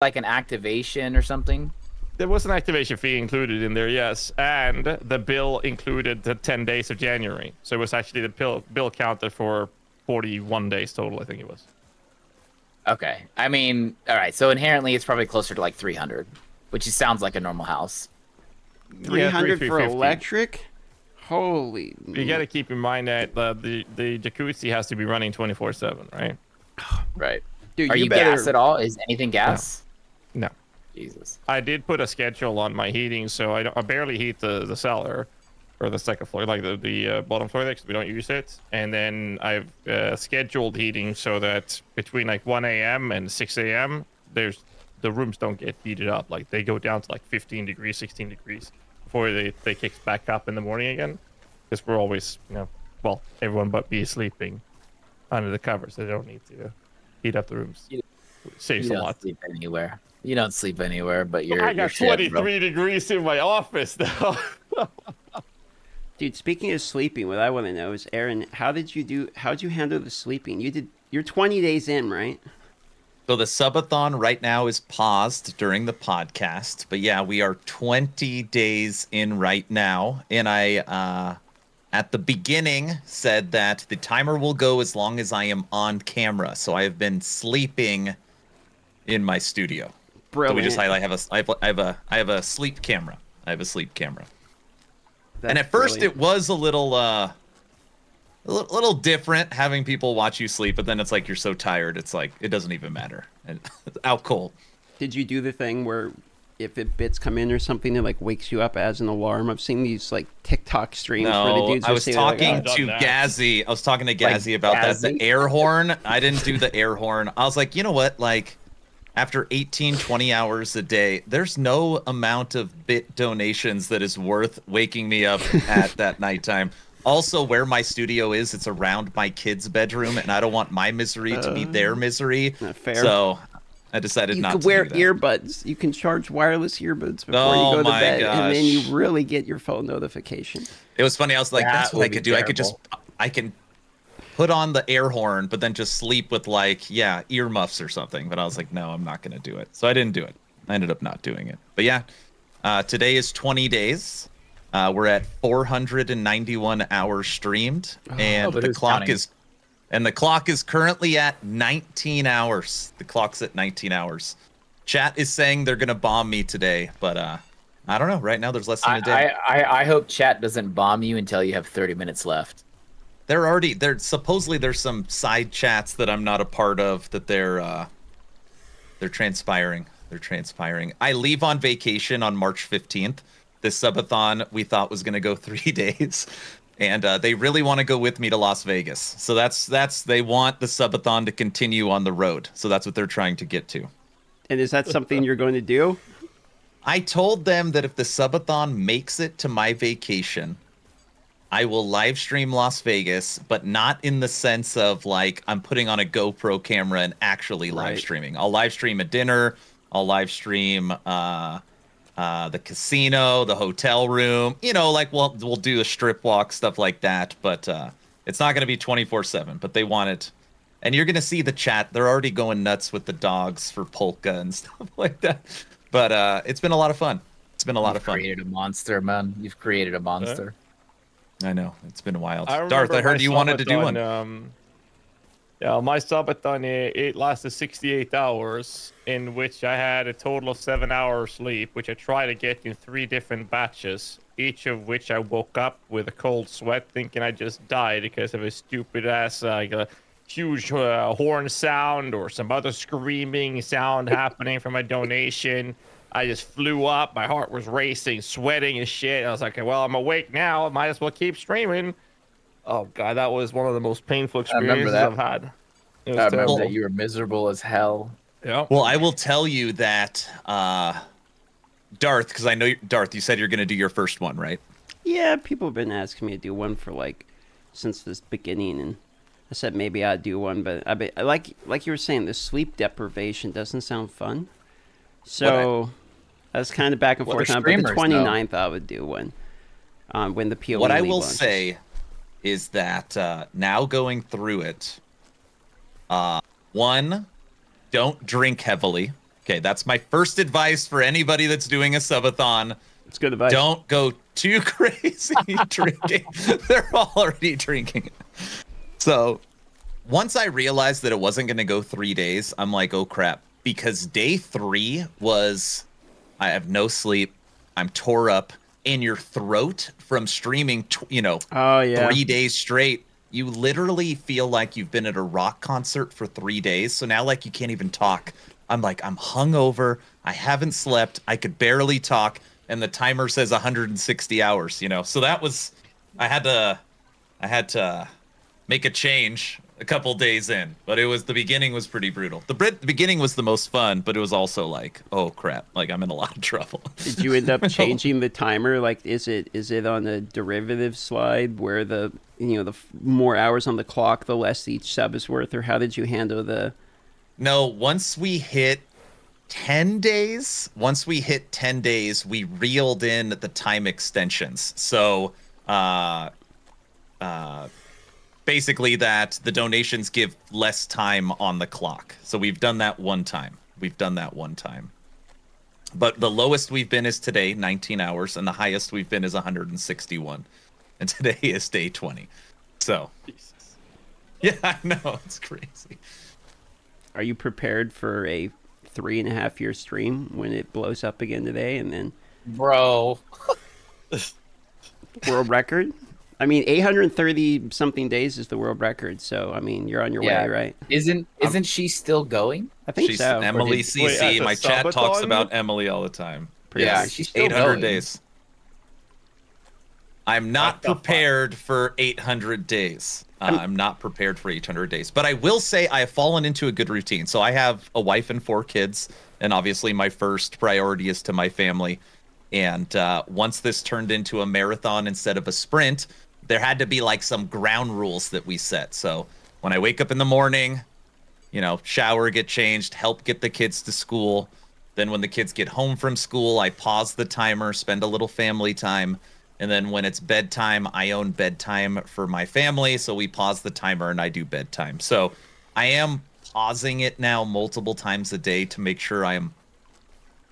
like an activation or something? There was an activation fee included in there, yes. And the bill included the 10 days of January. So it was actually the bill counted for 41 days total, I think it was. Okay. I mean, all right. So inherently, it's probably closer to like 300, which sounds like a normal house. 300 for electric? Holy... You got to keep in mind that the jacuzzi has to be running 24/7, right? Right. Dude, are you gas at all? Is anything gas? No. No. Jesus. I did put a schedule on my heating, so I barely heat the cellar or the second floor, like the bottom floor there, because we don't use it. And then I've scheduled heating so that between like 1 a.m. and 6 a.m., the rooms don't get heated up. Like they go down to like 15 degrees, 16 degrees. Before they kick back up in the morning again, because we're always, you know, well, everyone but me is sleeping under the covers. They don't need to heat up the rooms. Saves a lot. You don't sleep anywhere, but you're... I got 23 degrees in my office now. Dude, speaking of sleeping, what I want to know is, Aaron, how'd you handle the sleeping? You're 20 days in, right? So the subathon right now is paused during the podcast, but yeah, we are 20 days in right now, and I, at the beginning, said that the timer will go as long as I am on camera, so I have been sleeping in my studio. Brilliant. So we just highlight, I have a sleep camera. That's and at first brilliant. It was a little different having people watch you sleep, but then it's like you're so tired, it's like it doesn't even matter. And it's out cold. Did you do the thing where if it bits come in or something, it like wakes you up as an alarm? I've seen these like TikTok streams where the dudes are saying, like, oh, I was talking to Ghazzy about Ghazzy? That. The air horn. I didn't do the air horn. I was like, you know what? Like after 18, 20 hours a day, there's no amount of bit donations that is worth waking me up at that nighttime. Also, where my studio is, it's around my kid's bedroom, and I don't want my misery to be their misery. Not fair. So I decided not to wear earbuds. You can charge wireless earbuds before you go to bed, and then you really get your phone notification. It was funny. I was like, that's what I could do. Terrible. I can put on the air horn, but then just sleep with like, yeah, earmuffs or something. But I was like, no, I'm not going to do it. So I didn't do it. I ended up not doing it. But yeah, today is 20 days. We're at 491 hours streamed, and the clock is currently at 19 hours. The clock's at 19 hours. Chat is saying they're gonna bomb me today, but I don't know. Right now, there's less than a day. I hope chat doesn't bomb you until you have 30 minutes left. Supposedly there's some side chats that I'm not a part of that they're transpiring. I leave on vacation on March 15th. This subathon we thought was going to go 3 days, and they really want to go with me to Las Vegas. So they want the subathon to continue on the road. So that's what they're trying to get to. And is that something you're going to do? I told them that if the subathon makes it to my vacation, I will live stream Las Vegas, but not in the sense of like I'm putting on a GoPro camera and actually live streaming. I'll live stream a dinner. I'll live stream, the casino, the hotel room, you know, like we'll do a strip walk, stuff like that. But it's not going to be 24/7, but they want it. And you're going to see the chat. They're already going nuts with the dogs for polka and stuff like that. But it's been a lot of fun. You've created a monster, man. You've created a monster. I know. It's been wild. Darth, I heard you wanted to do one. Yeah, my subathon, it lasted 68 hours, in which I had a total of 7 hours sleep, which I tried to get in 3 different batches, each of which I woke up with a cold sweat thinking I just died because of a stupid-ass, like, a huge horn sound or some other screaming sound happening from a donation. I just flew up. My heart was racing, sweating and shit. I was like, well, I'm awake now. I might as well keep streaming. Oh, God, that was one of the most painful experiences I've had. I remember that you were miserable as hell. Yeah. Well, I will tell you that, Darth, because I know, Darth, you said you're going to do your first one, right? Yeah, people have been asking me to do one for, like, since the beginning, and I said maybe I'd do one, but like you were saying, the sleep deprivation doesn't sound fun. So I was kind of back and forth on, but the 29th, I would do one when the POE What I will launches. Say... is that now going through it, one, don't drink heavily, Okay, that's my first advice for anybody that's doing a subathon. It's good advice. Don't go too crazy drinking. They're already drinking. So once I realized that it wasn't going to go 3 days, I'm like, oh, crap. Because day three was, I have no sleep. I'm tore up. And your throat from streaming, you know, 3 days straight. You literally feel like you've been at a rock concert for 3 days. So now, like, you can't even talk. I'm like, I'm hungover. I haven't slept. I could barely talk. And the timer says 160 hours, you know. So that was, I had to make a change a couple days in. But it was, the beginning was pretty brutal. The beginning was the most fun, but it was also like, oh, crap. Like, I'm in a lot of trouble. Did you end up changing the timer? Like, is it on a derivative slide where the, you know, the more hours on the clock, the less each sub is worth? Or how did you handle the... No, once we hit 10 days, we reeled in the time extensions. So basically that the donations give less time on the clock. So we've done that one time. But the lowest we've been is today, 19 hours, and the highest we've been is 161. And today is day 20. So, Jesus. Yeah, I know, it's crazy. Are you prepared for a 3.5 year stream when it blows up again today and then... Bro. World record? I mean, 830 something days is the world record. So, I mean, you're on your way, right? Isn't she still going? I think she's so. Emily CC. Wait, my chat talks about Emily all the time. Yeah, she's still 800 going. Days. I'm not prepared for 800 days. I'm not prepared for 800 days. But I will say I have fallen into a good routine. So I have a wife and 4 kids. And obviously my first priority is to my family. And once this turned into a marathon instead of a sprint, there had to be like some ground rules that we set. So when I wake up in the morning, you know, shower, get changed, help get the kids to school. Then when the kids get home from school, I pause the timer, spend a little family time. And then when it's bedtime, I own bedtime for my family. So we pause the timer and I do bedtime. So I am pausing it now multiple times a day to make sure I am,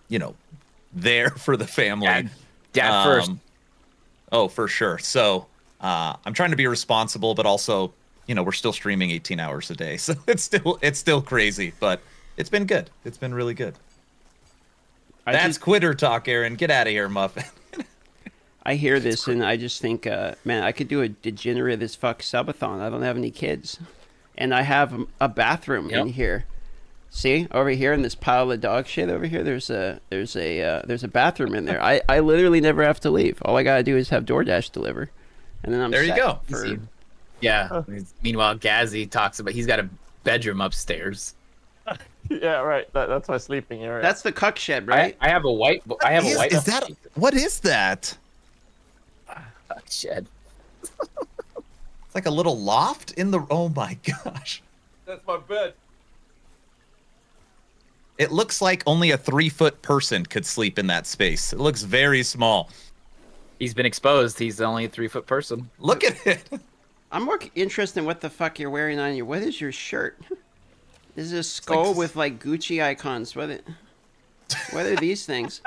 you know, there for the family. Dad first. Oh, for sure. So I'm trying to be responsible, but also, you know, we're still streaming 18 hours a day. So it's still crazy, but it's been good. It's been really good. That's quitter talk, Aaron. Get out of here, Muffin. I hear this and I just think, man, I could do a degenerate as fuck subathon. I don't have any kids. And I have a bathroom in here. See, over here in this pile of dog shit over here, there's a bathroom in there. I literally never have to leave. All I got to do is have DoorDash deliver. And then I'm there set. You go. For... Yeah. Oh. Meanwhile, Ghazzy talks about he's got a bedroom upstairs. Yeah, right. That's my sleeping area. That's the cuck shed, right? I have a white. I have a white. Is that? What is that? Shed. It's like a little loft in the. Oh my gosh. That's my bed. It looks like only a 3-foot person could sleep in that space. It looks very small. He's been exposed. He's only a 3-foot person. Look at it. I'm more interested in what the fuck you're wearing on your. What is your shirt? This is a skull like... with like Gucci icons. What are these things?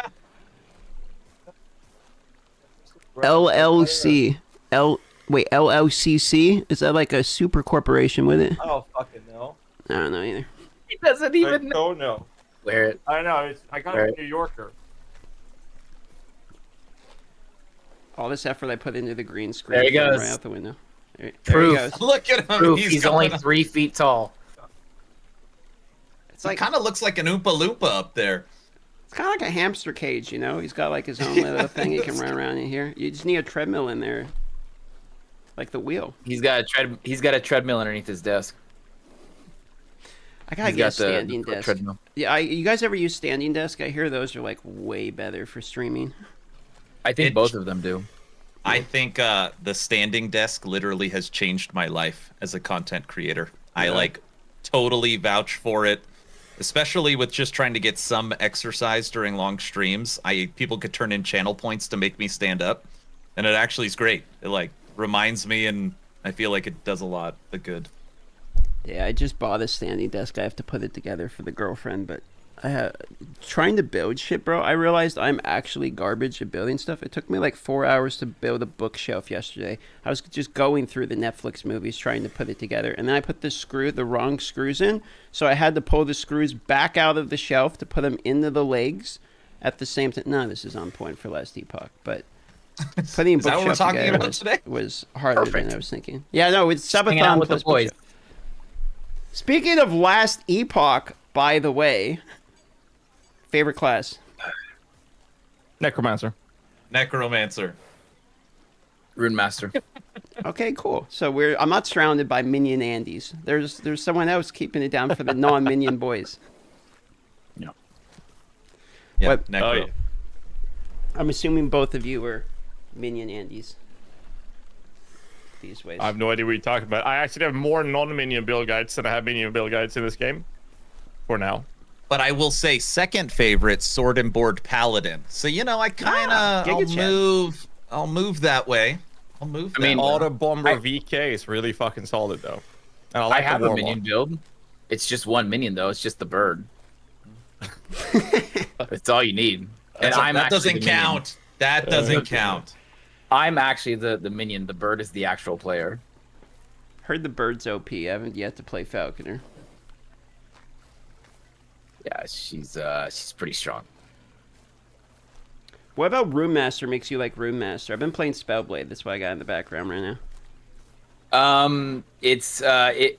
LLC. LLCC? Is that like a super corporation with it? Oh, fucking no. I don't know either. He doesn't even know. Oh, no. Wear it. I know. I got a New Yorker. All this effort I put into the green screen. There he goes. Right out the window. There he goes. Look at him. Proof. He's only 3 feet tall. It's like, it kind of looks like an Oompa Loompa up there. It's kind of like a hamster cage, you know? He's got, like, his own little thing he can run around in here. You just need a treadmill in there. Like the wheel. He's got a treadmill underneath his desk. I gotta get a standing desk. Treadmill. Yeah, you guys ever use standing desk? I hear those are, like, way better for streaming. I think both of them do. I think the standing desk literally has changed my life as a content creator. Yeah. I, like, totally vouch for it. Especially with just trying to get some exercise during long streams, people could turn in channel points to make me stand up, and it actually is great. It like reminds me, and I feel like it does a lot of good. Yeah, I just bought a standing desk. I have to put it together for the girlfriend, but Trying to build shit, bro, I realized I'm actually garbage at building stuff. It took me like 4 hours to build a bookshelf yesterday. I was just going through the Netflix movies trying to put it together, and then I put the wrong screws in, so I had to pull the screws back out of the shelf to put them into the legs at the same time. No, this is on point for Last Epoch, but putting is bookshelf that what we're talking together about was, today? Was harder Perfect. Than I was thinking. Yeah, no, it's Subathon with the boys. Speaking of Last Epoch, by the way, favorite class? Necromancer. Necromancer. Rune Master. Okay, cool. So I'm not surrounded by minion Andes. There's someone else keeping it down for the non-minion boys. No. Yeah, what? Necro. Oh, yeah. I'm assuming both of you were minion Andes. These ways. I have no idea what you're talking about. I actually have more non-minion build guides than I have minion build guides in this game. For now. But I will say, second favorite, sword and board paladin. So you know, I kind of I'll move that way. I'll move. I mean, auto bomber VK is really fucking solid though. And I have a minion build. It's just one minion though. It's just the bird. It's all you need. And that doesn't count. That doesn't count. I'm actually the minion. The bird is the actual player. Heard the bird's OP. I haven't yet to play Falconer. Yeah, she's pretty strong. What about Rune Master makes you like Rune Master? I've been playing Spellblade. That's what I got in the background right now.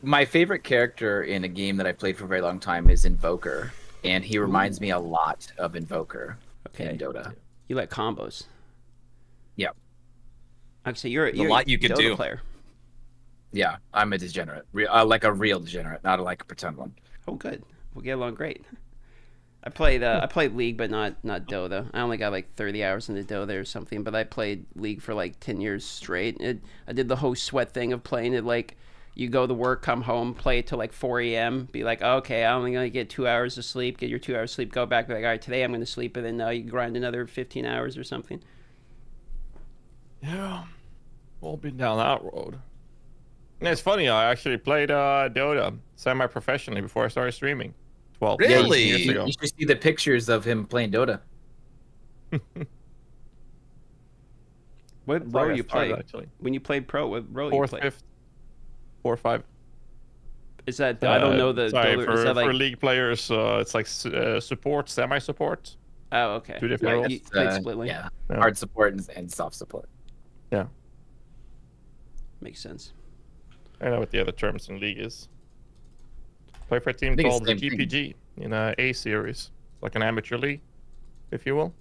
My favorite character in a game that I played for a very long time is Invoker, and he reminds me a lot of Invoker in Dota. You like combos? Yeah. Actually, you're a lot you could do. Player. Yeah, I'm a degenerate, like a real degenerate, not like a pretend one. Oh, good. We'll get along great. I played League, but not Dota. I only got like 30 hours into Dota or something, but I played League for like 10 years straight. I did the whole sweat thing of playing it like you go to work, come home, play it till like 4 a.m., be like, oh, okay, I'm only going to get 2 hours of sleep, get your 2 hours of sleep, go back, be like, all right, today I'm going to sleep, and then you grind another 15 hours or something. Yeah, won't be down that road. And it's funny, I actually played Dota semi-professionally before I started streaming. Well, really? Yeah, you should see the pictures of him playing Dota. What role you played? Actually. When you played pro, what role you played? 4 or 5. Is that, I don't know the... Sorry, for, like... for League players, it's like support, semi-support. Oh, okay. 2 different roles. You played split lane. Yeah. Hard support and soft support. Yeah. Makes sense. I don't know what the other terms in League is. Play for a team called the GPG in A series. It's like an amateur league, if you will.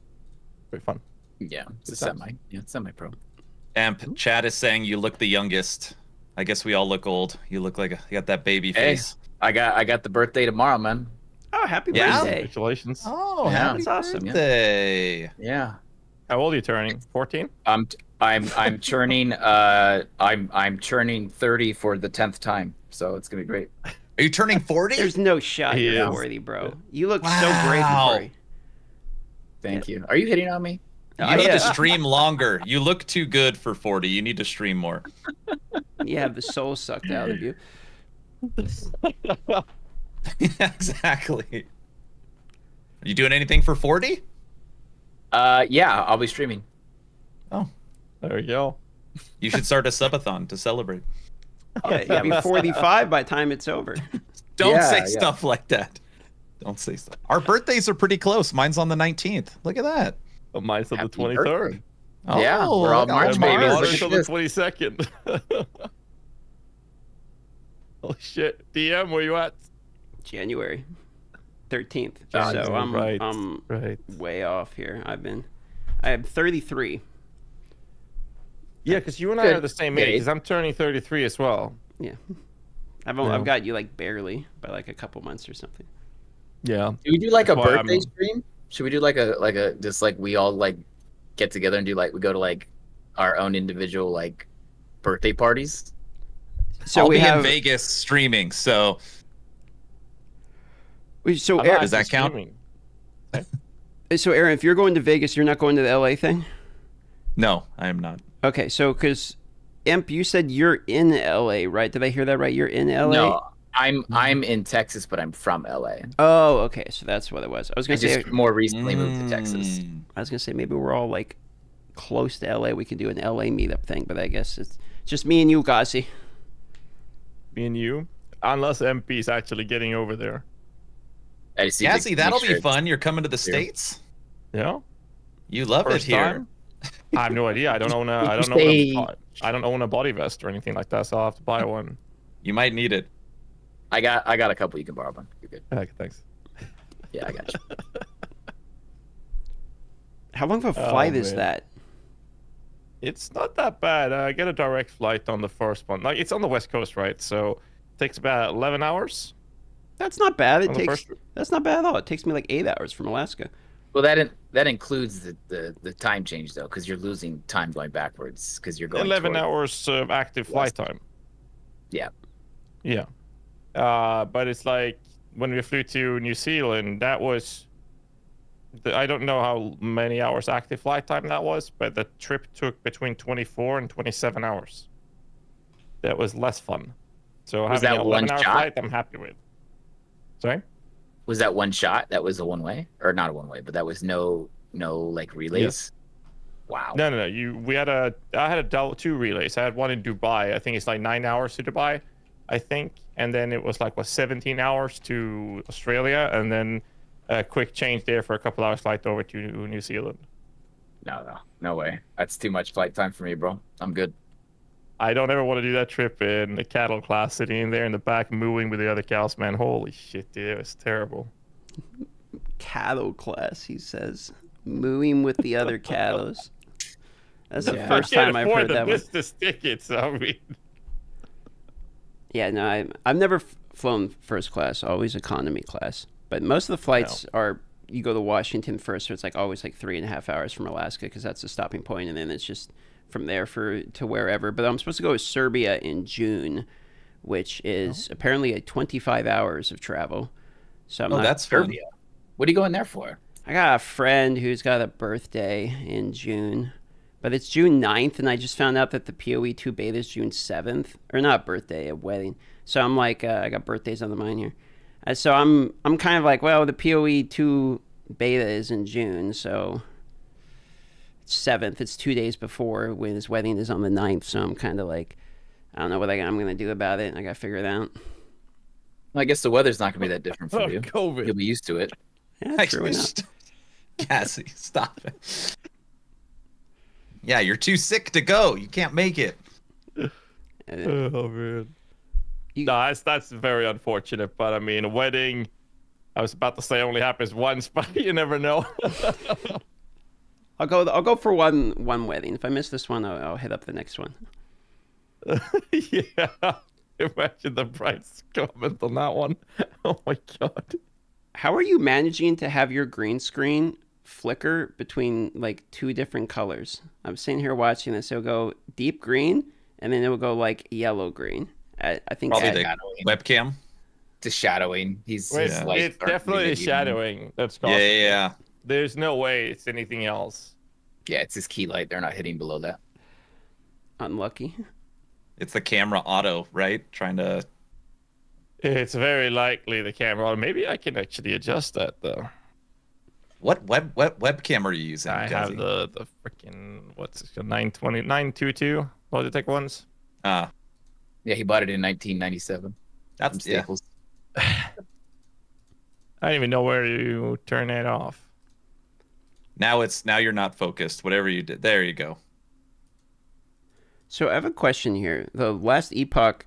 Pretty fun. Yeah, it's a semi. Yeah, it's semi-pro. Amp, chat is saying you look the youngest. I guess we all look old. You look like you got that baby face. I got the birthday tomorrow, man. Oh, happy birthday! Congratulations. Oh, happy birthday! Awesome. Yeah. How old are you turning? 14? I'm churning. I'm churning 30 for the 10th time. So it's gonna be great. Are you turning 40? There's no shot you're worthy, bro. You look so brave. Thank you. Are you hitting on me? You need to stream longer. You look too good for 40. You need to stream more. You have the soul sucked out of you. Yeah, exactly. Are you doing anything for 40? Yeah, I'll be streaming. Oh, there we go. You should start a subathon to celebrate. Yeah, be 45 by the time it's over. Don't say stuff like that. Don't say stuff. Our birthdays are pretty close. Mine's on the 19th. Look at that. Oh, mine's on the 23rd. Oh, yeah, we're all March babies. Mine's on the 22nd. Oh shit! DM, where you at? January 13th. So I'm way off here. I have 33. Yeah, because you and I are the same age. Because I'm turning 33 as well. Yeah, I've got you like barely by like a couple months or something. Yeah. Should we do like a birthday stream? Should we do like a just like we all like get together and do like we go to like our own individual like birthday parties? So I'll be in Vegas streaming. So Aaron, does that count? So Aaron, if you're going to Vegas, you're not going to the LA thing? No, I am not. Okay, so because Imp, you said you're in LA, right? Did I hear that right? You're in LA? No, I'm in Texas, but I'm from LA. Oh, okay, so that's what it was. I was gonna say just more recently moved to Texas. I was gonna say maybe we're all like close to LA. We could do an LA meetup thing, but I guess it's just me and you, Ghazzy. Me and you, unless MP's actually getting over there. Yeah, see, that'll be fun. You're coming to the States. Yeah. You love it here. I have no idea. I don't own a body vest or anything like that, so I'll have to buy one. You might need it. I got a couple. You can borrow one. You're good. Okay, thanks. Yeah, I got you. How long of a flight is that? It's not that bad. I get a direct flight on the first one. Like, it's on the West Coast, right? So it takes about 11 hours. That's not bad. That's not bad at all. It takes me like 8 hours from Alaska. Well, that includes the time change though, because you're losing time going backwards because you're going 11 hours of active flight time. Yeah. Yeah. But it's like when we flew to New Zealand, that was I don't know how many hours active flight time that was, but the trip took between 24 and 27 hours. That was less fun. So having that 11-hour flight, I'm happy with. Sorry? Was that one shot? That was a one-way? Or not a one-way, but that was no like relays? Yes. Wow. No. I had two relays. I had one in Dubai. I think it's like 9 hours to Dubai, I think. And then it was like, what, 17 hours to Australia. And then a quick change there for a couple hours flight over to New Zealand. No way. That's too much flight time for me, bro. I'm good. I don't ever want to do that trip in the cattle class, sitting in there in the back, mooing with the other cows, man. Holy shit, dude, it was terrible. Cattle class, he says. Mooing with the other cattos. That's the first time I've heard that one. I can't afford the business tickets, I mean. Yeah, no, I've never flown first class, always economy class. But most of the flights are, you go to Washington first, so it's like always like 3.5 hours from Alaska, because that's the stopping point, and then it's just from there to wherever. But I'm supposed to go to Serbia in June, which is apparently a 25 hours of travel. So I'm that's Serbia. What are you going there for? I got a friend who's got a birthday in June, but it's June 9th, and I just found out that the PoE 2 beta is June 7th, or not birthday, a wedding. So I'm like, I got birthdays on the mind here. So I'm kind of like, well, the PoE 2 beta is in June, so 7th, it's 2 days before when his wedding is on the 9th, so I'm kind of like, I don't know what I'm gonna do about it. I gotta figure it out. Well, I guess the weather's not gonna be that different for you. COVID. You'll be used to it. Yeah, true enough. Ghazzy, stop it. Yeah, you're too sick to go. You can't make it. Oh man. No, that's very unfortunate. But I mean, a wedding, I was about to say only happens once, but you never know. I'll go for one wedding. If I miss this one, I'll hit up the next one. Yeah, imagine the bride's comment on that one. Oh my god! How are you managing to have your green screen flicker between like two different colors? I'm sitting here watching this. It'll go deep green, and then it'll go like yellow green. I think probably the webcam. It's shadowing. It's definitely shadowing. That's possible. Yeah. There's no way it's anything else. Yeah, it's his key light. They're not hitting below that. Unlucky. It's the camera auto, right? It's very likely the camera auto. Maybe I can actually adjust that though. What webcam are you using? I have the freaking 920 922 Logitech ones. Yeah, he bought it in 1997. That's Staples. I don't even know where you turn it off. Now you're not focused. Whatever you did, there you go. So I have a question here. The Last Epoch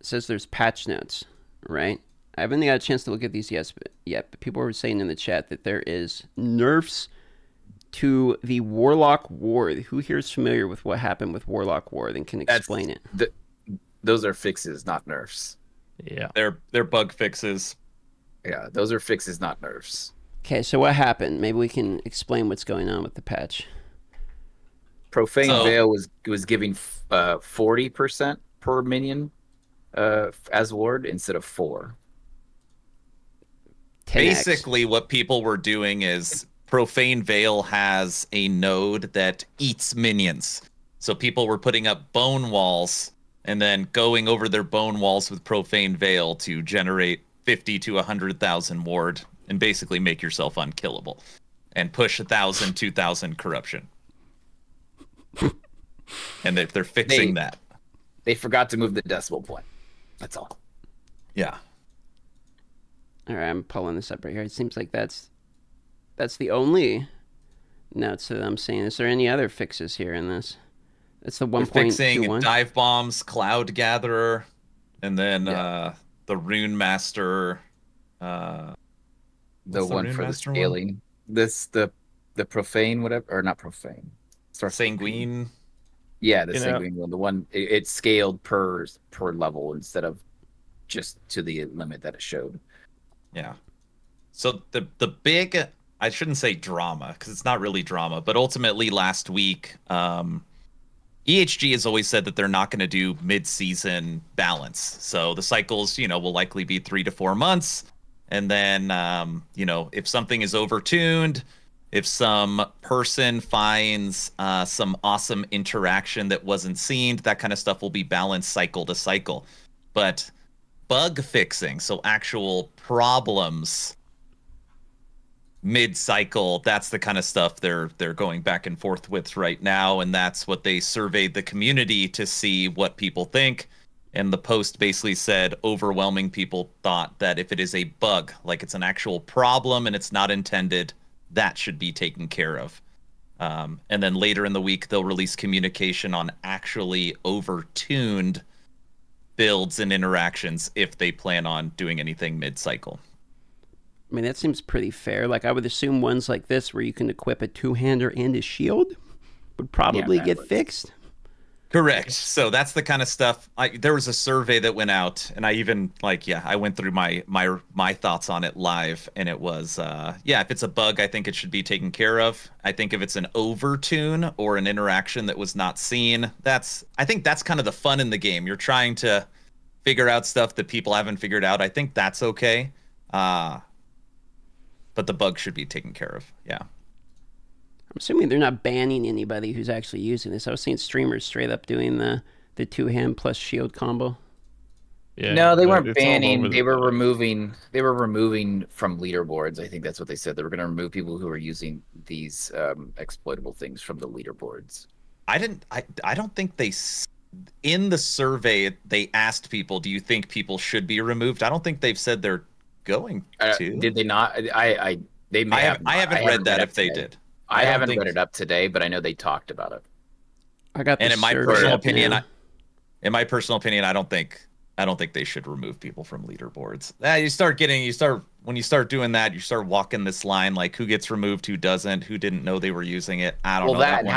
says there's patch notes, right? I haven't got a chance to look at these yet, but people were saying in the chat that there is nerfs to the Warlock Ward. Who here is familiar with what happened with Warlock Ward and can explain it? Those are fixes, not nerfs. Yeah, they're bug fixes. Yeah, those are fixes, not nerfs. Okay, so what happened? Maybe we can explain what's going on with the patch. Profane Veil was giving 40% per minion as ward instead of 4. 10X. Basically, what people were doing is Profane Veil has a node that eats minions. So people were putting up bone walls and then going over their bone walls with Profane Veil to generate 50 to 100,000 ward and basically make yourself unkillable and push 1,000, 2,000 corruption. And they're fixing that. They forgot to move the decimal point. That's all. Yeah. All right, I'm pulling this up right here. It seems like that's the only notes that I'm seeing. Is there any other fixes here in this? It's the 1.21. Fixing dive bombs, Cloud Gatherer, and then the Rune Master. The one for the scaling. One? This the profane whatever or not profane. Sanguine. Yeah, the sanguine one. The one it's scaled per level instead of just to the limit that it showed. Yeah. So the big, I shouldn't say drama because it's not really drama, but ultimately last week, EHG has always said that they're not going to do mid-season balance. So the cycles, will likely be 3 to 4 months. And then, if something is overtuned, if some person finds some awesome interaction that wasn't seen, that kind of stuff will be balanced cycle to cycle. But bug fixing, so actual problems mid-cycle, that's the kind of stuff they're going back and forth with right now, and that's what they surveyed the community to see what people think. And the post basically said overwhelming people thought that if it is a bug, like it's an actual problem and it's not intended, that should be taken care of. And then later in the week, they'll release communication on actually overtuned builds and interactions if they plan on doing anything mid-cycle. I mean, that seems pretty fair. Like, I would assume ones like this where you can equip a two-hander and a shield would probably get fixed. Correct. So that's the kind of stuff. There was a survey that went out, and I even I went through my thoughts on it live, and it was if it's a bug, I think it should be taken care of. I think if it's an overtune or an interaction that was not seen, I think that's kind of the fun in the game. You're trying to figure out stuff that people haven't figured out. I think that's okay, but the bug should be taken care of. Yeah. I'm assuming they're not banning anybody who's actually using this. I was seeing streamers straight up doing the two-hand plus shield combo. Yeah, no, they weren't banning. They were removing. They were removing from leaderboards. I think that's what they said. They were going to remove people who were using these exploitable things from the leaderboards. I don't think they. In the survey, they asked people, "Do you think people should be removed?" I don't think they've said they're going to. Did they not? I haven't read that if they did. I haven't read it up today, but I know they talked about it. I got. And in my personal opinion, I don't think they should remove people from leaderboards. When you start doing that, you start walking this line like who gets removed, who doesn't, who didn't know they were using it. I don't know. Well, and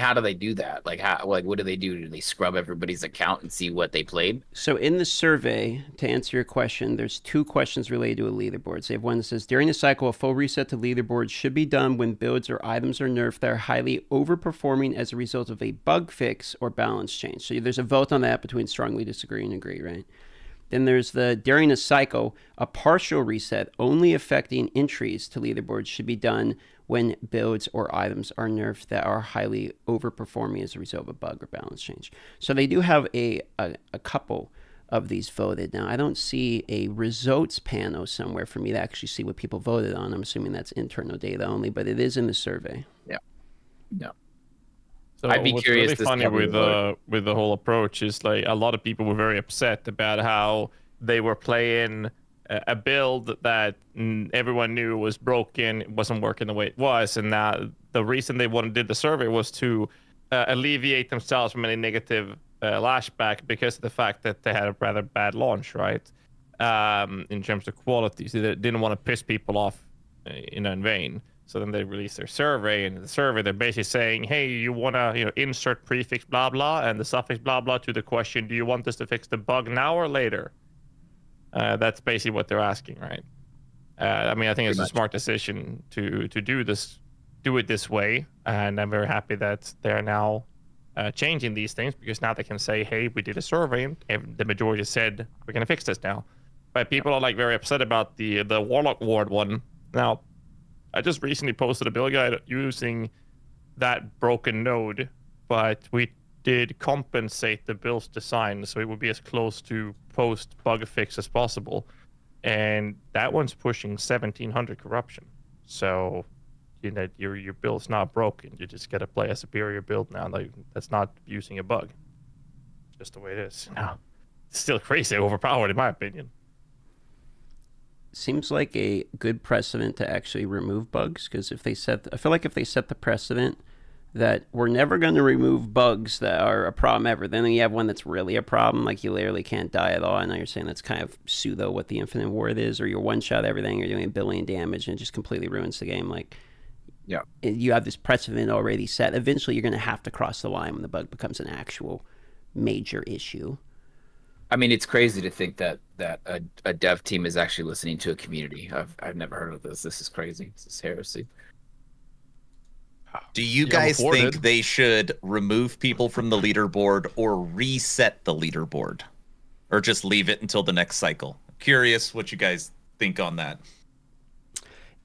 how do they do that? Like what do they do? Do they scrub everybody's account and see what they played? So in the survey, to answer your question, there's two questions related to a leaderboard. So they have one that says during the cycle, a full reset to leaderboards should be done when builds or items are nerfed that are highly overperforming as a result of a bug fix or balance change. So there's a vote on that between strongly disagree and agree, right? Then there's the during a cycle, a partial reset only affecting entries to leaderboards should be done when builds or items are nerfed that are highly overperforming as a result of a bug or balance change. So they do have a couple of these voted. Now, I don't see a results panel somewhere for me to actually see what people voted on. I'm assuming that's internal data only, but it is in the survey. Yeah. No. So I'd be curious. What's really funny with the whole approach is like a lot of people were very upset about how they were playing a build that everyone knew was broken, it wasn't working the way it was, and that the reason they wanted to do the survey was to alleviate themselves from any negative lashback because of the fact that they had a rather bad launch, right? In terms of quality, so they didn't want to piss people off in vain. So then they release their survey, and in the survey they're basically saying, hey, you want to insert prefix blah blah and the suffix blah blah to the question, do you want us to fix the bug now or later? That's basically what they're asking, right? I mean, I think it's a smart decision to do it this way, and I'm very happy that they're now changing these things, because now they can say, hey, we did a survey and the majority said we're going to fix this now. But people are like very upset about the Warlock Ward one. Now, I just recently posted a build guide using that broken node, but we did compensate the build's design so it would be as close to post bug fix as possible, and that one's pushing 1700 corruption. So you know your build's not broken. You just gotta play a superior build now. Like, that's not abusing a bug. Just the way it is. No, it's still crazy overpowered in my opinion. Seems like a good precedent to actually remove bugs, because if they set, I feel like if they set the precedent that we're never going to remove bugs that are a problem ever, then you have one that's really a problem, like you literally can't die at all, and now you're saying that's kind of pseudo what the Infinite Ward is, or you're one shot everything, you're doing $1 billion damage, and it just completely ruins the game. Like, yeah, you have this precedent already set. Eventually you're going to have to cross the line when the bug becomes an actual major issue. I mean, it's crazy to think that a dev team is actually listening to a community. I've never heard of this. This is crazy. This is heresy. Do you guys think they should remove people from the leaderboard or reset the leaderboard, or just leave it until the next cycle? Curious what you guys think on that.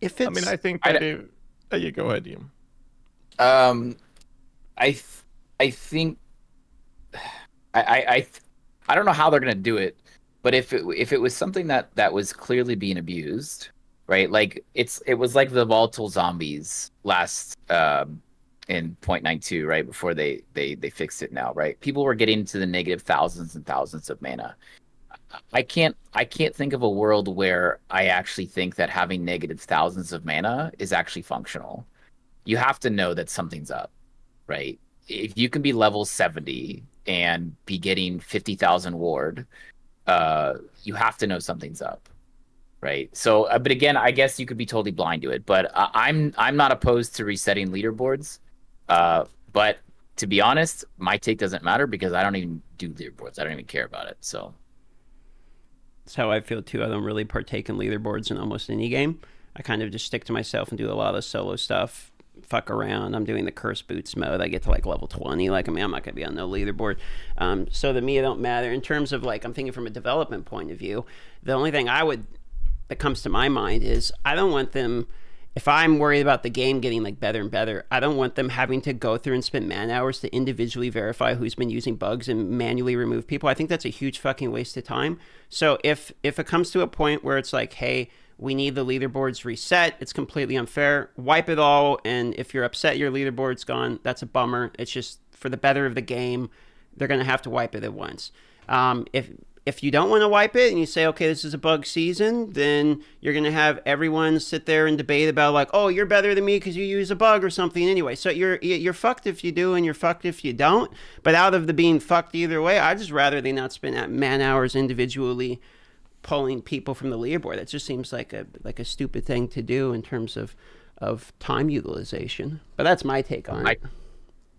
If it's, I mean, I think that it, you go ahead, Ian. I don't know how they're going to do it, but if it was something that was clearly being abused, right? Like it was like the volatile zombies last in 0.92, right? Before they fixed it now, right? People were getting to the negative thousands and thousands of mana. I can't think of a world where I actually think that having negative thousands of mana is actually functional. You have to know that something's up, right? If you can be level 70 and be getting 50,000 ward, you have to know something's up, right? So, but again, I guess you could be totally blind to it. But I'm not opposed to resetting leaderboards. But to be honest, my take doesn't matter because I don't even do leaderboards. I don't even care about it. So that's how I feel too. I don't really partake in leaderboards in almost any game. I kind of just stick to myself and do a lot of solo stuff. Fuck around. I'm doing the curse boots mode. I get to like level 20. Like, I mean, I'm not gonna be on no leaderboard. So to me, it don't matter in terms of like, I'm thinking from a development point of view. The only thing that comes to my mind is I don't want them, if I'm worried about the game getting like better and better, I don't want them having to go through and spend man hours to individually verify who's been using bugs and manually remove people. I think that's a huge fucking waste of time. So if it comes to a point where it's like, hey, we need the leaderboards reset, it's completely unfair, wipe it all, and if you're upset your leaderboard's gone, that's a bummer. It's just for the better of the game, they're going to have to wipe it at once. If you don't want to wipe it and you say, okay, this is a bug season, then you're going to have everyone sit there and debate about like, oh, you're better than me because you use a bug or something anyway. So you're fucked if you do and you're fucked if you don't. But out of the being fucked either way, I'd just rather they not spend man hours individually pulling people from the leaderboard. That just seems like a stupid thing to do in terms of time utilization. But that's my take on it.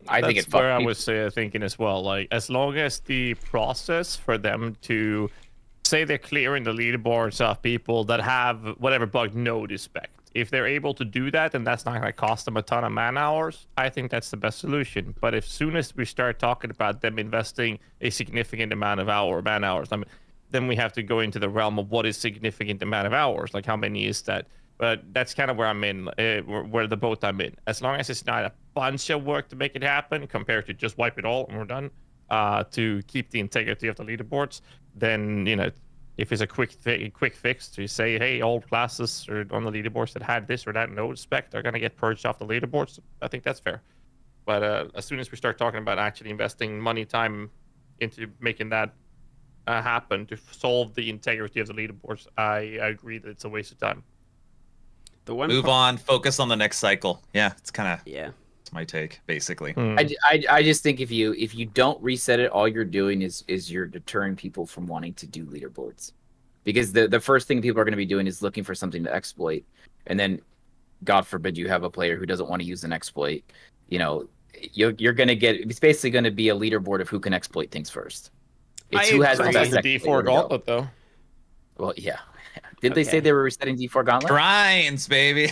I think it's where I was thinking as well. Like, as long as the process for them to say they're clearing the leaderboards of people that have whatever bug no respect, if they're able to do that, and that's not going to cost them a ton of man hours, I think that's the best solution. But as soon as we start talking about them investing a significant amount of man hours, I mean, then we have to go into the realm of what is significant amount of hours, like how many is that? But that's kind of where I'm in, where the boat I'm in. As long as it's not a bunch of work to make it happen compared to just wipe it all and we're done, to keep the integrity of the leaderboards, then, you know, if it's a quick fix to say, hey, all classes are on the leaderboards that had this or that no spec are going to get purged off the leaderboards, I think that's fair. But as soon as we start talking about actually investing money, time into making that happen to solve the integrity of the leaderboards, I agree that it's a waste of time. Move on, focus on the next cycle. Yeah, it's kind of, yeah, it's my take basically. I just think if you don't reset it, all you're doing is you're deterring people from wanting to do leaderboards, because the first thing people are going to be doing is looking for something to exploit, and then God forbid you have a player who doesn't want to use an exploit. You know, you're going to get, it's basically going to be a leaderboard of who can exploit things first. It's who has the best D4 Gauntlet, though. Well, yeah. Didn't they say they were resetting D4 Gauntlet? Shrines, baby.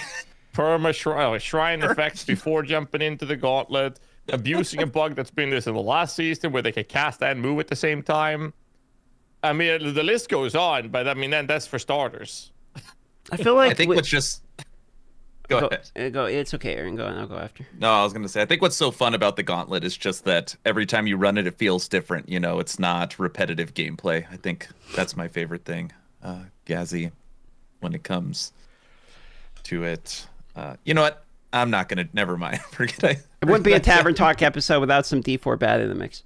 Shrine effects before jumping into the Gauntlet. Abusing a bug that's been this in the last season where they could cast and move at the same time. I mean, the list goes on, but I mean, that's for starters. I feel like... I think what's just... Go ahead. It's okay, Aaron. Go on. I'll go after. No, I was going to say, I think what's so fun about the Gauntlet is just that every time you run it, it feels different. You know, it's not repetitive gameplay. I think that's my favorite thing, Ghazzy, when it comes to it. You know what? I'm not going to... Never mind. It wouldn't be a Tavern Talk episode without some D4 bad in the mix.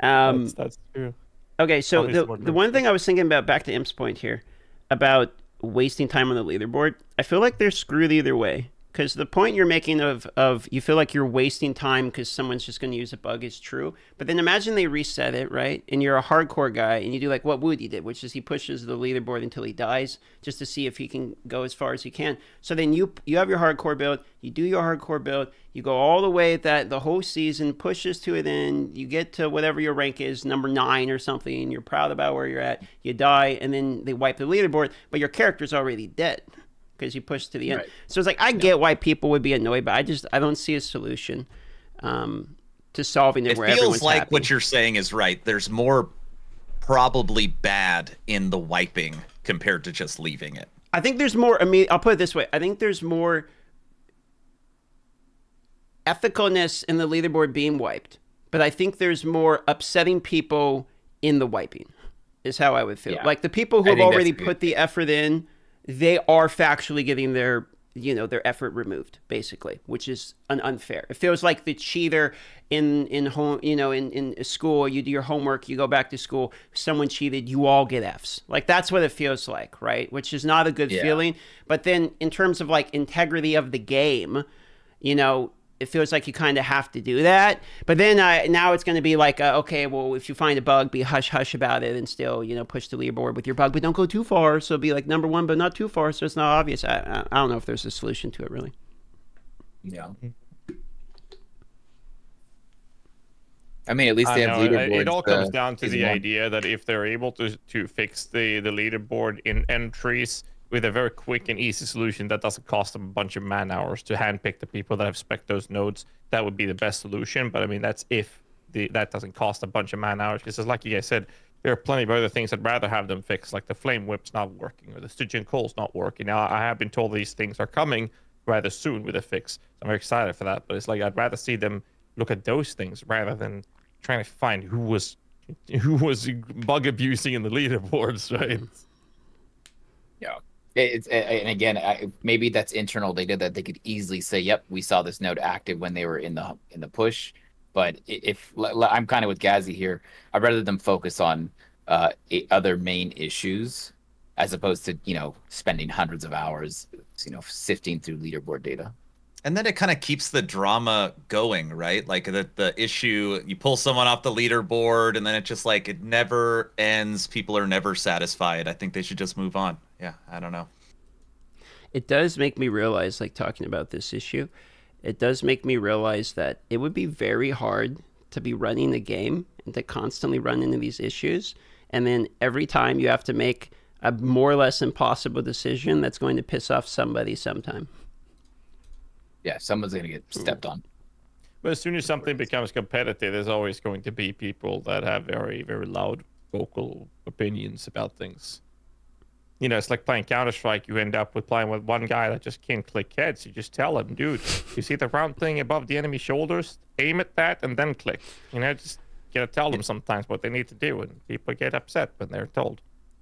That's true. Okay, so the one thing I was thinking about, back to Imp's point here, about wasting time on the leaderboard, I feel like they're screwed either way. Because the point you're making of you feel like you're wasting time because someone's just going to use a bug is true. But then imagine they reset it, right? And you're a hardcore guy, and you do like what Woody did, which is he pushes the leaderboard until he dies just to see if he can go as far as he can. So then you have your hardcore build. You do your hardcore build. You go all the way at that, the whole season, pushes to it in. You get to whatever your rank is, number 9 or something. You're proud about where you're at. You die, and then they wipe the leaderboard, but your character's already dead. Because you push to the end. Right. So it's like, I get why people would be annoyed, but I don't see a solution to solving it where everyone's happy. It feels like what you're saying is right. There's more probably bad in the wiping compared to just leaving it. I think there's more, I mean, I'll put it this way. I think there's more ethicalness in the leaderboard being wiped, but I think there's more upsetting people in the wiping is how I would feel. Yeah. Like the people who have already put the effort in, they are factually getting their, you know, their effort removed, basically, which is unfair. If there was like the cheater in home, you know, in school, you do your homework, you go back to school, someone cheated, you all get Fs. Like that's what it feels like, right? Which is not a good feeling. But then in terms of like integrity of the game, you know, it feels like you kind of have to do that. But then now it's going to be like, okay, well, if you find a bug, be hush-hush about it and still, you know, push the leaderboard with your bug. But don't go too far. So be like number 1, but not too far. So it's not obvious. I don't know if there's a solution to it, really. Yeah. I mean, at least they have leaderboards. It all comes down to the idea that if they're able to fix the leaderboard in entries with a very quick and easy solution that doesn't cost them a bunch of man-hours to handpick the people that have spec'd those nodes, that would be the best solution. But I mean, that's if that doesn't cost a bunch of man-hours. Because like you guys said, there are plenty of other things I'd rather have them fix, like the flame whip's not working or the Stygian coal's not working. Now, I have been told these things are coming rather soon with a fix. I'm very excited for that. But it's like, I'd rather see them look at those things rather than trying to find who was bug abusing in the leaderboards, right? Yeah. And again, maybe that's internal data that they could easily say, "Yep, we saw this node active when they were in the push." But if I'm kind of with Ghazzy here, I'd rather them focus on other main issues as opposed to, you know, spending hundreds of hours, you know, sifting through leaderboard data. And then it kind of keeps the drama going, right? Like the issue, you pull someone off the leaderboard, and then it just like it never ends. People are never satisfied. I think they should just move on. Yeah, I don't know. It does make me realize, like talking about this issue, it does make me realize that it would be very hard to be running the game and to constantly run into these issues. And then every time you have to make a more or less impossible decision that's going to piss off somebody sometime. Yeah, someone's going to get stepped on. But as soon as something becomes competitive, there's always going to be people that have very, very loud vocal opinions about things. You know, it's like playing Counter-Strike. You end up with playing with one guy that just can't click heads. You just tell him, dude, you see the round thing above the enemy's shoulders? Aim at that and then click. You know, just gotta tell them sometimes what they need to do, and people get upset when they're told.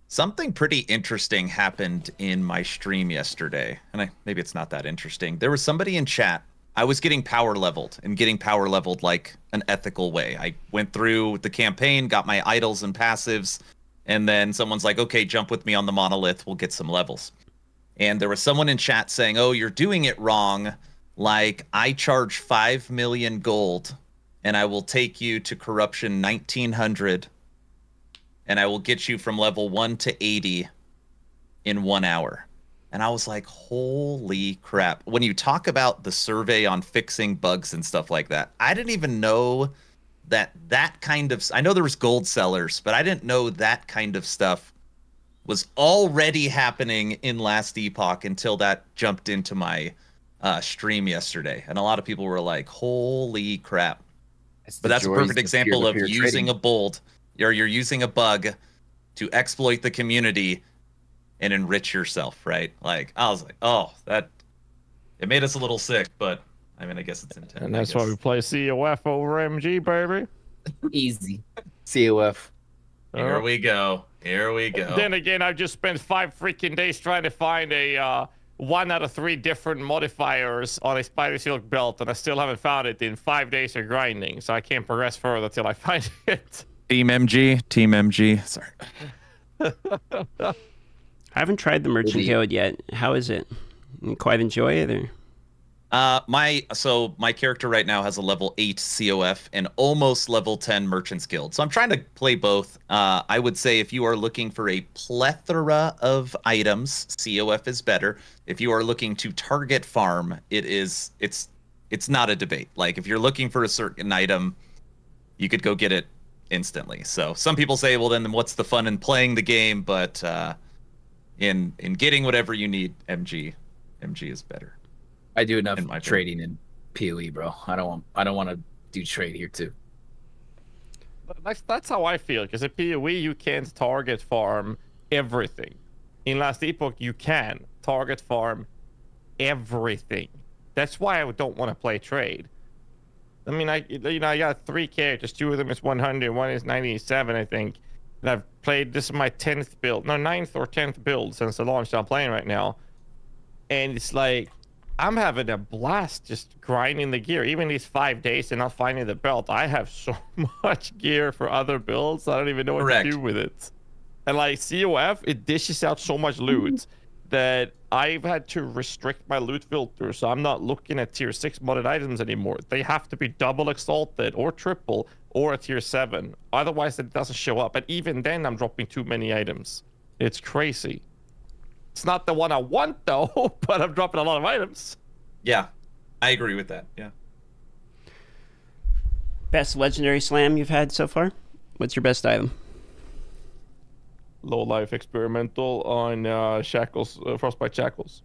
Something pretty interesting happened in my stream yesterday, and maybe it's not that interesting. There was somebody in chat. I was getting power leveled, and getting power leveled like an ethical way. I went through the campaign, got my idols and passives, and then someone's like, okay, jump with me on the monolith. We'll get some levels. And there was someone in chat saying, oh, you're doing it wrong. Like, I charge 5 million gold, and I will take you to corruption 1900, and I will get you from level 1 to 80 in 1 hour. And I was like, holy crap. When you talk about the survey on fixing bugs and stuff like that, I didn't even know that kind of... I know there was gold sellers, but I didn't know that kind of stuff was already happening in Last Epoch until that jumped into my stream yesterday. And a lot of people were like, holy crap. But that's a perfect example of using a bold, or you're using a bug to exploit the community and enrich yourself, right? Like, I was like, oh, that... It made us a little sick, but I mean, I guess it's intent. And that's why we play COF over MG, baby. Easy. COF. Here we go. Here we go. Then again, I've just spent 5 freaking days trying to find a 1 out of 3 different modifiers on a spider silk belt, and I still haven't found it in 5 days of grinding, so I can't progress further till I find it. Team MG. Team MG. Sorry. I haven't tried the Merchant Guild yet. How is it? You quite enjoy it? Or? So my character right now has a level 8 COF and almost level 10 Merchant's Guild. So I'm trying to play both. I would say if you are looking for a plethora of items, COF is better. If you are looking to target farm, it's not a debate. Like if you're looking for a certain item, you could go get it instantly. So some people say, well, then what's the fun in playing the game? But in getting whatever you need, MG is better. I do enough trading in PoE, bro. I don't want to do trade here too. That's how I feel, because in PoE you can't target farm everything. In Last Epoch you can target farm everything. That's why I don't want to play trade. I mean, I got 3 characters. 2 of them is 100, 1 is 97, I think. And I've played, this is my 10th build, no, 9th or 10th build since the launch I'm playing right now. And it's like, I'm having a blast just grinding the gear. Even these 5 days and not finding the belt, I have so much gear for other builds, I don't even know what to do with it. And like COF, it dishes out so much loot that I've had to restrict my loot filter, so I'm not looking at tier 6 modded items anymore. They have to be double exalted or triple or a tier 7. Otherwise, it doesn't show up. And even then, I'm dropping too many items. It's crazy. It's not the one I want, though, but I'm dropping a lot of items. Yeah, I agree with that, yeah. Best legendary slam you've had so far? What's your best item? Low life experimental on shackles, frostbite shackles.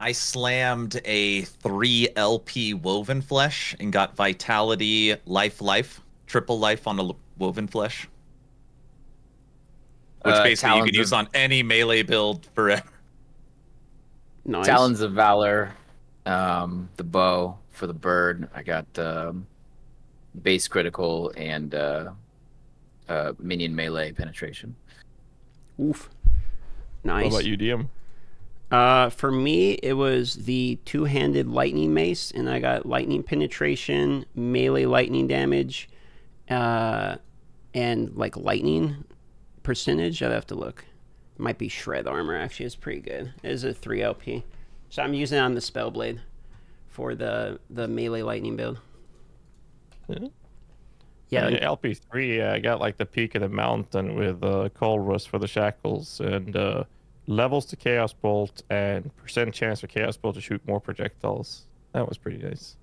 I slammed a 3 LP woven flesh and got vitality, life, triple life on the woven flesh. Which basically you can use on any melee build forever. Nice. Talons of Valor, the bow for the bird. I got base critical and minion melee penetration. Oof. Nice. What about you, DM? For me, it was the 2-handed lightning mace, and I got lightning penetration, melee lightning damage, and like lightning percentage. I'd have to look. It might be shred armor, actually. It's pretty good. It is a 3 LP, so I'm using it on the Spellblade for the melee lightning build. Yeah, like, LP3. I got like the peak of the mountain with Colrus for the shackles, and levels to Chaos Bolt and percent chance for Chaos Bolt to shoot more projectiles. That was pretty nice.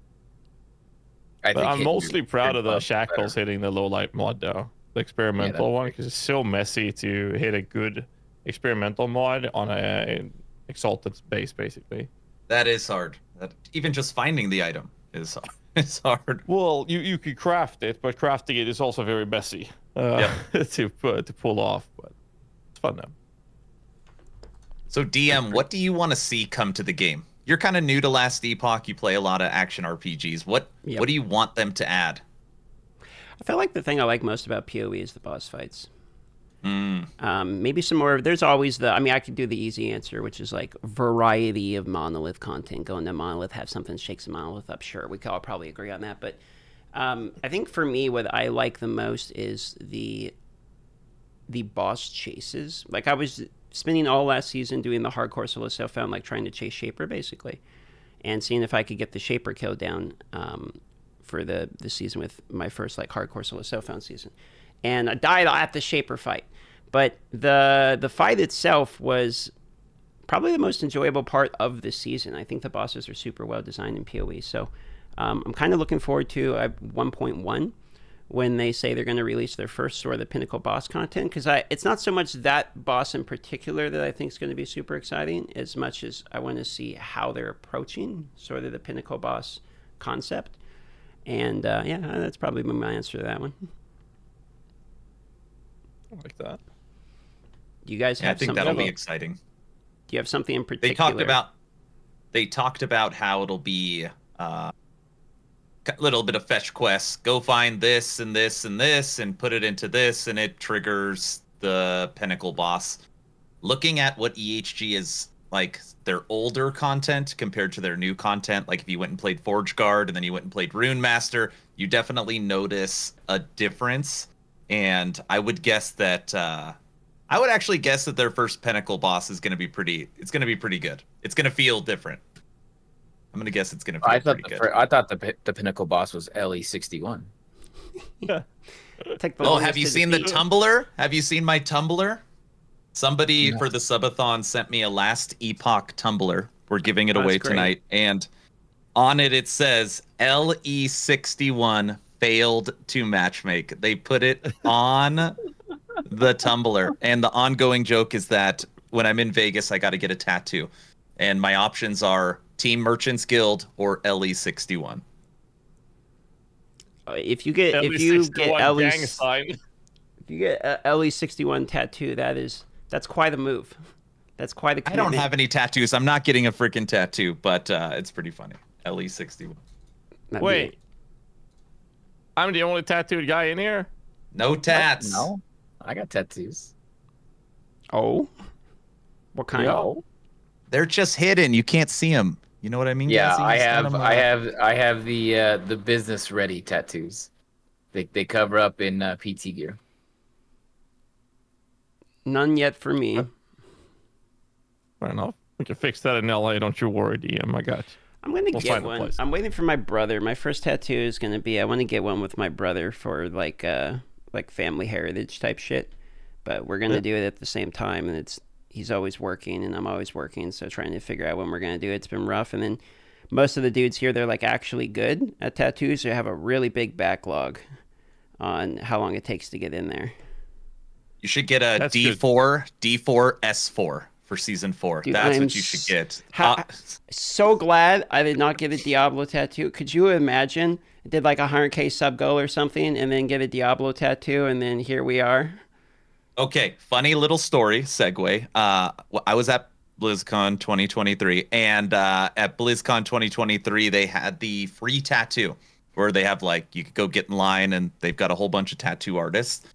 I'm mostly proud of the shackles hitting the low light mod though. The experimental one, because it's so messy to hit a good experimental mod on an exalted base, basically. That is hard. That, even just finding the item is hard. It's hard. Well, you could craft it, but crafting it is also very messy to pull off. But it's fun though. So DM, what do you want to see come to the game? You're kind of new to Last Epoch. You play a lot of action RPGs. What do you want them to add? I feel like the thing I like most about PoE is the boss fights. Maybe some more. There's always the, I mean, I could do the easy answer, which is like variety of monolith content. Go into monolith, have something shakes the monolith up. Sure, we could all probably agree on that. But I think for me, what I like the most is the boss chases. Like I was spending all last season doing the hardcore solo stuff, found like trying to chase Shaper basically, and seeing if I could get the Shaper kill down. For the season with my first like hardcore solo cell phone season, and I died at the Shaper fight, but the fight itself was probably the most enjoyable part of the season. I think the bosses are super well designed in PoE, so I'm kind of looking forward to 1.1 when they say they're going to release their first sort of the pinnacle boss content, because it's not so much that boss in particular that I think is going to be super exciting, as much as I want to see how they're approaching sort of the pinnacle boss concept. And yeah, that's probably my answer to that one. I like that. Do you guys have something? I think that'll be exciting. Do you have something in particular? They talked about they talked about how it'll be a little bit of fetch quests. Go find this and this and this and put it into this, and it triggers the pinnacle boss. Looking at what EHG is, like, their older content compared to their new content, like if you went and played Forge Guard and then you went and played Rune Master, you definitely notice a difference. And I would guess that I would actually guess that their first pinnacle boss is going to be pretty. It's going to be pretty good. It's going to feel different. I'm going to guess it's going to feel pretty good. I thought the pinnacle boss was LE61. Oh, have you seen the Tumblr? Have you seen my Tumblr? Somebody for the subathon sent me a Last Epoch Tumblr. We're giving it away tonight. And on it, it says LE61 failed to matchmake. They put it on the Tumblr. And the ongoing joke is that when I'm in Vegas, I got to get a tattoo. And my options are Team Merchant's Guild or LE61. If you get LE61 tattoo, that's quite a move. That's quite a commitment. I don't have any tattoos. I'm not getting a freaking tattoo, but it's pretty funny. LE61. Wait. I'm the only tattooed guy in here? No tats. No. I got tattoos. Oh? What kind? No. They're just hidden. You can't see them. You know what I mean? Yeah, I have the business ready tattoos. They cover up in PT gear. None yet for me. Fair enough. We can fix that in LA. Don't you worry, DM. I got you. I'm going to get one. I'm waiting for my brother. My first tattoo is going to be, I want to get one with my brother for like family heritage type shit. But we're going to do it at the same time. And he's always working and I'm always working. So trying to figure out when we're going to do it. It's been rough. And then most of the dudes here, they're like actually good at tattoos. They have a really big backlog on how long it takes to get in there. You should get a D4 S4 for season 4. Dude, that's what you should get. So glad I did not get a Diablo tattoo. Could you imagine? I did like 100K sub goal or something and then get a Diablo tattoo and then here we are. Okay, funny little story segue. I was at BlizzCon 2023 and at BlizzCon 2023 they had the free tattoo where they have like you could go get in line and they've got a whole bunch of tattoo artists.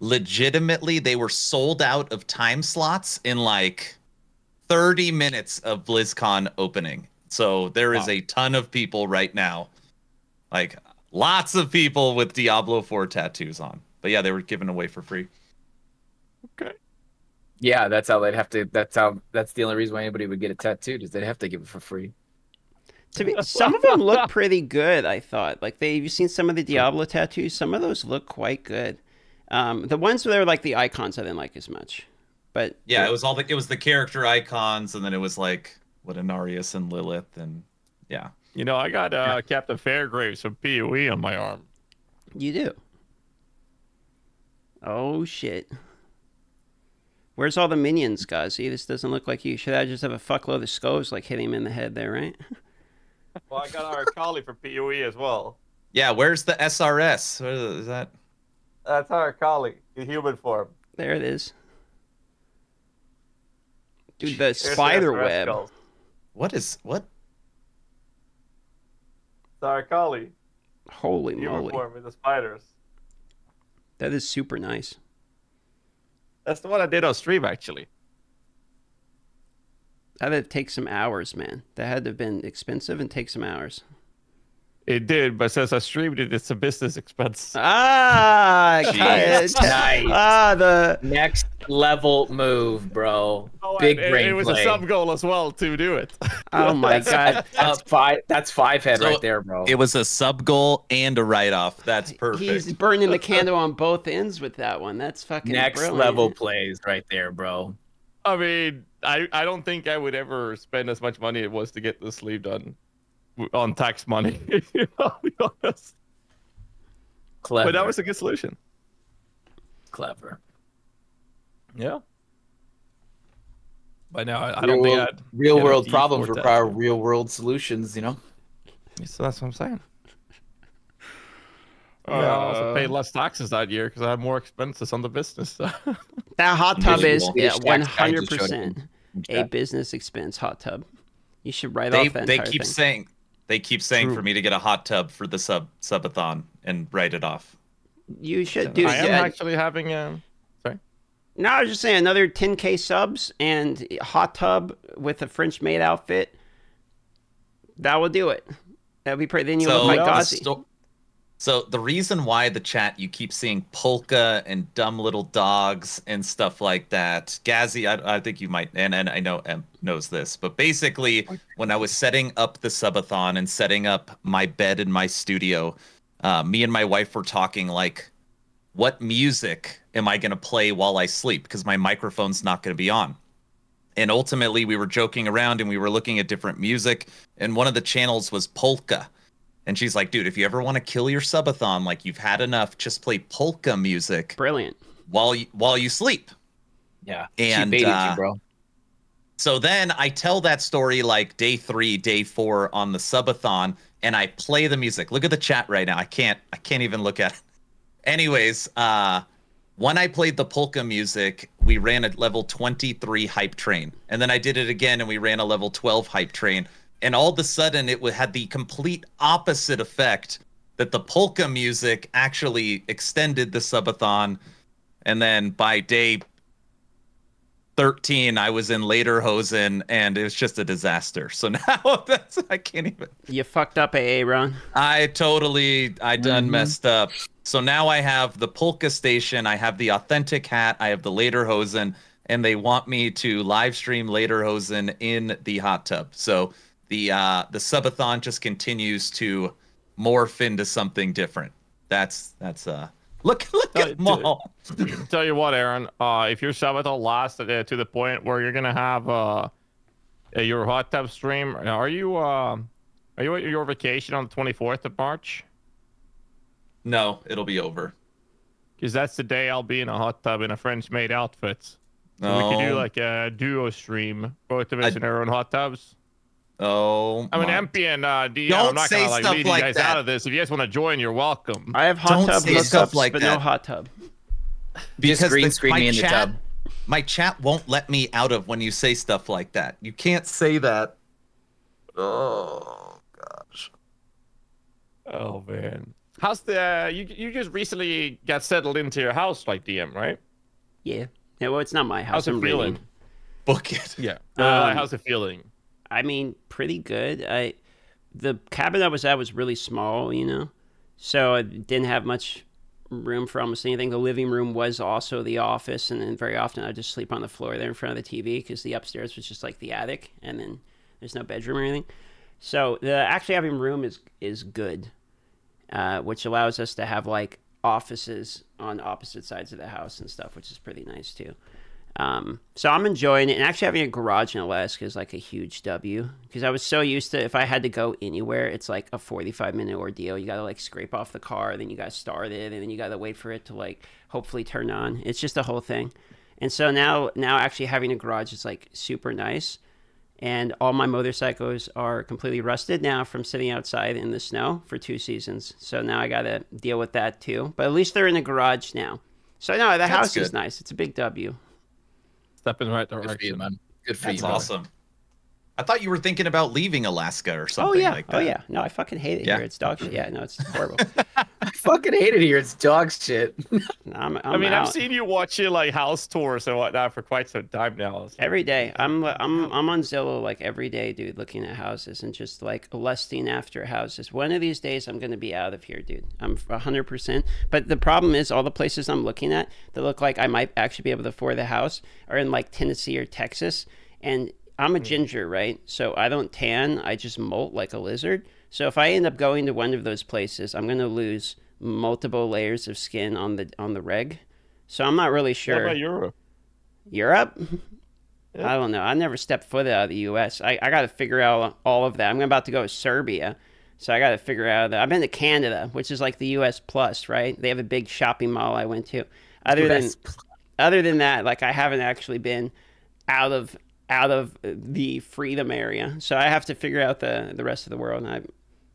Legitimately, they were sold out of time slots in like 30 minutes of BlizzCon opening. So there is a ton of people right now, like lots of people with Diablo 4 tattoos on. But yeah, they were given away for free. Okay. Yeah, that's how they'd have to. That's the only reason why anybody would get a tattoo is they'd have to give it for free. To me, some of them look pretty good. I thought like you've seen some of the Diablo tattoos. Some of those look quite good. The ones that are like the icons I didn't like as much, but yeah, it was all the character icons, and then it was like what Anarius and Lilith, and yeah. You know, I got Captain Fairgraves from PoE on my arm. You do? Oh shit! Where's all the minions, Ghazzy? This doesn't look like you. Should I just have a fuckload of skulls like hit him in the head there, right? Well, I got Arakali for PoE as well. Yeah, where's the SRS? What is that? That's Arakali in human form. There it is. Dude, the spider web. What? It's Arakali. Holy moly. Human form with the spiders. That is super nice. That's the one I did on stream, actually. That had to take some hours, man. That had to have been expensive and take some hours. It did, but since I streamed it, it's a business expense. Ah, nice. The next level move, bro. Oh, big brain. It was a sub goal as well to do it. Oh my god, that's five head so right there, bro. It was a sub goal and a write off. That's perfect. He's burning the candle on both ends with that one. That's fucking next level plays right there, bro. I mean, I don't think I would ever spend as much money it was to get the sleeve done. On tax money, I'll be honest. Clever. But that was a good solution. Clever. Yeah. But now I don't think real world problems require real world solutions, you know? So that's what I'm saying. I also paid less taxes that year because I had more expenses on the business. That hot tub is 100% a business expense hot tub. You should write off that entire thing. They keep saying for me to get a hot tub for the subathon and write it off. You should do. I am actually having a. Sorry. No, I was just saying another 10K subs and a hot tub with a French maid outfit. That will do it. That'd be pretty. Then you look like Ghazzy. So the reason why the chat you keep seeing polka and dumb little dogs and stuff like that, Ghazzy, I think you might, and I know Em knows this, but basically when I was setting up the subathon and setting up my bed in my studio, me and my wife were talking like, what music am I going to play while I sleep? Because my microphone's not going to be on. And ultimately we were joking around and we were looking at different music, and one of the channels was polka. And she's like, dude, if you ever want to kill your subathon, like you've had enough, just play polka music. Brilliant. While you sleep. Yeah. And she baited you, bro. So then I tell that story like day 3, day 4 on the subathon, and I play the music. Look at the chat right now. I can't even look at it. Anyways, when I played the polka music, we ran a level 23 hype train. And then I did it again and we ran a level 12 hype train. And all of a sudden, it had the complete opposite effect, that the polka music actually extended the subathon. And then by day 13, I was in Lederhosen, and it was just a disaster. So now I can't even. You fucked up, Aaron. I totally messed up. So now I have the polka station. I have the authentic hat. I have the Lederhosen, and they want me to live stream Lederhosen in the hot tub. So the subathon just continues to morph into something different. Look at them all. Tell you what, Aaron, if your subathon lasts to the point where you're gonna have your hot tub stream, are you at your vacation on the 24th of March? No, it'll be over. Because that's the day I'll be in a hot tub in a French maid outfit. No. So we could do like a duo stream, both of us in our own hot tubs. Oh, I'm an MP and DM. I'm not gonna like lead you guys out of this. If you guys want to join, you're welcome. I have hot tub hookups, like but no hot tub. Because just green screen me in the tub. My chat won't let me out of when you say stuff like that. You can't say that. Oh gosh. Oh man. How's the you just recently got settled into your house, like DM, right? Yeah. Yeah. Well, it's not my house. How's it feeling? Book it. Yeah. How's it feeling? I mean, pretty good. The cabin I was at was really small, you know, so I didn't have much room for almost anything. The living room was also the office, and then very often I'd just sleep on the floor there in front of the TV, because the upstairs was just like the attic, and then there's no bedroom or anything. So the actually having room is good, which allows us to have like offices on opposite sides of the house and stuff, which is pretty nice too. So I'm enjoying it, and actually having a garage in Alaska is like a huge W, because I was so used to, if I had to go anywhere, it's like a 45-minute ordeal. You got to like scrape off the car, then you got to start it, and then you got to wait for it to like hopefully turn on. It's just a whole thing. And so now actually having a garage is like super nice, and all my motorcycles are completely rusted now from sitting outside in the snow for 2 seasons. So now I got to deal with that too, but at least they're in the garage now. So no, the house is nice. It's a big W. Step in the right direction. Good for you, man. Good for you. That's awesome. I thought you were thinking about leaving Alaska or something like that. Oh, yeah. No, I fucking hate it here. It's dog shit. Yeah, no, it's horrible. I fucking hate it here. It's dog shit. No, I mean, I've seen you watching like house tours and whatnot for quite some time now. So. Every day. I'm on Zillow like every day, dude, looking at houses and just like lusting after houses. One of these days, I'm going to be out of here, dude. I'm 100%. But the problem is all the places I'm looking at that look like I might actually be able to afford the house are in like Tennessee or Texas. And I'm a ginger, right? So I don't tan. I just molt like a lizard. So if I end up going to one of those places, I'm going to lose multiple layers of skin on the reg. So I'm not really sure. What about Europe? Europe? Yeah. I don't know. I never stepped foot out of the U.S. I got to figure out all of that. I'm about to go to Serbia, so I got to figure out that. I've been to Canada, which is like the U.S. plus, right? They have a big shopping mall I went to. Other than that, like I haven't actually been out of the freedom area, so I have to figure out the rest of the world, and I've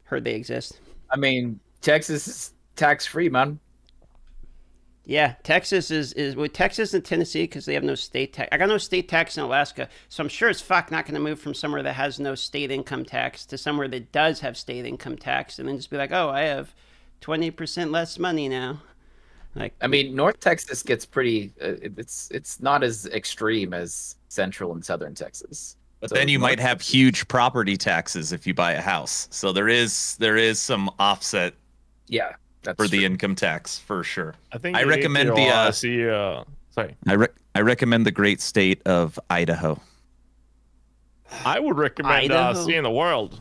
heard they exist. I mean, Texas is tax free, man. Yeah, Texas is with Texas and Tennessee because they have no state tax. I got no state tax in Alaska, so I'm sure as fuck not going to move from somewhere that has no state income tax to somewhere that does have state income tax, and then just be like, oh, I have 20% less money now. Like, I mean, North Texas gets pretty. It's not as extreme as Central and Southern Texas. But so then you might have huge property taxes if you buy a house. So there is some offset. Yeah, that's for true. The income tax for sure. I recommend the sorry. I recommend the great state of Idaho. I would recommend seeing the world.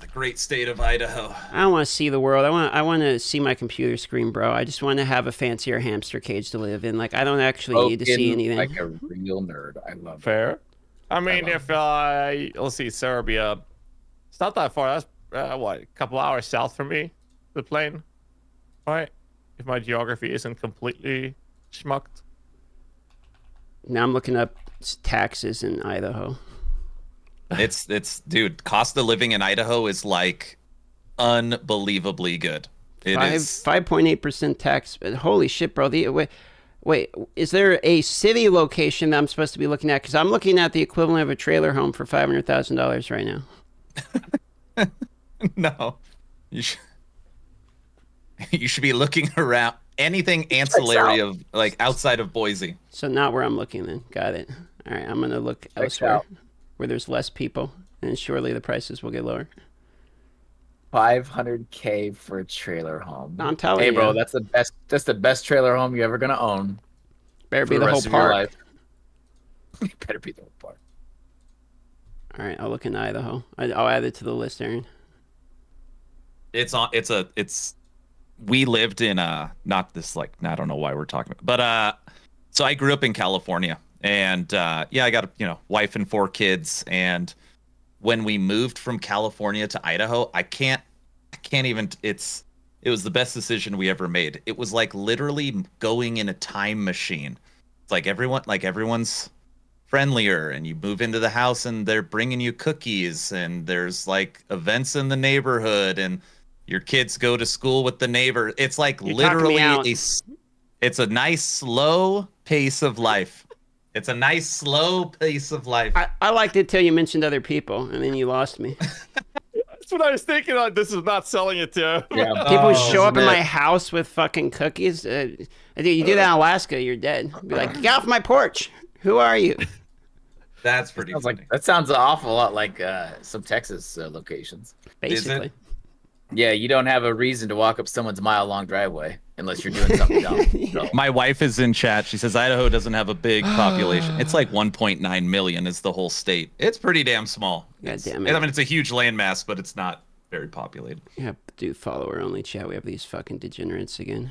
The great state of Idaho. I don't want to see the world. I want to see my computer screen, bro. I just want to have a fancier hamster cage to live in. Like I don't actually need to see anything. Like a real nerd. I love fair. It. I mean, if let's see, Serbia, it's not that far. That's what, a couple hours south from me, the plane, right? If my geography isn't completely schmucked. Now I'm looking up taxes in Idaho. It's dude, cost of living in Idaho is like unbelievably good. It is 5.8% tax. Holy shit, bro! Wait, is there a city location that I'm supposed to be looking at? Because I'm looking at the equivalent of a trailer home for $500,000 right now. No, you should be looking around anything ancillary of like outside of Boise. So not where I'm looking then. Got it. All right, I'm gonna look elsewhere where there's less people, and surely the prices will get lower. $500K for a trailer home. No, I'm telling you, bro, that's the best. That's the best trailer home you're ever gonna own. Better be the whole park. Better be the whole park. All right, I'll look in Idaho. I'll add it to the list, Aaron. It's on. It's a. It's. We lived in not this like. I don't know why we're talking about. But so I grew up in California, and yeah, I got a wife and 4 kids, and. When we moved from California to Idaho, I can't even, it was the best decision we ever made. It was like literally going in a time machine. It's like everyone's friendlier, and you move into the house and they're bringing you cookies, and there's like events in the neighborhood, and your kids go to school with the neighbor. It's like it's a nice slow pace of life. It's a nice, slow pace of life. I liked it till you mentioned other people, and then you lost me. That's what I was thinking. Like, this is not selling it to. Yeah, people show up in my house with fucking cookies. You do that in Alaska, you're dead. Be like, get off my porch. Who are you? That's pretty funny. That sounds an awful lot like some Texas locations. Basically. Yeah, you don't have a reason to walk up someone's mile-long driveway unless you're doing something dumb. So. My wife is in chat. She says Idaho doesn't have a big population. It's like 1.9 million is the whole state. It's pretty damn small. God damn it. I mean, it's a huge landmass, but it's not very populated. Yeah, do follower-only chat. We have these fucking degenerates again.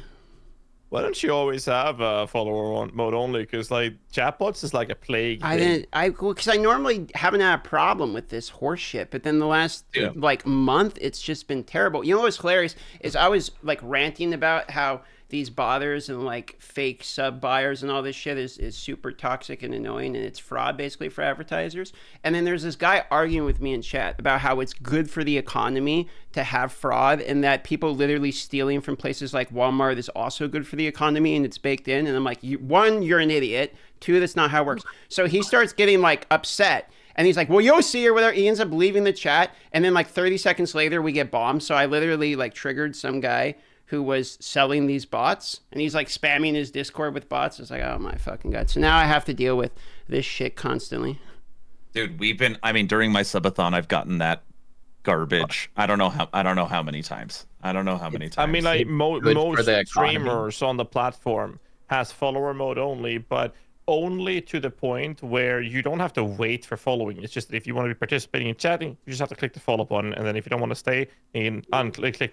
Why don't you always have follower mode only? Because like chatbots is like a plague. Because I normally haven't had a problem with this horseshit, but then the last like month, it's just been terrible. You know what's hilarious is I was like ranting about how these bothers and like fake sub buyers and all this shit is super toxic and annoying, and it's fraud basically for advertisers. And then there's this guy arguing with me in chat about how it's good for the economy to have fraud, and that people literally stealing from places like Walmart is also good for the economy and it's baked in. And I'm like, one, you're an idiot. Two, that's not how it works. So he starts getting like upset. And he's like, well, you'll see, or whatever. He ends up leaving the chat. And then like 30 seconds later, we get bombed. So I literally like triggered some guy who was selling these bots, and he's like spamming his Discord with bots. It's like, oh my fucking God. So now I have to deal with this shit constantly. Dude, during my subathon, I've gotten that garbage. I don't know how many times. I mean, like most streamers on the platform has follower mode only, but only to the point where you don't have to wait for following. It's just if you want to be participating in chatting, you just have to click the follow button, and then if you don't want to stay, you click the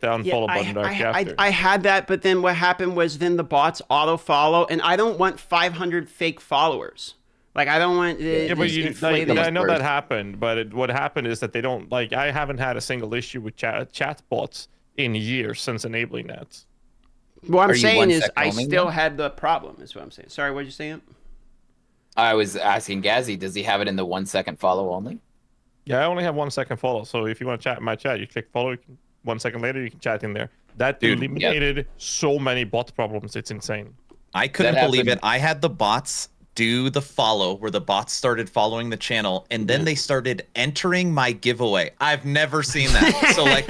unfollow button. I had that, but then what happened was then the bots auto follow, and I don't want 500 fake followers. Like I don't want. I know that happened, but what happened is that they don't like. I haven't had a single issue with chat bots in years since enabling that. What I'm saying is I still had the problem. Is what I'm saying. Sorry, what did you say? I was asking Ghazzy, does he have it in the 1 second follow only? Yeah, I only have 1 second follow. So if you want to chat in my chat, you click follow. 1 second later, you can chat in there. That eliminated so many bot problems. It's insane. I couldn't believe it. I had the bots do the follow where the bots started following the channel, and then they started entering my giveaway. I've never seen that. So like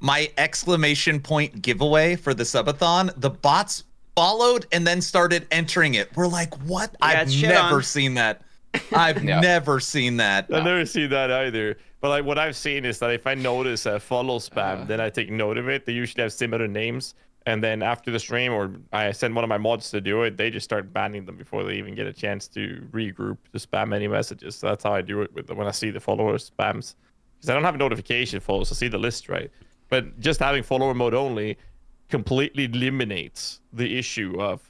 my exclamation point giveaway for the subathon, the bots followed and then started entering it. We're like, what? I've never seen that. I've never seen that. I've never seen that either. But like what I've seen is that if I notice a follow spam, then I take note of it. They usually have similar names. And then after the stream, or I send one of my mods to do it, they just start banning them before they even get a chance to regroup to spam any messages. So that's how I do it with when I see the follower spams. Because I don't have a notification follow, so I see the list, right? But just having follower mode only completely eliminates the issue of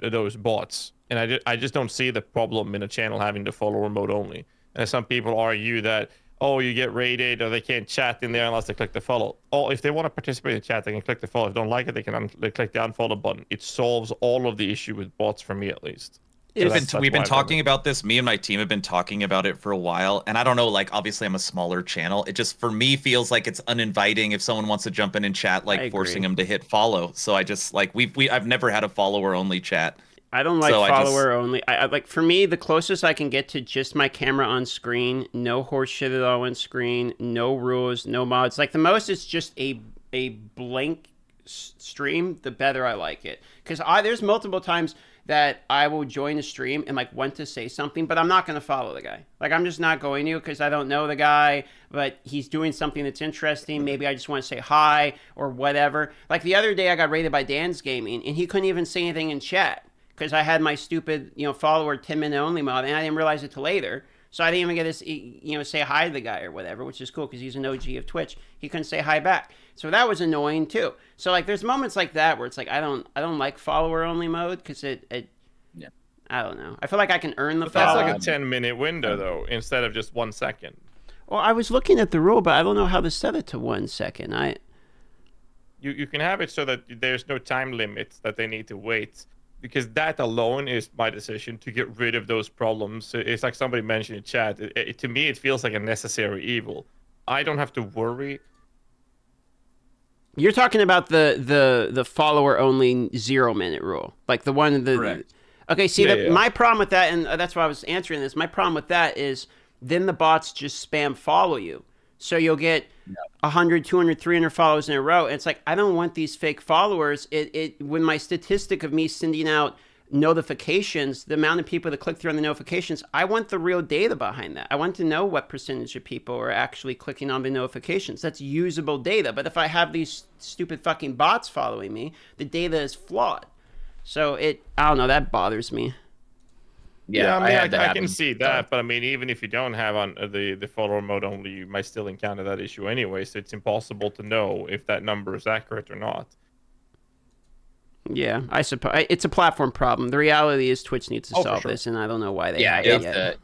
those bots. And I just don't see the problem in a channel having the follower mode only. And some people argue that, oh, you get raided or they can't chat in there unless they click the follow. Oh, if they want to participate in chat, they can click the follow. If they don't like it, they can click the unfollow button. It solves all of the issue with bots for me, at least. So we've been talking about this. Me and my team have been talking about it for a while. And I don't know, like, obviously I'm a smaller channel. It just, for me, feels like it's uninviting if someone wants to jump in and chat, like forcing them to hit follow. So I just, like, I've never had a follower-only chat. I don't like follower only. I like, for me, the closest I can get to just my camera on screen, no horse shit at all on screen, no rules, no mods. Like the most, it's just a blank stream. The better I like it, because there's multiple times that I will join a stream and like want to say something, but I'm not going to follow the guy. Like I'm just not going to, because I don't know the guy, but he's doing something that's interesting. Maybe I just want to say hi or whatever. Like the other day I got raided by Dan's Gaming and he couldn't even say anything in chat, because I had my stupid, you know, follower 10-minute only mod, and I didn't realize it till later. So I didn't even get to, you know, say hi to the guy or whatever, which is cool because he's an OG of Twitch. He couldn't say hi back, so that was annoying too. So like, there's moments like that where it's like I don't like follower only mode because it I don't know. I feel like I can earn the follow. That's like a 10-minute window though, instead of just 1 second. Well, I was looking at the rule, but I don't know how to set it to 1 second. You can have it so that there's no time limits that they need to wait. Because that alone is my decision to get rid of those problems. It's like somebody mentioned in chat. To me, it feels like a necessary evil. I don't have to worry. You're talking about the follower only 0-minute rule, like the one the. Correct. Okay, see, my problem with that, and that's why I was answering this. My problem with that is then the bots just spam follow you, so you'll get 100, 200, 300 followers in a row. And it's like, I don't want these fake followers. When my statistic of me sending out notifications, the amount of people that click through on the notifications, I want the real data behind that. I want to know what percentage of people are actually clicking on the notifications. That's usable data. But if I have these stupid fucking bots following me, the data is flawed. So I don't know, that bothers me. Yeah, I mean, I can see that, but I mean, even if you don't have on the follower mode only, you might still encounter that issue anyway, so it's impossible to know if that number is accurate or not. Yeah, I suppose it's a platform problem. The reality is Twitch needs to solve this, and I don't know why they haven't yet.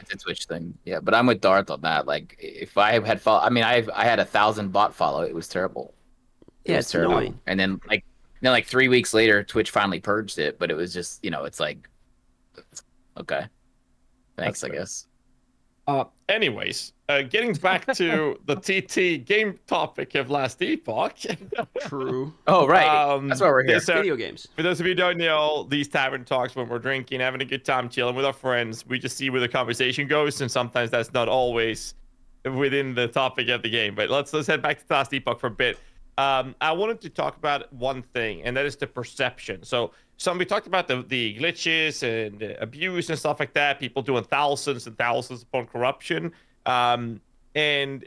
It's a Twitch thing. Yeah, but I'm with Darth on that. Like, if I had follow, I mean, I had 1,000 bot follow. It was terrible. Yeah, it's terrible. Annoying. And then like 3 weeks later, Twitch finally purged it, but it was just, you know, it's like. Okay. Thanks, I guess. Anyways, getting back to the TT game topic of Last Epoch. True. Oh, right. That's why we're here. Video games. For those of you who don't know, these tavern talks, when we're drinking, having a good time, chilling with our friends, we just see where the conversation goes, and sometimes that's not always within the topic of the game. But let's head back to Last Epoch for a bit. I wanted to talk about one thing, and that is the perception. So we talked about the glitches and the abuse and stuff like that, people doing thousands and thousands upon corruption. And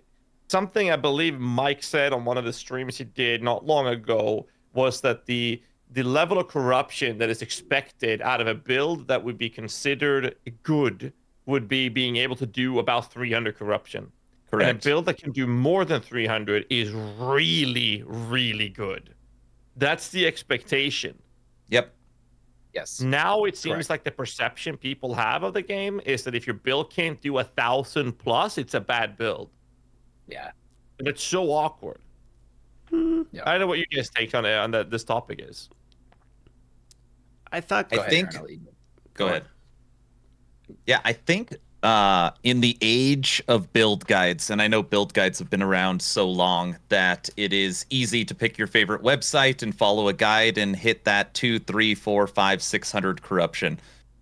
something I believe Mike said on one of the streams he did not long ago was that the level of corruption that is expected out of a build that would be considered good would be being able to do about 300 corruption. Correct. And a build that can do more than 300 is really, really good. That's the expectation. Yep. Yes. Now it seems like the perception people have of the game is that if your build can't do 1,000 plus, it's a bad build. Yeah. And it's so awkward. Yeah. I don't know what you guys take on it, on this topic is. I think. Go ahead. Yeah, I think in the age of build guides, and I know build guides have been around so long that it is easy to pick your favorite website and follow a guide and hit that 2, 3, 4, 5, 600 corruption.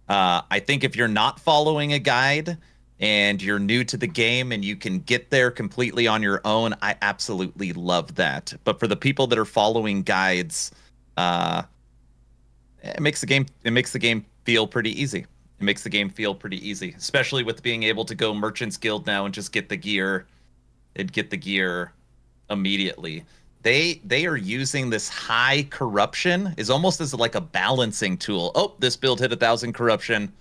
I think if you're not following a guide and you're new to the game and you can get there completely on your own, I absolutely love that. But for the people that are following guides, it makes the game feel pretty easy. It makes the game feel pretty easy, especially with being able to go Merchant's Guild now and just get the gear immediately. They are using this high corruption is almost as like a balancing tool. Oh, this build hit 1,000 corruption.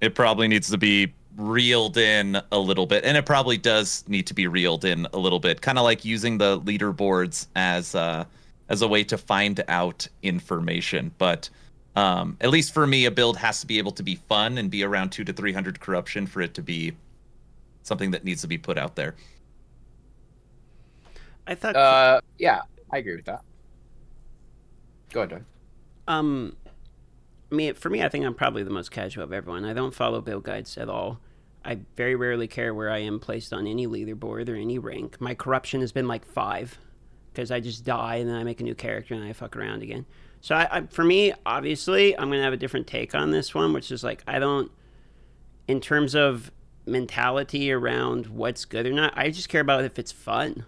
It probably needs to be reeled in a little bit, and it probably does need to be reeled in a little bit. Kind of like using the leaderboards as a way to find out information. But at least for me, a build has to be able to be fun and be around 200 to 300 corruption for it to be something that needs to be put out there. I thought, yeah, I agree with that. Go ahead, Doug. For me, I think I'm probably the most casual of everyone. I don't follow build guides at all. I very rarely care where I am placed on any leaderboard or any rank. My corruption has been like 5 because I just die and then I make a new character and I fuck around again. So for me, obviously, I'm going to have a different take on this one, which is like, I don't, in terms of mentality around what's good or not, I just care about if it's fun.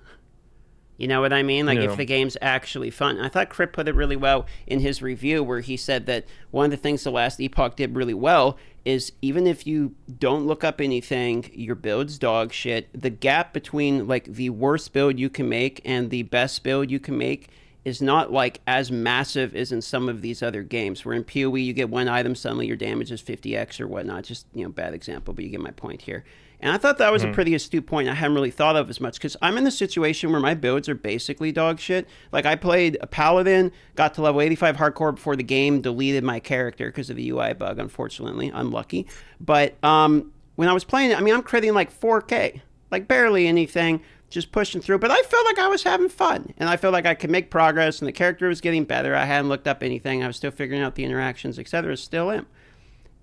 You know what I mean? Like, if the game's actually fun. I thought Crip put it really well in his review where he said that one of the things the Last Epoch did really well is even if you don't look up anything, your build's dog shit, the gap between, like, the worst build you can make and the best build you can make is not, like, as massive as in some of these other games, where in PoE you get one item, suddenly your damage is 50x or whatnot. Just, you know, bad example, but you get my point here. And I thought that was a pretty astute point I hadn't really thought of as much, because I'm in the situation where my builds are basically dog shit. Like, I played a Paladin, got to level 85 hardcore before the game, deleted my character because of the UI bug, unfortunately. Unlucky. But when I was playing it, I mean, I'm critting like 4K, like barely anything, just pushing through, but I felt like I was having fun and I felt like I could make progress and the character was getting better. I hadn't looked up anything. I was still figuring out the interactions, etc. Still am.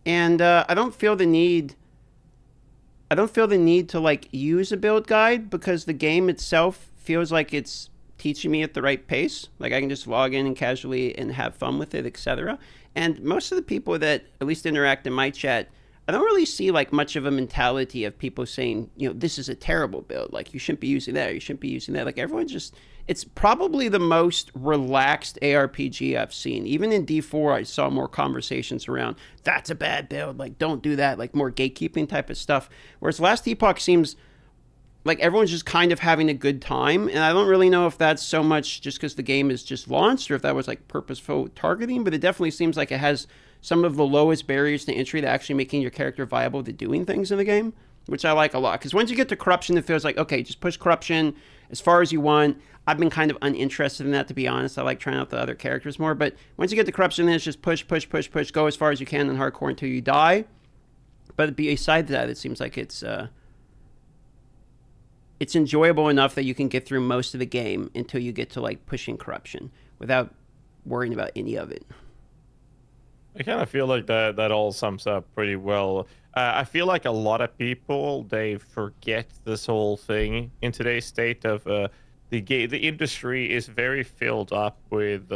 And I don't feel the need to like use a build guide because the game itself feels like it's teaching me at the right pace. Like, I can just log in and casually and have fun with it, etc. And most of the people that at least interact in my chat, I don't really see like much of a mentality of people saying, you know, this is a terrible build. Like, you shouldn't be using that. Or you shouldn't be using that. Like, everyone's just, it's probably the most relaxed ARPG I've seen. Even in D4, I saw more conversations around, that's a bad build. Like, don't do that. Like, more gatekeeping type of stuff. Whereas Last Epoch seems like everyone's just kind of having a good time. And I don't really know if that's so much just because the game is just launched or if that was like purposeful targeting, but it definitely seems like it has some of the lowest barriers to entry to actually making your character viable to doing things in the game, which I like a lot. Because once you get to corruption, it feels like, okay, just push corruption as far as you want. I've been kind of uninterested in that, to be honest. I like trying out the other characters more. But once you get to corruption, then it's just push, push, push, push, go as far as you can in hardcore until you die. But besides that, it seems like it's enjoyable enough that you can get through most of the game until you get to like pushing corruption without worrying about any of it. I kind of feel like that all sums up pretty well. I feel like a lot of people, they forget this whole thing in today's state of the industry is very filled up with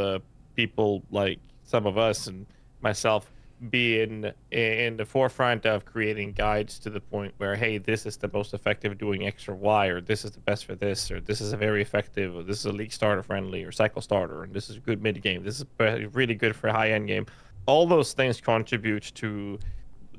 people like some of us and myself being in the forefront of creating guides to the point where, hey, this is the most effective doing X or Y, or this is the best for this, or this is a very effective, or this is a league starter friendly, or cycle starter, and this is a good mid game, this is really good for high end game. All those things contribute to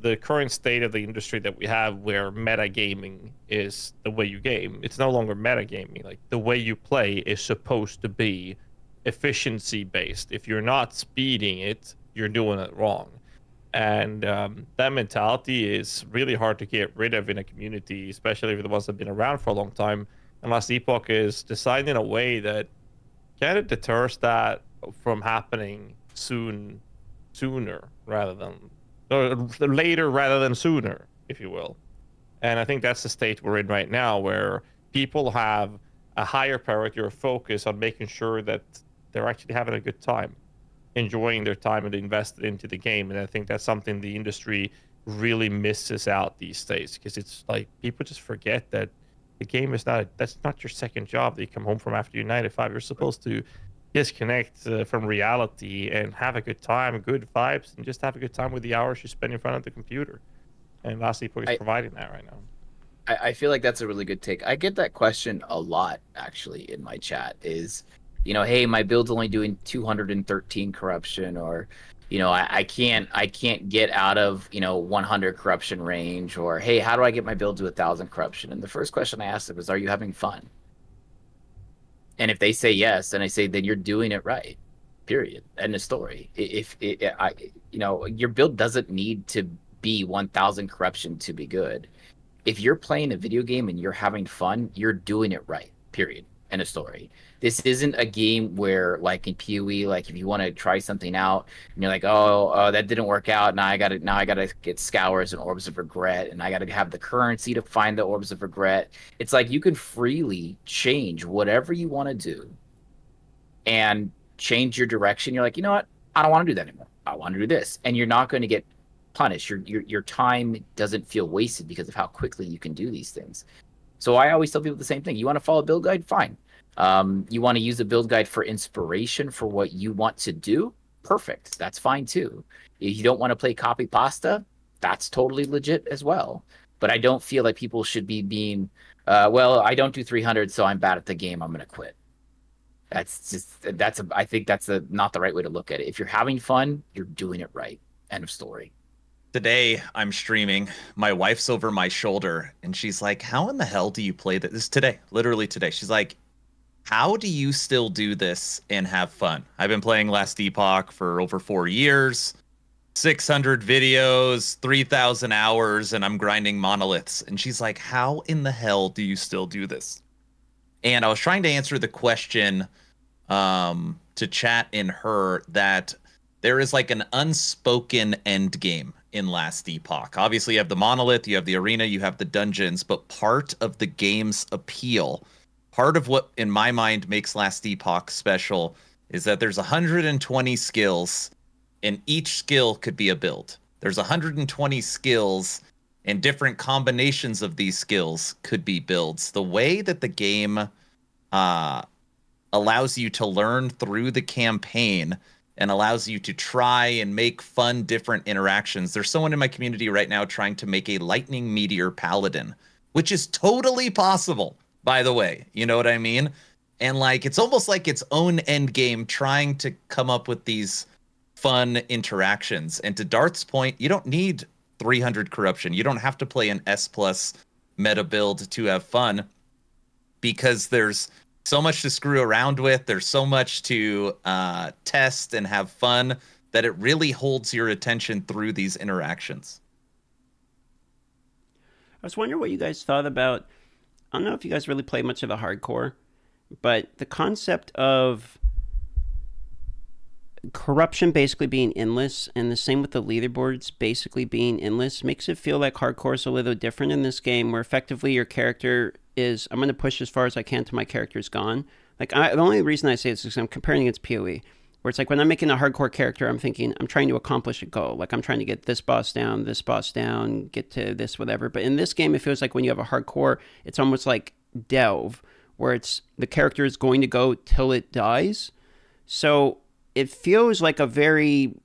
the current state of the industry that we have, where metagaming is the way you game. It's no longer metagaming. Like, the way you play is supposed to be efficiency based. If you're not speeding it, you're doing it wrong. And that mentality is really hard to get rid of in a community, especially with the ones that have been around for a long time. And Last Epoch is designed in a way that kind of deters that from happening sooner rather than, or later rather than sooner, if you will. And I think that's the state we're in right now, where people have a higher priority or focus on making sure that they're actually having a good time, enjoying their time and invested into the game. And I think that's something the industry really misses out these days, because it's like people just forget that the game is not, that's not your second job that you come home from after your 9 to 5. You're supposed to disconnect from reality and have a good time, good vibes, and just have a good time with the hours you spend in front of the computer. And Last Epoch is providing that right now. I feel like that's a really good take. I get that question a lot, actually, in my chat, is, you know, hey, my build's only doing 213 corruption, or, you know, I can't get out of, you know, 100 corruption range, or, hey, how do I get my build to 1,000 corruption? And the first question I asked them is, are you having fun? And if they say yes, then I say, then you're doing it right, period. End of story. You know, your build doesn't need to be 1,000 corruption to be good. If you're playing a video game and you're having fun, you're doing it right, period. End of story. This isn't a game where, like in PoE, like if you want to try something out and you're like, oh, that didn't work out. Now I gotta get scours and orbs of regret, and I gotta have the currency to find the orbs of regret. It's like you can freely change whatever you want to do and change your direction. You're like, you know what? I don't want to do that anymore. I want to do this, and you're not going to get punished. Your time doesn't feel wasted because of how quickly you can do these things. So I always tell people the same thing. You want to follow a build guide? Fine. You want to use a build guide for inspiration for what you want to do? Perfect. That's fine too. If you don't want to play copy pasta, that's totally legit as well. But I don't feel like people should be being, well, I don't do 300, so I'm bad at the game. I'm going to quit. That's just, I think that's not the right way to look at it. If you're having fun, you're doing it right. End of story. Today, I'm streaming. My wife's over my shoulder, and she's like, how in the hell do you play this? This is today, literally today. She's like, how do you still do this and have fun? I've been playing Last Epoch for over 4 years, 600 videos, 3,000 hours, and I'm grinding monoliths. And she's like, how in the hell do you still do this? And I was trying to answer the question to chat in her that there is like an unspoken end game in Last Epoch. Obviously, you have the monolith, you have the arena, you have the dungeons, but part of the game's appeal, part of what, in my mind, makes Last Epoch special is that there's 120 skills, and each skill could be a build. There's 120 skills, and different combinations of these skills could be builds. The way that the game allows you to learn through the campaign and allows you to try and make fun, different interactions. There's someone in my community right now trying to make a lightning meteor paladin, which is totally possible, by the way. You know what I mean? And like, it's almost like its own end game trying to come up with these fun interactions. And to Darth's point, you don't need 300 corruption. You don't have to play an S+ meta build to have fun, because there's so much to screw around with. There's so much to test and have fun that it really holds your attention through these interactions. I was wondering what you guys thought about, I don't know if you guys really play much of the hardcore, but the concept of corruption basically being endless, and the same with the leaderboards basically being endless, makes it feel like hardcore is a little different in this game, where effectively your character is, I'm going to push as far as I can till my character's gone. Like, the only reason I say this is because I'm comparing against PoE, where it's like when I'm making a hardcore character, I'm thinking I'm trying to accomplish a goal. Like, I'm trying to get this boss down, get to this, whatever. But in this game, it feels like when you have a hardcore, it's almost like delve, where it's the character is going to go till it dies. So it feels like a very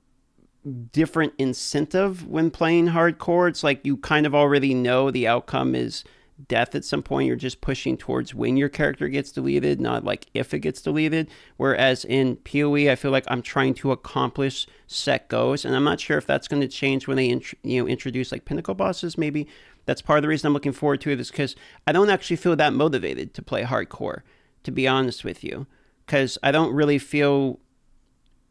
different incentive when playing hardcore. It's like you kind of already know the outcome is death at some point. You're just pushing towards when your character gets deleted, not like if it gets deleted. Whereas in PoE, I feel like I'm trying to accomplish set goals, and I'm not sure if that's going to change when they introduce like pinnacle bosses. Maybe that's part of the reason I'm looking forward to it, is because I don't actually feel that motivated to play hardcore, to be honest with you, because I don't really feel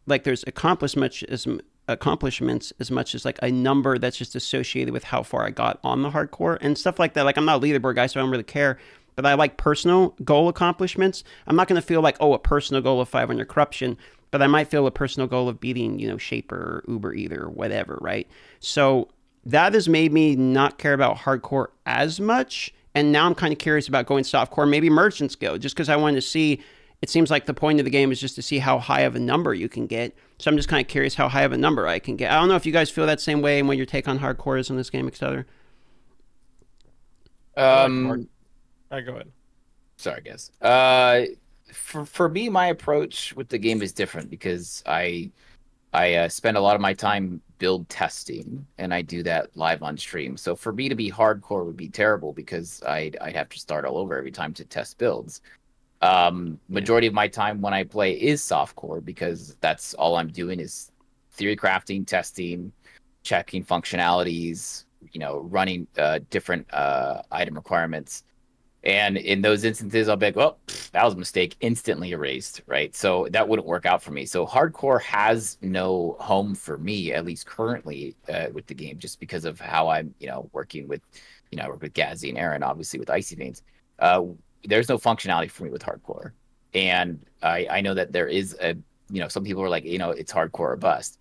like there's accomplishments as much as like a number that's just associated with how far I got on the hardcore and stuff like that. Like, I'm not a leaderboard guy, so I don't really care, but I like personal goal accomplishments. I'm not going to feel like, oh, a personal goal of 500 corruption, but I might feel a personal goal of beating, you know, Shaper or Uber either or whatever, right? So that has made me not care about hardcore as much, and now I'm kind of curious about going softcore, maybe Merchant's Guild, just because I wanted to see it seems like the point of the game is just to see how high of a number you can get. So I'm just kind of curious how high of a number I can get. I don't know if you guys feel that same way and what your take on hardcore is in this game, etc. Go ahead. Sorry, guys. For me, my approach with the game is different because I spend a lot of my time build testing, and I do that live on stream. So for me to be hardcore would be terrible because I'd have to start all over every time to test builds. Majority of my time when I play is softcore because that's all I'm doing is theory crafting, testing, checking functionalities, you know, running different item requirements. And in those instances, I'll be like, well, that was a mistake, instantly erased, right? So that wouldn't work out for me. So hardcore has no home for me, at least currently with the game, just because of how I'm, you know, working with, you know, I work with Ghazzy and Aaron, obviously with Icy Veins. There's no functionality for me with hardcore. And I know that there is a, you know, some people are like, you know, it's hardcore or bust.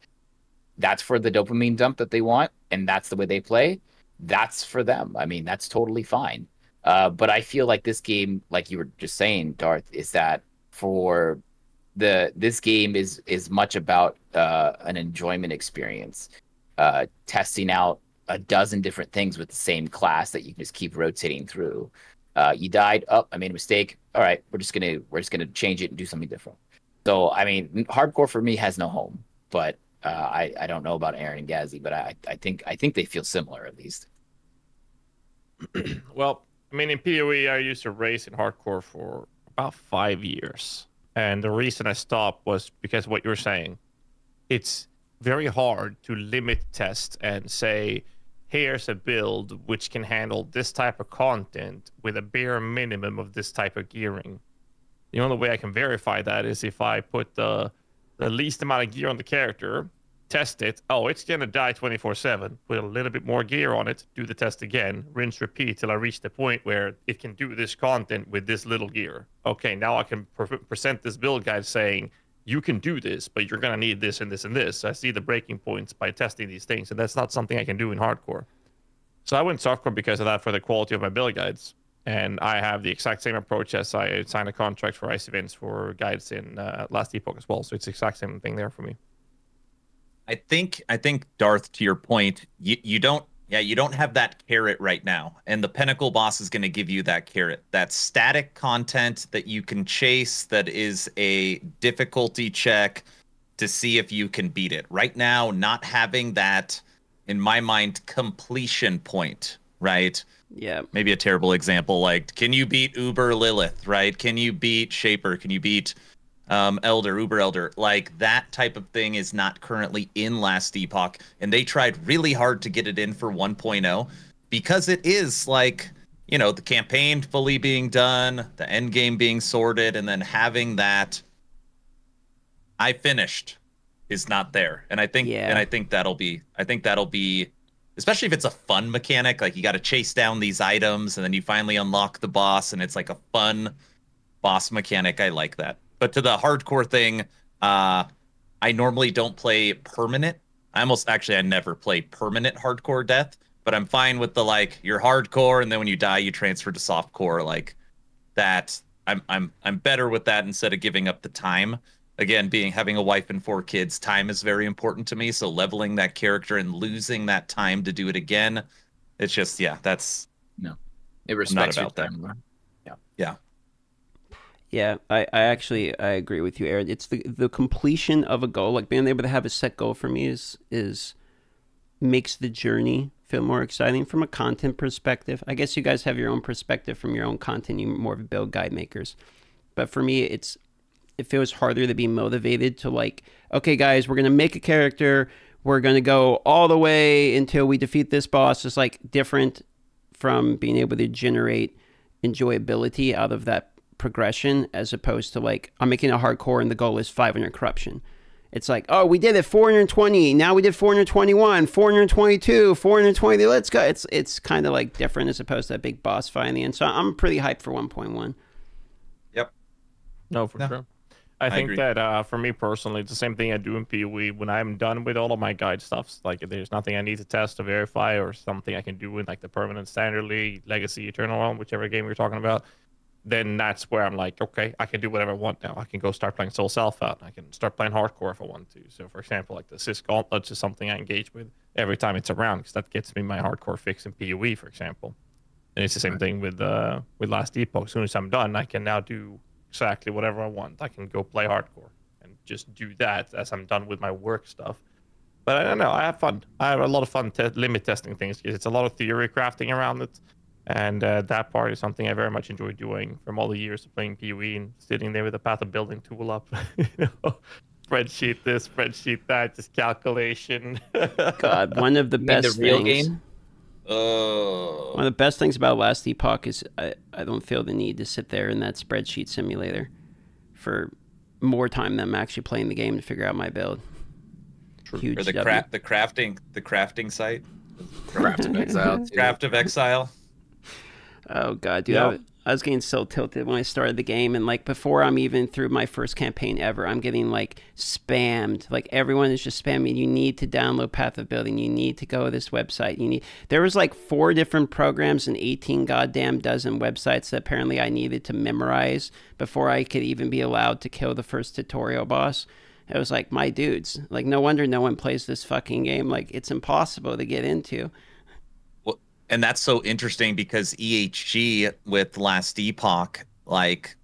That's for the dopamine dump that they want, and that's the way they play. That's for them. I mean, that's totally fine. But I feel like this game, like you were just saying, Darth, is that for this game is much about an enjoyment experience, testing out a dozen different things with the same class that you can just keep rotating through. You died. Oh, I made a mistake. All right, we're just gonna change it and do something different. So I mean, hardcore for me has no home. But I don't know about Aaron and Ghazzy, but I think they feel similar at least. Well. I mean, in PoE, I used to race in hardcore for about 5 years. And the reason I stopped was because of what you were saying. It's very hard to limit test and say, here's a build which can handle this type of content with a bare minimum of this type of gearing. The only way I can verify that is if I put the least amount of gear on the character, test it. Oh, it's going to die 24/7. Put a little bit more gear on it, do the test again, rinse, repeat till I reach the point where it can do this content with this little gear. Okay, now I can present this build guide saying, you can do this, but you're going to need this and this and this. So I see the breaking points by testing these things, and that's not something I can do in hardcore. So I went softcore because of that for the quality of my build guides, and I have the exact same approach as I signed a contract for Ice Events for guides in Last Epoch as well, so it's the exact same thing there for me. I think Darth, to your point, you don't have that carrot right now, and the Pinnacle boss is going to give you that carrot, that static content that you can chase, that is a difficulty check to see if you can beat it. Right now, not having that, in my mind, completion point, right? Yeah. Maybe a terrible example, like, can you beat Uber Lilith, right? Can you beat Shaper? Can you beat Uber Elder, like that type of thing is not currently in Last Epoch, and they tried really hard to get it in for 1.0 because it is like, you know, the campaign fully being done, the end game being sorted, and then having that I finished is not there. And I think that'll be, especially if it's a fun mechanic, like you got to chase down these items and then you finally unlock the boss and it's like a fun boss mechanic. I like that. But to the hardcore thing, I normally don't play permanent. I never play permanent hardcore death, but I'm fine with the, like, you're hardcore and then when you die, you transfer to softcore, like that. I'm better with that instead of giving up the time. Again, having a wife and 4 kids, time is very important to me. So leveling that character and losing that time to do it again, it's just, yeah, that's no. It respects not about your time. That. Yeah. Yeah. Yeah, I agree with you, Aaron. It's the completion of a goal, like being able to have a set goal for me is makes the journey feel more exciting from a content perspective. I guess you guys have your own perspective from your own content. You're more of a build guide makers. But for me, it feels harder to be motivated to, like, okay, guys, we're going to make a character. We're going to go all the way until we defeat this boss. It's like different from being able to generate enjoyability out of that progression, as opposed to, like, I'm making a hardcore and the goal is 500 corruption. It's like, oh, we did it 420, now we did 421, 422, 420, let's go. It's kind of like different as opposed to that big boss fight in the end. So I'm pretty hyped for 1.1. Yep. No, for sure. I think agree. That for me personally, it's the same thing I do in PoE. When I'm done with all of my guide stuffs, like, there's nothing I need to test or verify or something I can do in, like, the permanent, standard, league, legacy, eternal realm, whichever game you're talking about. then that's where I'm like, okay, I can do whatever I want now. I can go start playing Soul Self out. I can start playing hardcore if I want to. So, for example, like the Sis Gauntlets is something I engage with every time it's around because that gets me my hardcore fix in PoE, for example. And it's the same thing with Last Epoch. As soon as I'm done, I can now do exactly whatever I want. I can go play hardcore and just do that as I'm done with my work stuff. But I don't know. I have fun. I have a lot of fun limit testing things because it's a lot of theory crafting around it. And that part is something I very much enjoy doing from all the years of playing PoE and sitting there with a path of building tool up. You know, spreadsheet this, spreadsheet that, just calculation. God, one of the best the real things. Game? One of the best things about Last Epoch is I don't feel the need to sit there in that spreadsheet simulator for more time than I'm actually playing the game to figure out my build. Huge or the crafting site. Craft of Exile. Craft of Exile. Oh God, dude! Yep. I was getting so tilted when I started the game, and like before I'm even through my first campaign ever, I'm getting like spammed. Like everyone is just spamming. You need to download Path of Building. You need to go to this website. You need. There was like 4 different programs and 18 goddamn dozen websites that apparently I needed to memorize before I could even be allowed to kill the first tutorial boss. It was like, my dudes, like no wonder no one plays this fucking game. Like it's impossible to get into. And that's so interesting because EHG with Last Epoch, like,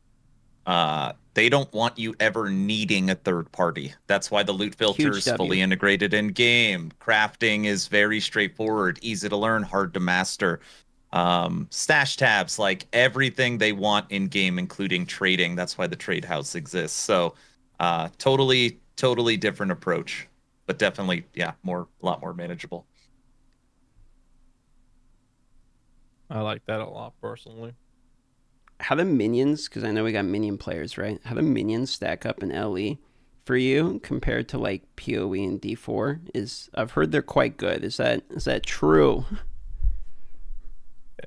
they don't want you ever needing a third party. That's why the loot filter is fully integrated in game. Crafting is very straightforward, easy to learn, hard to master. Stash tabs, like everything they want in game, including trading. That's why the trade house exists. So totally different approach, but definitely, yeah, a lot more manageable. I like that a lot, personally. How do minions, because I know we got minion players, right? How do minions stack up in LE for you compared to, like, PoE and D4? I've heard they're quite good. Is that true?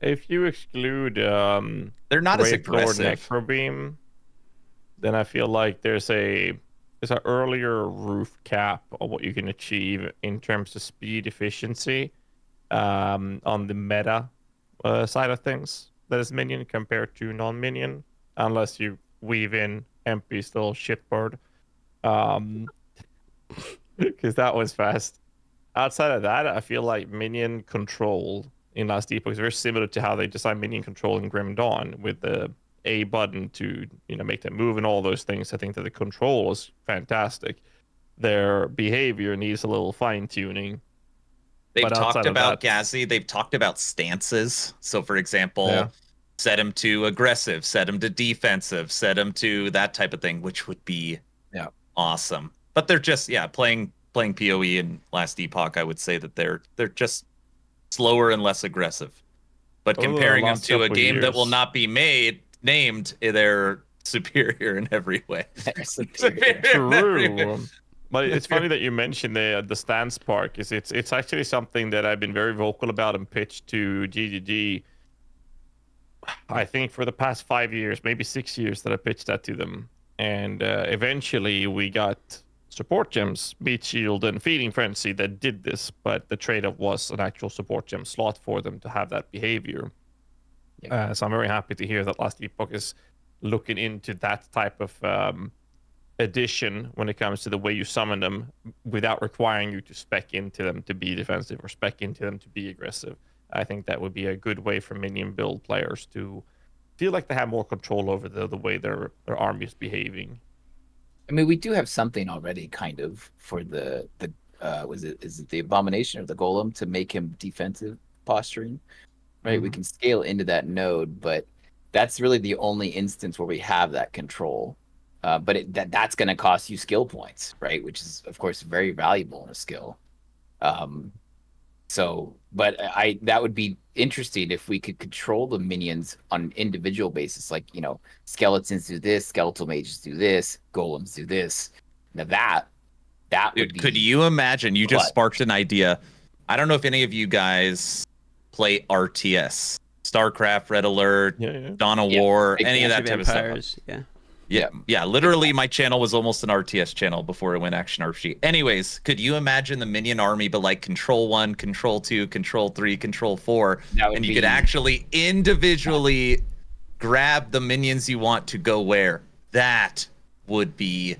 If you exclude they're not as aggressive. Necrobeam, then I feel like there's an earlier roof cap on what you can achieve in terms of speed efficiency on the meta side of things that is minion compared to non-minion, unless you weave in MP still shitbird, because that was fast. Outside of that, I feel like minion control in Last Epoch is very similar to how they designed minion control in Grim Dawn with the A button to, you know, make them move and all those things. I think that the control is fantastic. Their behavior needs a little fine-tuning. They've talked about Ghazzy. They've talked about stances. So, for example, set him to aggressive, set him to defensive, set him to that type of thing, which would be awesome. But they're just playing PoE and Last Epoch. I would say that they're just slower and less aggressive. But comparing them to a game that will not be named, they're superior in every way. True. But it's funny that you mentioned the stance part, because it's actually something that I've been very vocal about and pitched to GGG, I think, for the past 5 years, maybe 6 years that I pitched that to them. And eventually we got support gems, Meat Shield and Feeding Frenzy, that did this, but the trade-off was an actual support gem slot for them to have that behavior. Yeah. So I'm very happy to hear that Last Epoch is looking into that type of... addition when it comes to the way you summon them without requiring you to spec into them to be defensive or spec into them to be aggressive. I think that would be a good way for minion build players to feel like they have more control over the way their army is behaving. I mean, we do have something already kind of for is it the Abomination or the Golem to make him defensive posturing, right? Mm-hmm. We can scale into that node, but that's really the only instance where we have that control. But that's going to cost you skill points, right? Which is, of course, very valuable in a skill. That would be interesting if we could control the minions on an individual basis. Like, you know, skeletons do this, skeletal mages do this, golems do this. Now that would be... Could you imagine? You just sparked an idea. I don't know if any of you guys play RTS. StarCraft, Red Alert, Dawn of War, any of that type of stuff. Yeah, literally my channel was almost an RTS channel before it went action RPG. Anyways, could you imagine the minion army, but like control 1, control 2, control 3, control 4, and you could actually individually grab the minions you want to go where. That would be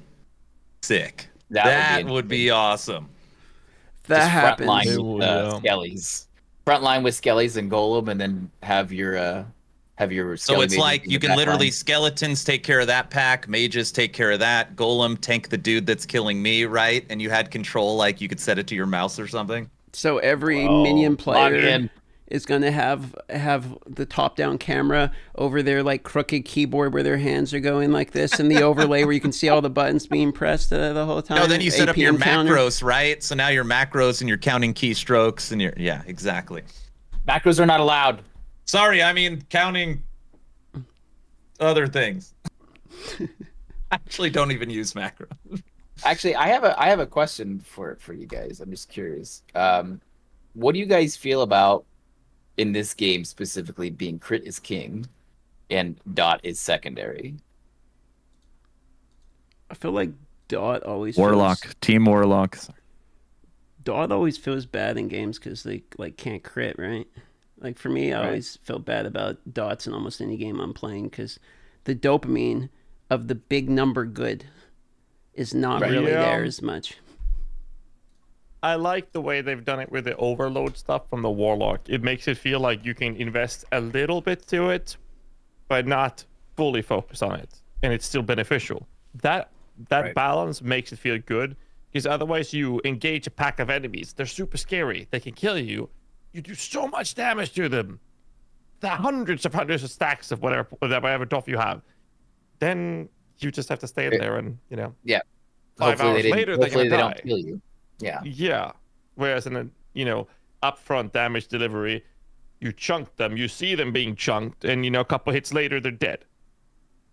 sick. That would be awesome. That happens. Frontline with skellies and golem, and then have your. So it's like you can literally skeletons take care of that pack, mages take care of that, golem tank the dude that's killing me, right? And you had control, like you could set it to your mouse or something. So every minion player is going to have the top-down camera over their like crooked keyboard where their hands are going like this, and the overlay where you can see all the buttons being pressed the whole time. No, then you set up your macros, right? So now your macros and you're counting keystrokes and you're exactly. Macros are not allowed. Sorry, I mean counting other things. I actually don't even use macros. Actually, I have a question for you guys. I'm just curious. What do you guys feel about in this game specifically being crit is king and dot is secondary? I feel like dot always Warlock. Dot always feels bad in games because they like can't crit, right? Like for me, I always feel bad about dots in almost any game I'm playing because the dopamine of the big number good is not really there as much. I like the way they've done it with the overload stuff from the Warlock. It makes it feel like you can invest a little bit to it, but not fully focus on it, and it's still beneficial. That balance makes it feel good, because otherwise you engage a pack of enemies. They're super scary. They can kill you. You do so much damage to them. The hundreds of stacks of whatever buff you have. Then you just have to stay in there and, you know. Yeah. 5 hours later, hopefully they don't kill you. Yeah. Yeah. Whereas in a, you know, upfront damage delivery, you chunk them, you see them being chunked, and you know a couple hits later they're dead.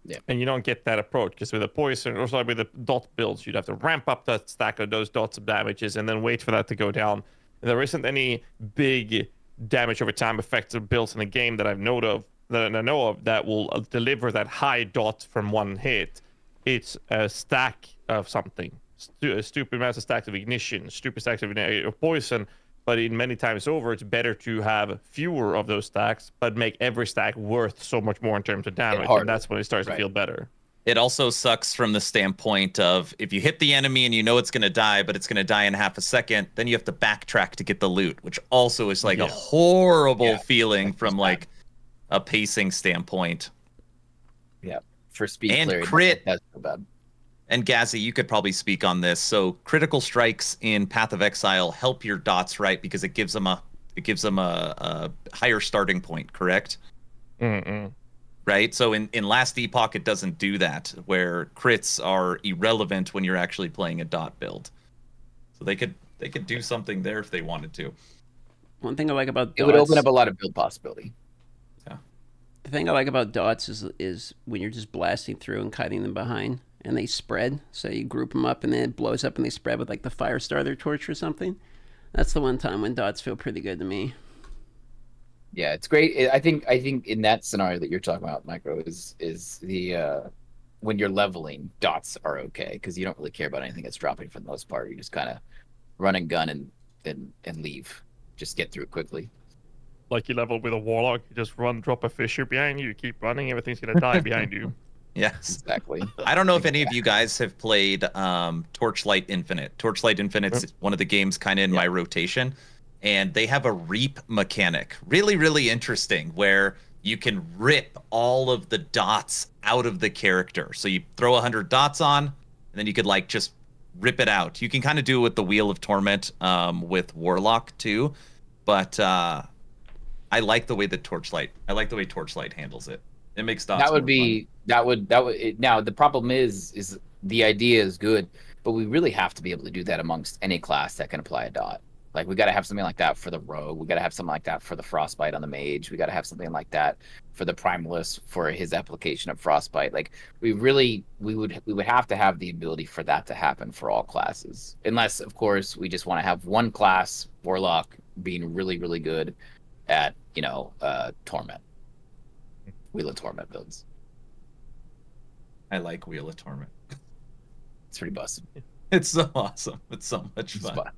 Yeah. And you don't get that approach because with a poison or sorry with the dot builds, you'd have to ramp up that stack of those dots of damages and then wait for that to go down. And there isn't any big damage over time effects or builds in the game that I've known of that will deliver that high dot from one hit. It's a stack of something. Stupid massive stacks of ignition, stupid stacks of poison, but in many times over, it's better to have fewer of those stacks, but make every stack worth so much more in terms of damage, and that's when it starts to feel better. It also sucks from the standpoint of if you hit the enemy and you know it's going to die, but it's going to die in half a second, then you have to backtrack to get the loot, which also is like a horrible feeling from like a pacing standpoint. Yeah, for speed and clearing, crit. That's so bad. And Ghazzy, you could probably speak on this. So critical strikes in Path of Exile help your dots, right? Because it gives them a higher starting point, correct? Mm-mm. Right. So in Last Epoch, it doesn't do that, where crits are irrelevant when you're actually playing a dot build. So they could do something there if they wanted to. One thing I like about dots, it would open up a lot of build possibility. Yeah. The thing I like about dots is when you're just blasting through and cutting them behind. And they spread, so you group them up, and then it blows up, and they spread with like the fire starter torch or something. That's the one time when dots feel pretty good to me. Yeah, it's great. I think in that scenario that you're talking about, Micro, is the when you're leveling, dots are okay because you don't really care about anything that's dropping for the most part. You just kind of run and gun and leave, just get through quickly. Like you level with a Warlock, you just run, drop a Fissure behind you, keep running, everything's gonna die behind you. Yes, exactly. I don't know if any of you guys have played Torchlight Infinite. Torchlight Infinite's one of the games kind of in my rotation, and they have a reap mechanic. Really, really interesting, where you can rip all of the dots out of the character. So you throw 100 dots on, and then you could like just rip it out. You can kind of do it with the Wheel of Torment with Warlock too, but I like the way that Torchlight. I like the way Torchlight handles it. It makes dots. That would be. Fun. That would now the problem is the idea is good, but we really have to be able to do that amongst any class that can apply a dot. Like we got to have something like that for the Rogue. We got to have something like that for the Frostbite on the Mage. We got to have something like that for the Primalist for his application of Frostbite. Like we would have to have the ability for that to happen for all classes, unless of course we just want to have one class Warlock being really really good at Torment, Wheel of Torment builds. I like Wheel of Torment. It's pretty busted. It's so awesome. It's so much fun.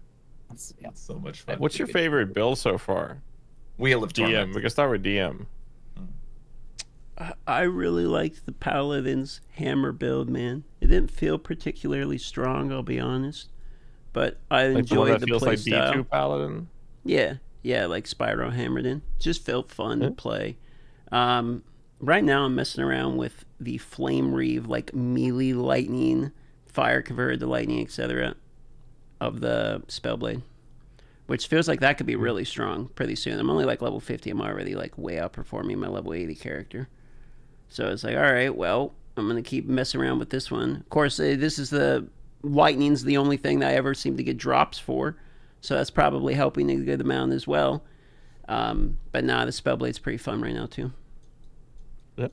It's so much fun. What's your favorite build so far? Wheel of Torment. DM. We can start with DM. I really liked the Paladin's hammer build, man. It didn't feel particularly strong, I'll be honest, but I enjoyed the playstyle. Like D2 Paladin? Yeah, yeah, like Spyro hammered in. Just felt fun to play. Right now I'm messing around with the Flame Reeve, like melee lightning, fire converted to lightning, etc. of the Spellblade, which feels like that could be really strong pretty soon. I'm only like level 50. I'm already like way outperforming my level 80 character. So it's like, all right, well, I'm going to keep messing around with this one. Of course, this is the lightning's the only thing that I ever seem to get drops for. So that's probably helping a good amount as well. But nah, the Spellblade's pretty fun right now too. Yep.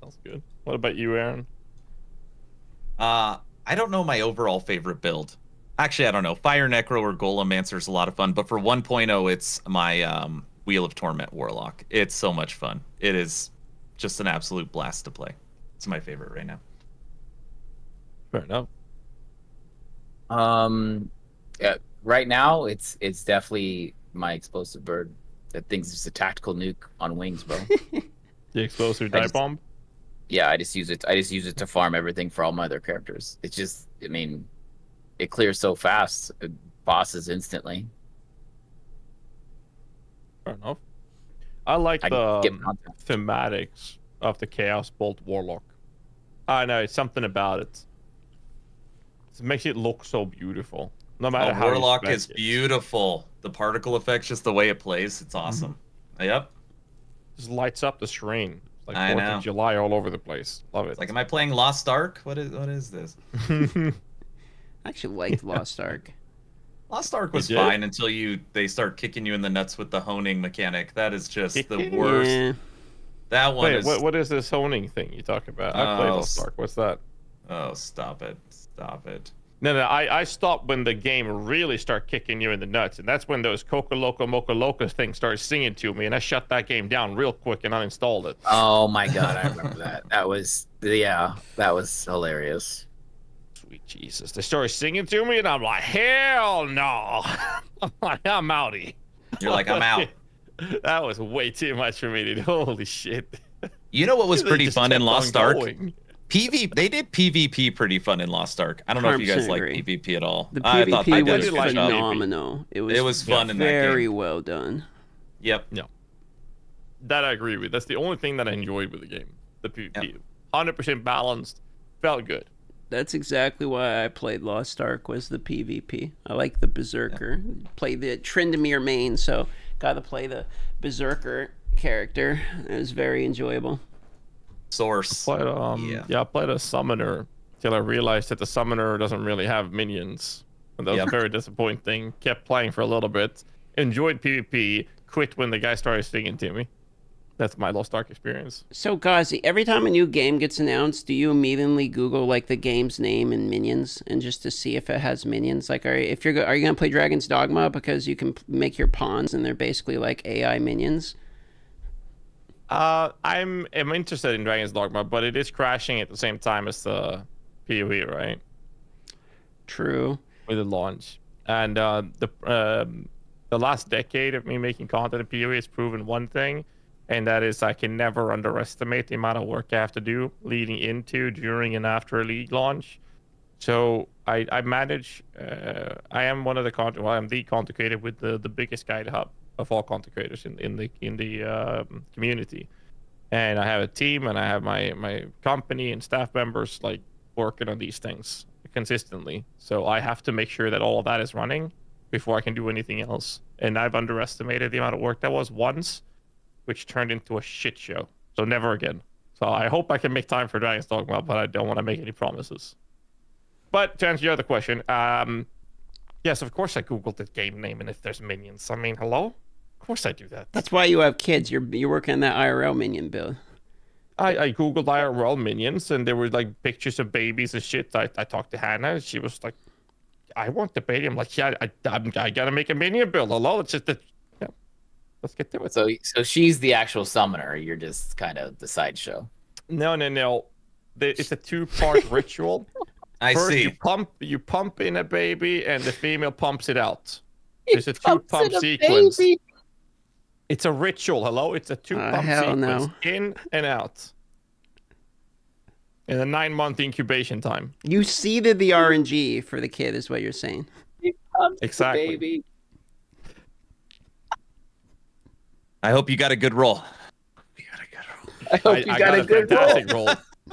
Sounds good. What about you, Aaron? I don't know my overall favorite build. Actually, I don't know. Fire Necro or Golemancer is a lot of fun, but for 1.0, it's my Wheel of Torment Warlock. It's so much fun. It is just an absolute blast to play. It's my favorite right now. Fair enough. Yeah, right now, it's definitely my explosive bird. That thing's just a tactical nuke on wings, bro. The explosive dive bomb? Yeah, I just use it to farm everything for all my other characters. It's just, I mean, it clears so fast, it bosses instantly. Fair enough. I like the thematics of the Chaos Bolt Warlock. I know, it's something about it. It makes it look so beautiful. No matter how Warlock is beautiful. The particle effect, just the way it plays, it's awesome. Yep. Just lights up the screen. Like 4th of July all over the place. Love it. It's like, am I playing Lost Ark? What is this? I actually liked Lost Ark. Lost Ark was fine until they start kicking you in the nuts with the honing mechanic. That is just the worst. Yeah. That one. Wait, is... what is this honing thing you talk about? I played Lost Ark. What's that? Oh, stop it. Stop it. No, I stopped when the game really start kicking you in the nuts, and that's when those Coca Loco Mocha Loca things started singing to me, and I shut that game down real quick and uninstalled it. Oh my god, I remember that. That was hilarious. Sweet Jesus, they started singing to me, and I'm like, hell no! I'm like, I'm outie. You're like, I'm out. That was way too much for me, dude. Holy shit. You know what was pretty fun in Lost Ark? They did PvP pretty fun in Lost Ark. I don't know if you guys like PvP at all. The PvP was phenomenal. It was fun in that game. Very well done. Yep. No. That I agree with. That's the only thing that I enjoyed with the game. The PvP. 100% balanced. Felt good. That's exactly why I played Lost Ark, was the PvP. I like the Berserker. Played the Trendemir main, so got to play the Berserker character. It was very enjoyable. Source. I played, I played a summoner till I realized that the summoner doesn't really have minions, and that was very disappointing. Kept playing for a little bit, enjoyed PvP, quit when the guy started singing to me. That's my Lost Ark experience. So Ghazzy, every time a new game gets announced, do you immediately Google like the game's name and minions, and just to see if it has minions? Like, are you gonna play Dragon's Dogma because you can make your pawns and they're basically like AI minions? I'm interested in Dragon's Dogma, but it is crashing at the same time as the PoE, right? True. With the launch. And the last decade of me making content in PoE has proven one thing, and that is I can never underestimate the amount of work I have to do leading into, during, and after a League launch. So I manage, I am one of the content, well, I'm the content creator with the biggest guide hub of all content creators in the community, and I have a team, and I have my company and staff members like working on these things consistently. So I have to make sure that all of that is running before I can do anything else. And I've underestimated the amount of work that was once, which turned into a shit show. So never again. So I hope I can make time for Dragon's Dogma, but I don't want to make any promises. But to answer your other question, yes, of course I Googled the game name and if there's minions. I mean, hello? Of course I do that. That's why you have kids. You're working on that IRL minion build. I Googled IRL minions, and there were like pictures of babies and shit. I talked to Hannah, and she was like, I want the baby. I'm like, yeah, I gotta make a minion build. Hello? It's just that, yeah. Let's get to it. So she's the actual summoner. You're just kind of the sideshow. No. It's a two-part ritual. First, I see. You pump in a baby, and the female pumps it out. There's a two-pump sequence. Baby. It's a ritual, hello? It's a two-pump sequence, in and out. And a 9-month incubation time. You seeded the RNG for the kid, is what you're saying. Exactly. Baby. I hope you got a good roll. You got a good roll. I hope you got a good fantastic roll.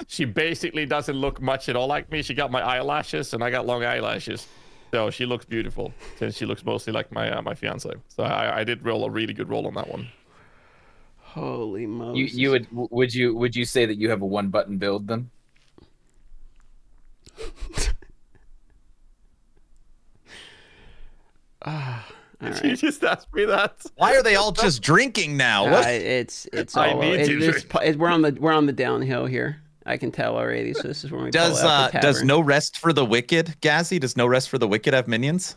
She basically doesn't look much at all like me. She got my eyelashes, and I got long eyelashes. So she looks beautiful, since she looks mostly like my my fiance. So I did roll a really good roll on that one. Holy Moses! You would you say that you have a one button build then? She just asked me that. Why are they all just drinking now? It's all. We're on the downhill here. I can tell already. So this is when we does No Rest for the Wicked, Ghazzy? Does No Rest for the Wicked have minions?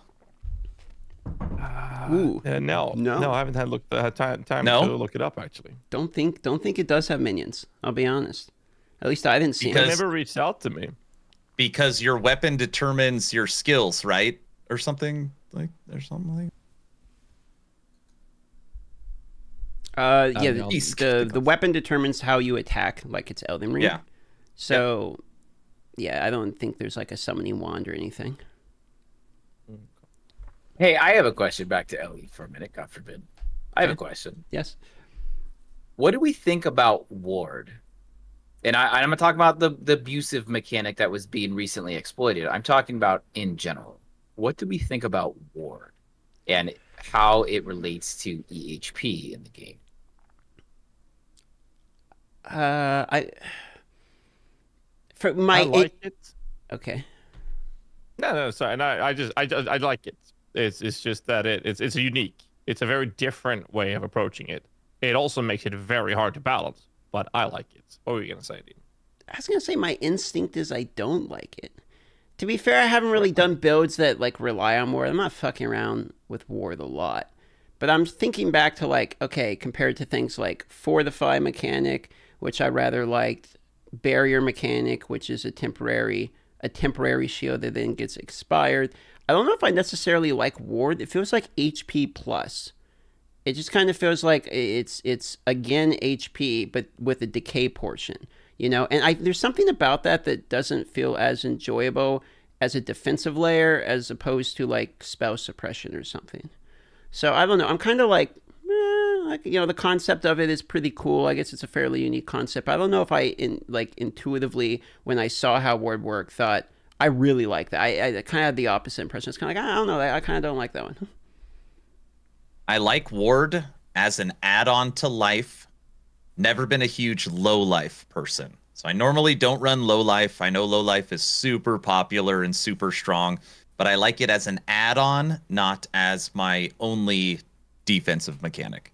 No, I haven't had time to look it up actually. Don't think it does have minions. I'll be honest. At least I didn't see it. It never reached out to me. Because your weapon determines your skills, right? Or something like yeah, the weapon determines how you attack, like it's Elden Ring. Yeah. So, yeah, I don't think there's like a summoning wand or anything. Hey, I have a question back to Ellie for a minute, God forbid. I have a question. Yes. What do we think about Ward? And I'm going to talk about the abusive mechanic that was being recently exploited. I'm talking about in general. What do we think about Ward and how it relates to EHP in the game? I like it. It's just that it's unique. It's a very different way of approaching it. It also makes it very hard to balance, but I like it. What were you gonna say, dude? I was gonna say my instinct is I don't like it. To be fair, I haven't really done builds that like rely on Ward. I'm not fucking around with Ward a lot. But I'm thinking back to like, okay, compared to things like Fortify mechanic, which I rather liked, Barrier mechanic, which is a temporary shield that then gets expired. I don't know if I necessarily like Ward. It feels like HP plus. It just kind of feels like it's again HP, but with a decay portion, you know? And there's something about that that doesn't feel as enjoyable as a defensive layer as opposed to like spell suppression or something. So I don't know. I'm kind of like, you know, the concept of it is pretty cool. I guess it's a fairly unique concept. I don't know if I intuitively when I saw how Ward worked, thought I really like that. I kind of had the opposite impression. It's kind of like, I don't know. I kind of don't like that one. I like Ward as an add-on to life. Never been a huge low life person. So I normally don't run low life. I know low life is super popular and super strong. But I like it as an add-on, not as my only defensive mechanic.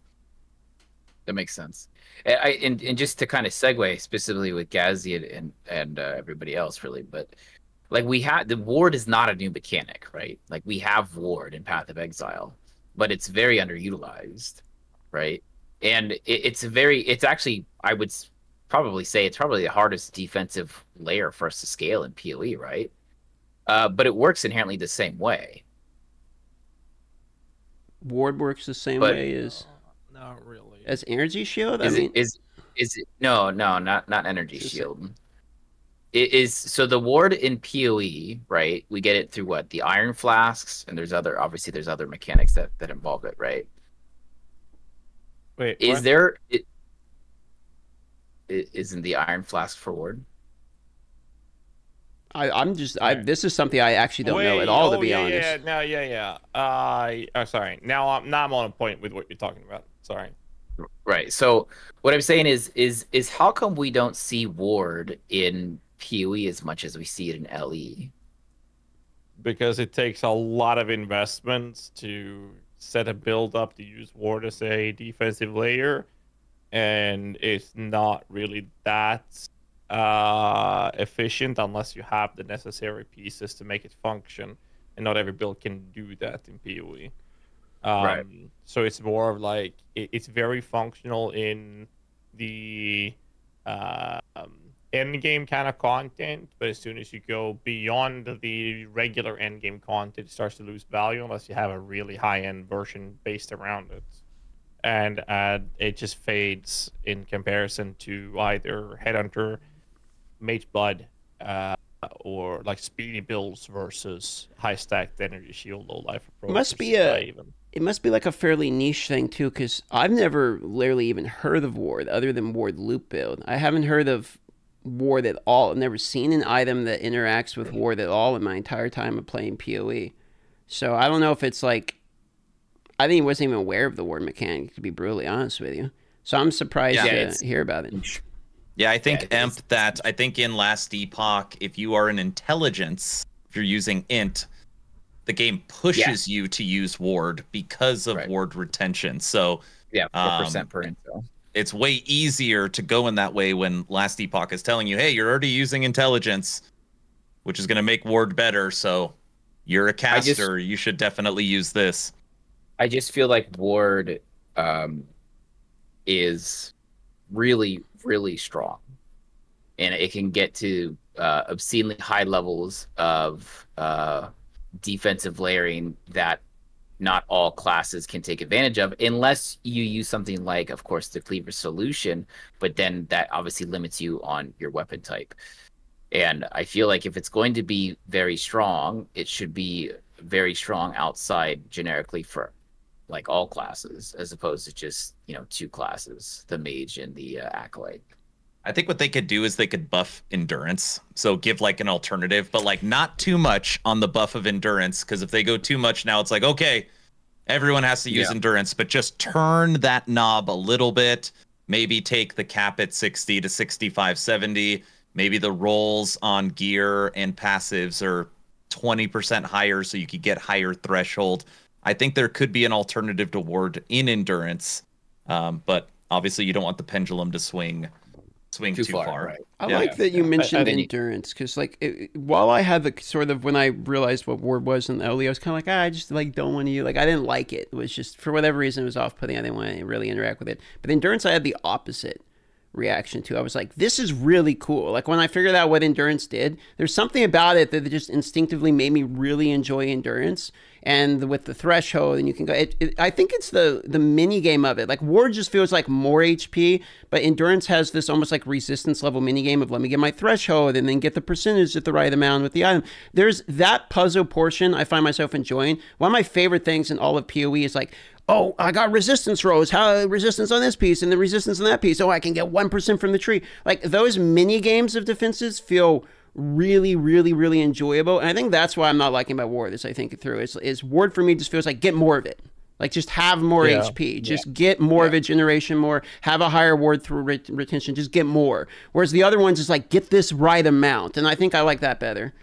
That makes sense. And just to kind of segue specifically with Ghazzy and everybody else, really, but like the Ward is not a new mechanic, right? Like we have Ward in Path of Exile, but it's very underutilized, right? And it's actually, I would probably say it's probably the hardest defensive layer for us to scale in PoE, right? But it works inherently the same way. Ward works the same way as not really as energy shield. No, not energy shield. It is so the Ward in PoE, right? We get it through what the iron flasks, and there's other obviously other mechanics that involve it, right? Wait, is what? Isn't the iron flask for Ward? This is something I actually don't know at all, to be honest. Sorry. Now I'm on a point with what you're talking about. Sorry. Right. So what I'm saying is how come we don't see Ward in PoE as much as we see it in LE? Because it takes a lot of investments to set a build up to use Ward as a defensive layer, and it's not really that efficient unless you have the necessary pieces to make it function, and not every build can do that in PoE. Right. So it's more of like it's very functional in the end game kind of content, but as soon as you go beyond the regular end game content, it starts to lose value unless you have a really high end version based around it. and it just fades in comparison to either Headhunter, Mage Blood, or like speedy builds versus high stacked energy shield low life approach. It must be like a fairly niche thing too, because I've never literally even heard of Ward other than Ward loop build. I haven't heard of Ward at all. I've never seen an item that interacts with Ward at all in my entire time of playing PoE. So I don't know if it's like, I think he wasn't even aware of the Ward mechanic, to be brutally honest with you. So I'm surprised to hear about it. Yeah, I think I think in Last Epoch, if you are an intelligence, if you're using int, the game pushes you to use Ward because of Ward retention. So yeah, 4% per intel. It's way easier to go in that way when Last Epoch is telling you, hey, you're already using intelligence, which is going to make Ward better. So you're a caster. You should definitely use this. I just feel like Ward is really, really strong, and it can get to obscenely high levels of defensive layering that not all classes can take advantage of, unless you use something like, of course, the Cleaver solution, but then that obviously limits you on your weapon type. And I feel like if it's going to be very strong, it should be very strong outside generically for like all classes, as opposed to just, you know, two classes, the Mage and the Acolyte. I think what they could do is they could buff endurance, so give like an alternative, but like not too much on the buff of endurance, because if they go too much now, it's like, okay, everyone has to use endurance, but just turn that knob a little bit. Maybe take the cap at 60 to 65, 70. Maybe the rolls on gear and passives are 20% higher, so you could get higher threshold. I think there could be an alternative to Ward in endurance, but obviously you don't want the pendulum to swing too far. Right. I like that you mentioned endurance, because like while I had the sort of, when I realized what Ward was in the early, I was kind of like, I just like don't want to use, like I didn't like it. It was just, for whatever reason, it was off-putting. I didn't want to really interact with it. But endurance, I had the opposite reaction to. I was like, this is really cool. Like when I figured out what endurance did, there's something about it that just instinctively made me really enjoy endurance. And with the threshold, and you can go, I think it's the mini game of it. Like Ward just feels like more HP, but endurance has this almost like resistance level mini game of, let me get my threshold and then get the percentage at the right amount with the item. There's that puzzle portion I find myself enjoying. One of my favorite things in all of PoE is like, oh, I got resistance rolls. How resistance on this piece and the resistance on that piece. Oh, I can get 1% from the tree. Like those mini games of defenses feel really, really, really enjoyable. And I think that's why I'm not liking my Ward, as I think it through. Is Ward for me just feels like, get more of it. Like just have more HP. Just get more of it, generation more. Have a higher Ward through retention. Just get more. Whereas the other ones is like, get this right amount. And I think I like that better.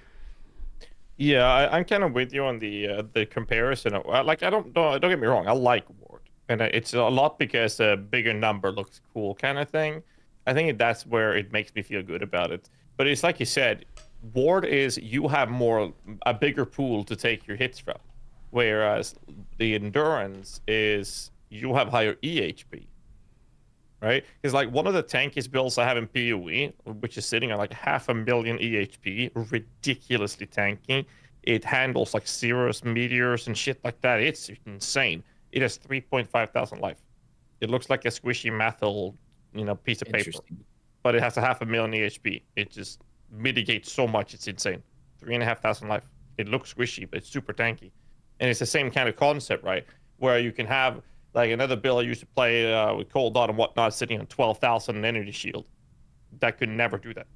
Yeah, I'm kind of with you on the comparison. Like, don't get me wrong, I like Ward, and it's a lot because a bigger number looks cool kind of thing. I think that's where it makes me feel good about it. But it's like you said, Ward is you have a bigger pool to take your hits from, whereas the endurance is you have higher EHP, right? Because like one of the tankiest builds I have in PoE, which is sitting on like 500,000 EHP, ridiculously tanky. It handles like Cirrus, meteors, and shit like that. It's insane. It has 3,500 life. It looks like a squishy methyl, you know, piece of paper, but it has 500,000 EHP. It just mitigates so much. It's insane. 3,500 life. It looks squishy, but it's super tanky. And it's the same kind of concept, right? Where you can have like another build I used to play with Cold Dawn and whatnot, sitting on 12,000 energy shield. That could never do that.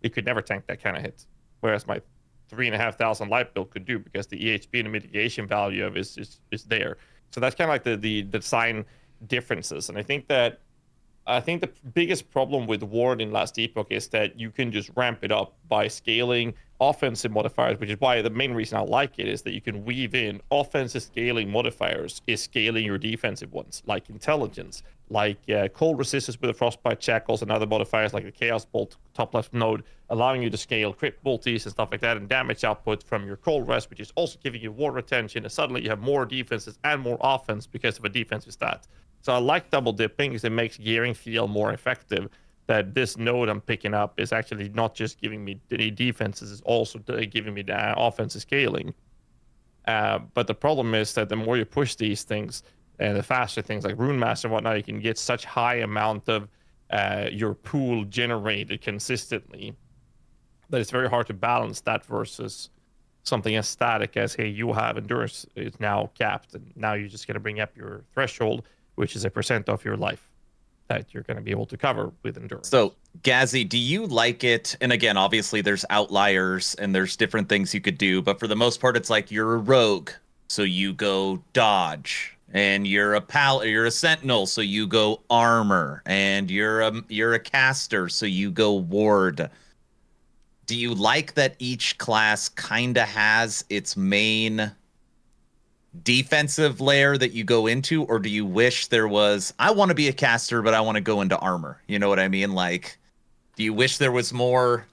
It could never tank that kind of hit. Whereas my 3,500 life build could do, because the EHP and the mitigation value of it is there. So that's kind of like the design differences. And I think the biggest problem with Ward in Last Epoch is that you can just ramp it up by scaling offensive modifiers, which is why the main reason I like it is that you can weave in offensive scaling modifiers is scaling your defensive ones, like intelligence, like cold resistance with the frostbite shackles and other modifiers like the Chaos Bolt top left node, allowing you to scale crit multis and stuff like that, and damage output from your cold rest, which is also giving you Ward retention, and suddenly you have more defenses and more offense because of a defensive stat. So I like double dipping because it makes gearing feel more effective. That this node I'm picking up is actually not just giving me the defenses, it's also giving me the offensive scaling. But the problem is that the more you push these things, and the faster things like Rune Master and whatnot, you can get such high amount of your pool generated consistently that it's very hard to balance that versus something as static as, hey, you have endurance is now capped, and now you're just going to bring up your threshold, which is a % of your life that you're going to be able to cover with endurance. So, Ghazzy, do you like it? And again, obviously there's outliers and there's different things you could do, but for the most part, it's like you're a rogue, so you go dodge, and you're a sentinel, so you go armor, and you're a caster, so you go ward. Do you like that each class kind of has its main defensive layer that you go into, or do you wish there was, I want to be a caster, but I want to go into armor? You know what I mean? Like, do you wish there was more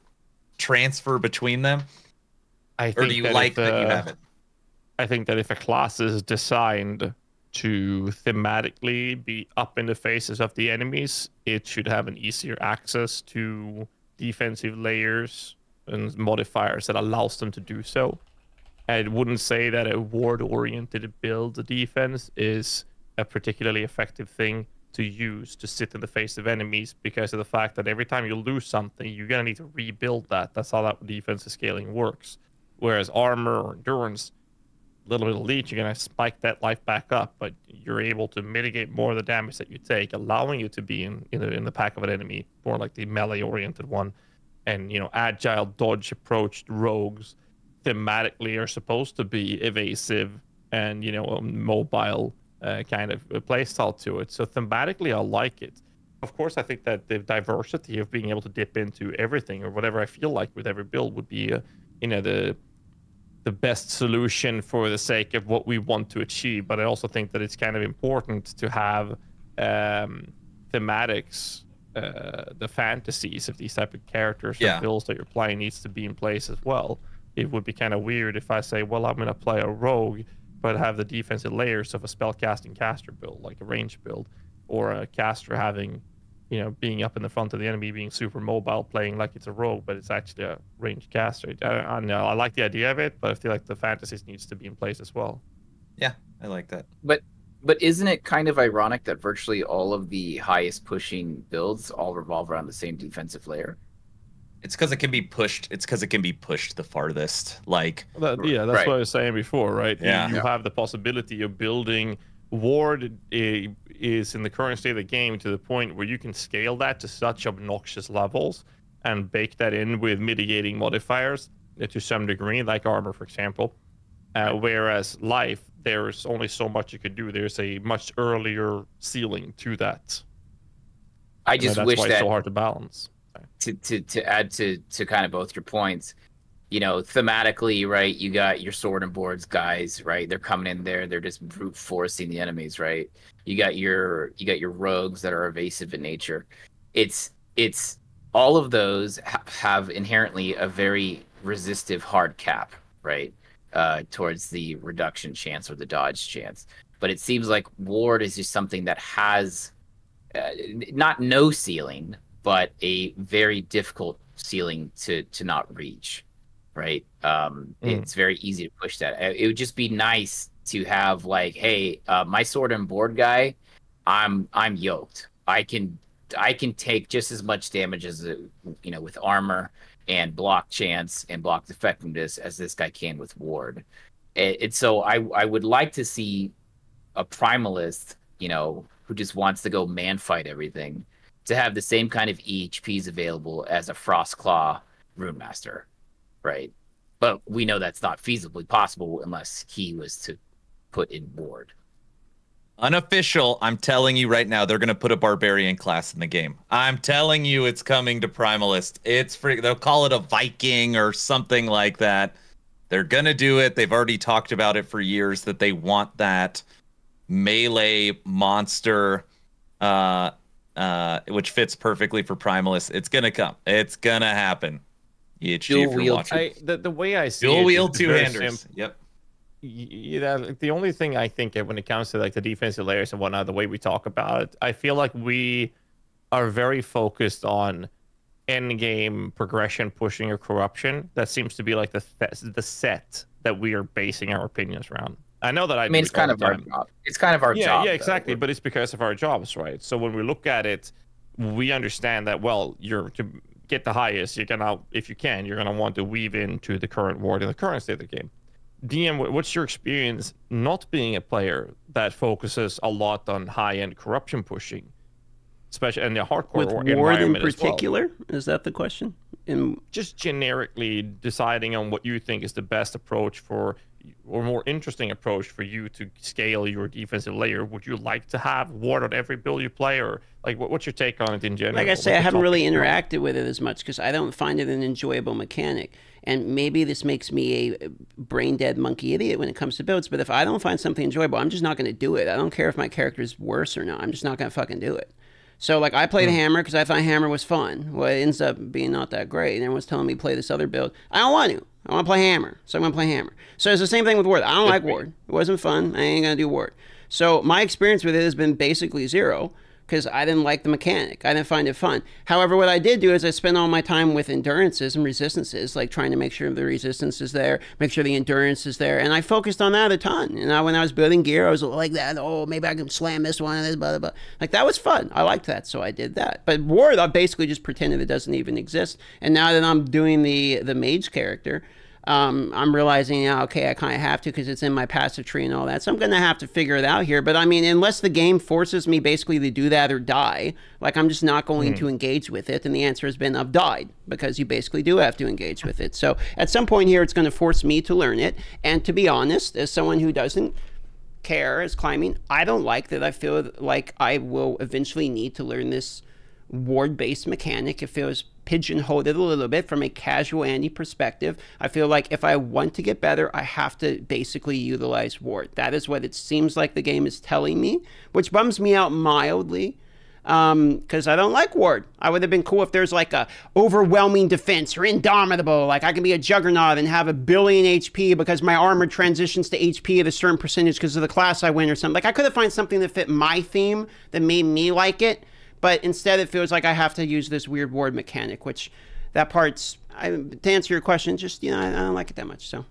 transfer between them? Or do you like that you have it? I think that if a class is designed to thematically be up in the faces of the enemies, it should have an easier access to defensive layers and modifiers that allows them to do so. I wouldn't say that a ward-oriented build defense is a particularly effective thing to use to sit in the face of enemies, because of the fact that every time you lose something, you're going to need to rebuild that. That's how that defensive scaling works. Whereas armor or endurance, a little bit of leech, you're going to spike that life back up, but you're able to mitigate more of the damage that you take, allowing you to be in the pack of an enemy, more like the melee-oriented one. And, you know, agile dodge approached rogues thematically are supposed to be evasive and, you know, a mobile kind of playstyle to it. So thematically, I like it. Of course, I think that the diversity of being able to dip into everything or whatever I feel like with every build would be, you know, the best solution for the sake of what we want to achieve. But I also think that it's kind of important to have thematics. The fantasies of these type of characters and builds that you're playing needs to be in place as well. It would be kind of weird if I say, well, I'm going to play a rogue, but have the defensive layers of a spellcasting caster build, like a range build, or a caster having, you know, being up in the front of the enemy, being super mobile, playing like it's a rogue, but it's actually a ranged caster. I don't know. I like the idea of it, but I feel like the fantasies needs to be in place as well. Yeah, I like that. But isn't it kind of ironic that virtually all of the highest pushing builds all revolve around the same defensive layer? It's because it can be pushed. It's because it can be pushed the farthest. Like, yeah, that's what I was saying before, right? Yeah. You have the possibility of building ward is in the current state of the game to the point where you can scale that to such obnoxious levels and bake that in with mitigating modifiers to some degree, like armor, for example. Whereas life, there's only so much you could do. There's a much earlier ceiling to that. I just wish that it's so hard to balance. To add to kind of both your points, you know, thematically, right, you got your sword and boards guys, right? They're coming in there, they're just brute forcing the enemies, right? You got your rogues that are evasive in nature. It's all of those have inherently a very resistive hard cap, right? Towards the reduction chance or the dodge chance. But it seems like ward is just something that has not no ceiling, but a very difficult ceiling to not reach, right? It's very easy to push that. It would just be nice to have like, hey, my sword and board guy, I'm yoked. I can take just as much damage as, you know, with armor and block chance and block effectiveness as this guy can with ward. And so I would like to see a primalist, you know, who just wants to go man fight everything, to have the same kind of EHPs available as a Frostclaw Rune Master, right? But we know that's not feasibly possible unless he was to put in ward. Unofficial, I'm telling you right now, they're going to put a Barbarian class in the game. I'm telling you, it's coming to Primalist. It's freak. They'll call it a Viking or something like that. They're going to do it. They've already talked about it for years that they want that melee monster, which fits perfectly for Primalist. It's gonna come. It's gonna happen. The way I see dual wheel two-handers. Yep. Yeah. The only thing I think when it comes to like the defensive layers and whatnot, the way we talk about it, I feel like we are very focused on end game progression, pushing or corruption. That seems to be like the set that we are basing our opinions around. I know that I mean, it's kind of our job. It's kind of our job. Yeah, exactly. But it's because of our jobs, right? So when we look at it, we understand that, well, you're to get the highest, you're gonna, if you can, you're gonna want to weave into the current ward and the current state of the game. DM, what's your experience not being a player that focuses a lot on high-end corruption pushing, especially in the hardcore with ward in particular? Well. Is that the question? Just generically deciding on what you think is the best approach for, or more interesting approach for you to scale your defensive layer. Would you like to have ward on every build you play, or like what's your take on it in general? Like I say, I haven't really interacted with it as much because I don't find it an enjoyable mechanic. And maybe this makes me a brain-dead monkey idiot when it comes to builds, but if I don't find something enjoyable, I'm just not going to do it. I don't care if my character is worse or not. I'm just not going to fucking do it. So, like, I played Hammer because I thought Hammer was fun. Well, it ends up being not that great. And everyone's telling me play this other build. I don't want to. I want to play Hammer. So I'm going to play Hammer. So it's the same thing with Ward. I don't like Ward. It wasn't fun. I ain't going to do Ward. So my experience with it has been basically zero because I didn't like the mechanic. I didn't find it fun. However, what I did do is I spent all my time with endurances and resistances, like trying to make sure the resistance is there, make sure the endurance is there. And I focused on that a ton. You know, when I was building gear, I was like that. Oh, maybe I can slam this one and this, blah, blah, blah. Like, that was fun. I liked that, so I did that. But Ward, I basically just pretended it doesn't even exist. And now that I'm doing the mage character, I'm realizing now, okay, I kind of have to because it's in my passive tree and all that. So I'm going to have to figure it out here. But I mean, unless the game forces me basically to do that or die, like I'm just not going to engage with it. And the answer has been I've died because you basically do have to engage with it. So at some point here, it's going to force me to learn it. And to be honest, as someone who doesn't care as climbing, I don't like that. I feel like I will eventually need to learn this ward-based mechanic. It feels pigeonholed a little bit from a casual Andy perspective. I feel like if I want to get better, I have to basically utilize ward. That is what it seems like the game is telling me, which bums me out mildly because I don't like ward. I would have been cool if there's like a overwhelming defense or indomitable, like I can be a juggernaut and have 1 billion HP because my armor transitions to HP at a certain percentage because of the class I win or something. Like I could have found something that fit my theme that made me like it. But instead, it feels like I have to use this weird ward mechanic, which that part's, to answer your question, just, you know, I don't like it that much, so.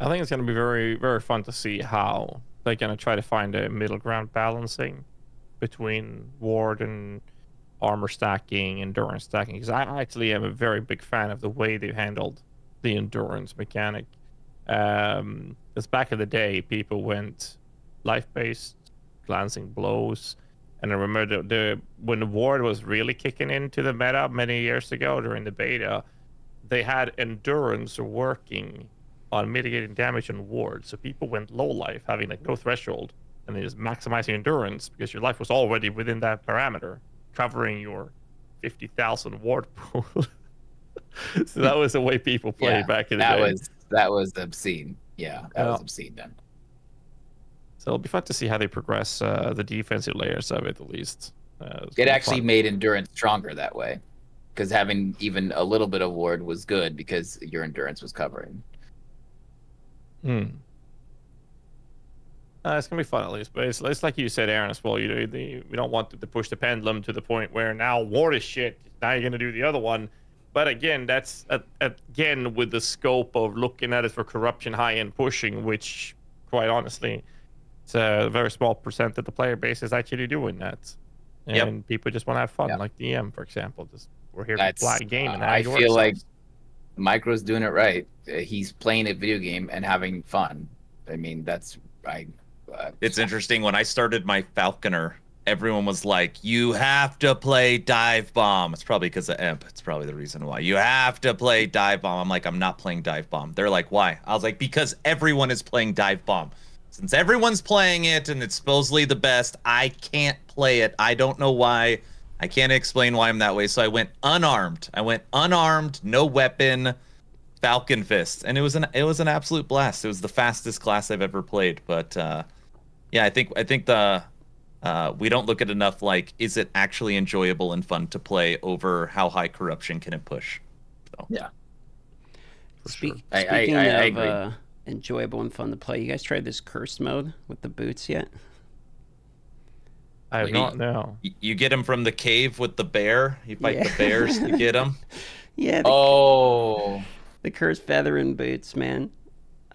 I think it's going to be very, very fun to see how they're going to try to find a middle ground balancing between ward and armor stacking, endurance stacking, because I actually am a very big fan of the way they've handled the endurance mechanic. Because back in the day, people went life-based, glancing blows, and I remember when the ward was really kicking into the meta many years ago during the beta, they had endurance working on mitigating damage on ward, so people went low life, having like no threshold, and then just maximizing endurance because your life was already within that parameter, covering your 50,000 ward pool. So that was the way people played back in the day. That was obscene. Yeah, that was obscene then. So it'll be fun to see how they progress the defensive layers of it, at least. It actually made endurance stronger that way, because having even a little bit of ward was good because your endurance was covering. It's gonna be fun at least, but it's like you said, Aaron, as well. You know, we don't want to push the pendulum to the point where now ward is shit. Now you're gonna do the other one. But again, that's again with the scope of looking at it for corruption, high-end pushing, which, quite honestly, it's a very small percent of the player base is actually doing that. And people just want to have fun, like DM, for example. Just we're here to play a game. And I feel like Micro's doing it right. He's playing a video game and having fun. I mean, that's right. It's interesting. When I started my Falconer, everyone was like, you have to play Dive Bomb. It's probably because of Imp. It's probably the reason why. You have to play Dive Bomb. I'm like, I'm not playing Dive Bomb. They're like, why? I was like, because everyone is playing Dive Bomb. Since everyone's playing it and it's supposedly the best, I can't play it. I don't know why. I can't explain why I'm that way. So I went unarmed. No weapon, Falcon Fist, and it was an absolute blast. It was the fastest class I've ever played. But yeah, I think the we don't look at enough like is it actually enjoyable and fun to play over how high corruption can it push. So. Yeah. Speaking of, I agree. Enjoyable and fun to play. You guys tried this cursed mode with the boots yet? I have not. No. You get them from the cave with the bear. You fight the bears to get them. Yeah. The cursed feather and boots, man.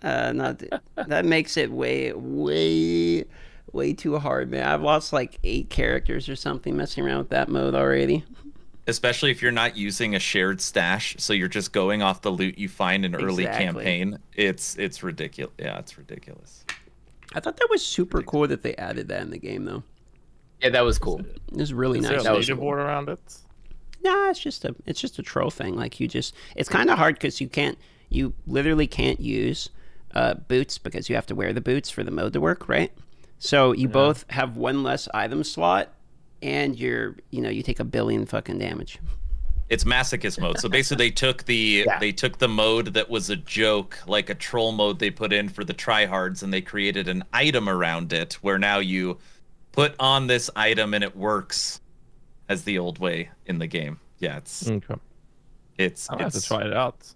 Not that makes it way too hard, man. I've lost like 8 characters or something messing around with that mode already. Especially if you're not using a shared stash, so you're just going off the loot you find in early campaign. It's ridiculous. Yeah, it's ridiculous. I thought that was super cool that they added that in the game, though. Yeah, that was cool. It was really nice. There a leaderboard around it? Nah, it's just a troll thing. Like you just, it's kind of hard because you literally can't use boots because you have to wear the boots for the mode to work, right? So you both have one less item slot, and you take 1 billion fucking damage. It's masochist mode. So basically they took the mode that was a joke, like a troll mode they put in for the tryhards, and they created an item around it where now you put on this item and it works as the old way in the game. Yeah, I'll have to try it out.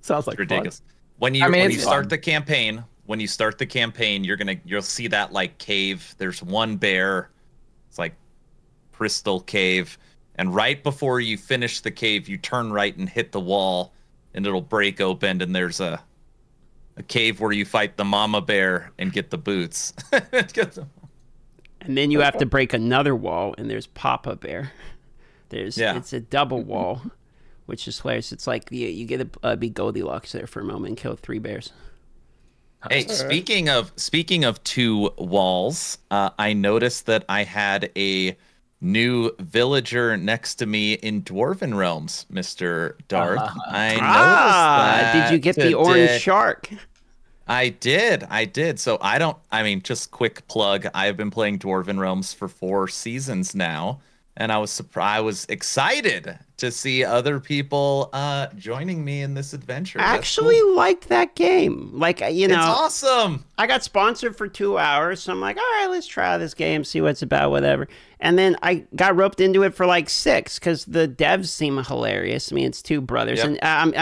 Sounds like ridiculous. Fun. When you start the campaign, you'll see that like cave. There's one bear. It's like crystal cave. And right before you finish the cave, you turn right and hit the wall, and it'll break open, and there's a cave where you fight the mama bear and get the boots. And then you have to break another wall, and there's Papa Bear. It's a double wall, which is hilarious. It's like you get to be Goldilocks there for a moment and kill 3 bears. Hey, speaking of 2 walls, I noticed that I had a new villager next to me in Dwarven Realms, Mr. Darth. I noticed that. Did you get the orange shark? I did. So just quick plug. I've been playing Dwarven Realms for 4 seasons now, and I was surprised. I was excited to see other people joining me in this adventure. I actually liked that game. Like, it's awesome. I got sponsored for 2 hours, so I'm like, all right, let's try this game, see what it's about, whatever. And then I got roped into it for like 6 because the devs seem hilarious. I mean, it's 2 brothers. Yep. And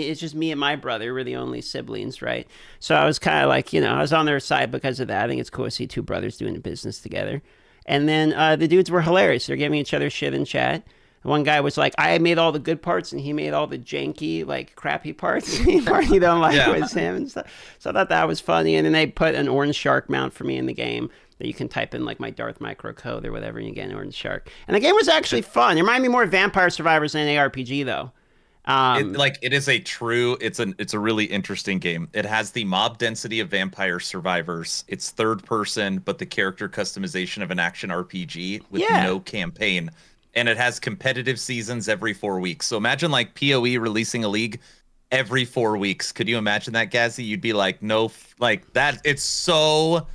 it's just me and my brother. We're the only siblings, right? So I was kind of like, I was on their side because of that. I think it's cool to see 2 brothers doing business together. And then the dudes were hilarious. They're giving each other shit in chat. One guy was like, I made all the good parts and he made all the janky, like crappy parts. You don't like with him and stuff. So I thought that was funny. And then they put an orange shark mount for me in the game. You can type in like my Darth microcode or whatever and you get an orange shark. And the game was actually fun. It reminded me more of Vampire Survivors than an ARPG though. It's a really interesting game. It has the mob density of Vampire Survivors. It's third person, but the character customization of an action RPG with no campaign. And it has competitive seasons every 4 weeks. So imagine like PoE releasing a league every 4 weeks. Could you imagine that, Ghazzy? You'd be like, no, like that. It's so...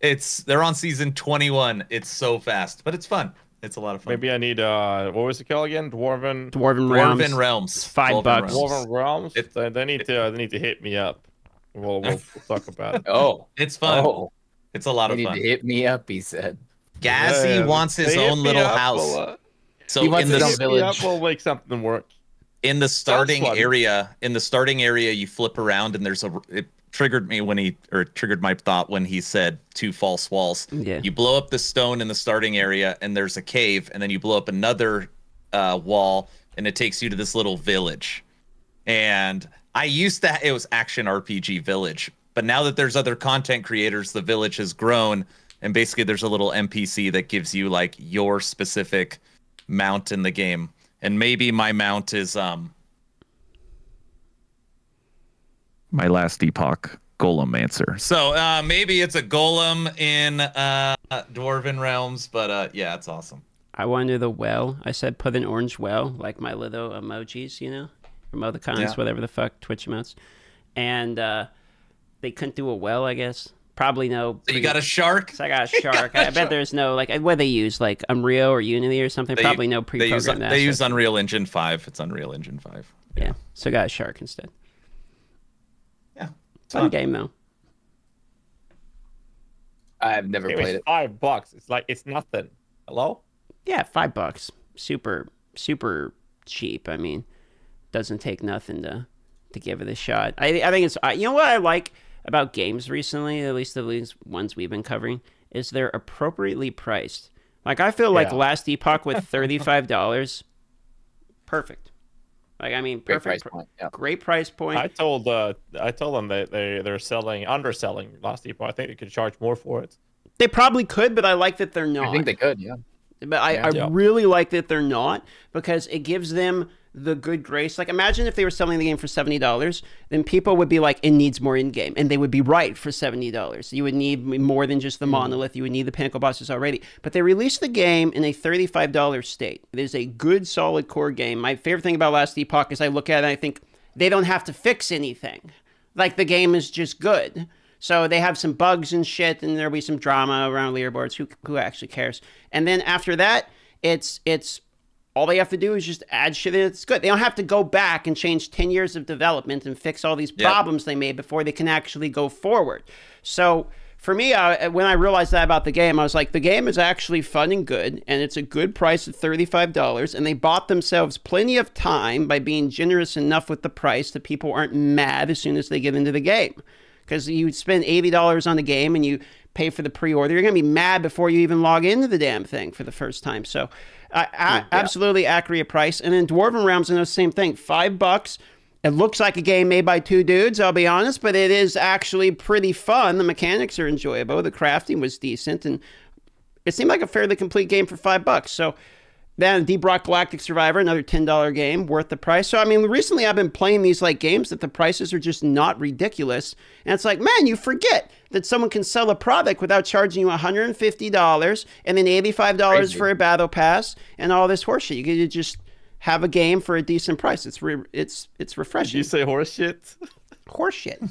they're on season 21. It's so fast, but it's fun. It's a lot of fun. Maybe I need what was it called again? Dwarven Realms. It's $5. Dwarven Realms. They need to hit me up. We'll talk about it. Oh, it's fun. Oh. It's a lot of fun. They need to hit me up. He said. Ghazzy wants his own little house. So he wants his own village. We'll make something work. In the starting area, you flip around and there's It triggered my thought when he said 2 false walls. Yeah. You blow up the stone in the starting area and there's a cave, and then you blow up another wall and it takes you to this little village. And it was action RPG village, but now that there's other content creators, the village has grown, and basically there's a little NPC that gives you like your specific mount in the game. And maybe my mount is my Last Epoch Golemancer. So maybe it's a golem in Dwarven Realms, but yeah, it's awesome. I wonder the well. I said put an orange well, like my little emojis, emoticons, whatever the fuck, Twitch emotes. And they couldn't do a well, I guess. Probably no. So you got a shark? So I got a shark. I bet there's no, like, what they use, like Unreal or Unity or something. Probably no pre-programmed. They use Unreal Engine 5. It's Unreal Engine 5. Yeah. So I got a shark instead. Fun game though. I've never played it. $5. It's like it's nothing. Hello? Yeah, $5. Super cheap. I mean, doesn't take nothing to give it a shot. I think it's what I like about games recently, at least the ones we've been covering, is they're appropriately priced. Like I feel like Last Epoch with $35, perfect. Like, I mean, perfect, great price point. Yeah. Great price point. I told them that they're underselling Last Epoch. I think they could charge more for it. They probably could, but I like that they're not. I think they could, yeah. But I really like that they're not, because it gives them the good grace. Like, imagine if they were selling the game for $70, then people would be like, it needs more in-game. And they would be right for $70. You would need more than just the monolith. You would need the pinnacle bosses already. But they released the game in a $35 state. It is a good, solid core game. My favorite thing about Last Epoch is I look at it and I think, they don't have to fix anything. Like, the game is just good. So they have some bugs and shit, and there'll be some drama around leaderboards. Who actually cares? And then after that, it's all they have to do is just add shit in. It's good. They don't have to go back and change 10 years of development and fix all these problems they made before they can actually go forward. So for me, when I realized that about the game, I was like, the game is actually fun and good, and it's a good price of $35, and they bought themselves plenty of time by being generous enough with the price that people aren't mad as soon as they get into the game. Because you spend $80 on the game and you pay for the pre-order, you're going to be mad before you even log into the damn thing for the first time. So absolutely accurate price. And then Dwarven Realms, I know the same thing, $5. It looks like a game made by two dudes, I'll be honest, but it is actually pretty fun. The mechanics are enjoyable. The crafting was decent. And it seemed like a fairly complete game for $5. So then Deep Rock Galactic Survivor, another $10 game, worth the price. So, I mean, recently I've been playing these, like, games that the prices are just not ridiculous. And it's like, man, you forget that someone can sell a product without charging you $150 and then $85 for a battle pass and all this horseshit. You could just have a game for a decent price. It's refreshing. Did you say horseshit? Horseshit.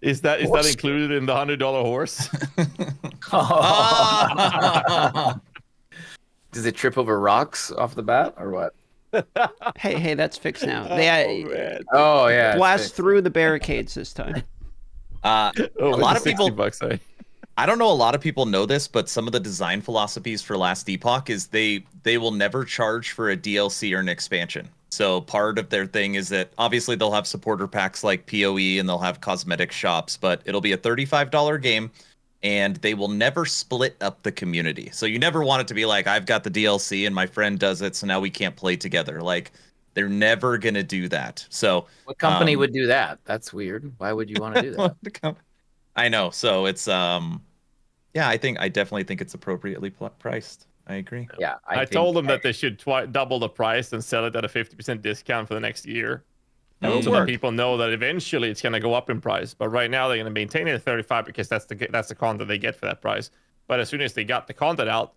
Is that included in the $100 horse? Oh. Does it trip over rocks off the bat, or what? hey, that's fixed now. They blast through the barricades this time. A lot of people. Bucks, I don't know. A lot of people know this, but some of the design philosophies for Last Epoch is they will never charge for a DLC or an expansion. So part of their thing is that obviously they'll have supporter packs like PoE and they'll have cosmetic shops, but it'll be a $35 game. And they will never split up the community. So you never want it to be like, I've got the DLC and my friend does it, so now we can't play together. Like, they're never going to do that. So what company would do that? That's weird. Why would you want to do that? I know. So it's, yeah, I definitely think it's appropriately priced. I agree. Yeah, I told them that they should double the price and sell it at a 50% discount for the next year. So that people know that eventually it's going to go up in price, but right now they're going to maintain it at 35 because that's the content they get for that price. But as soon as they got the content out,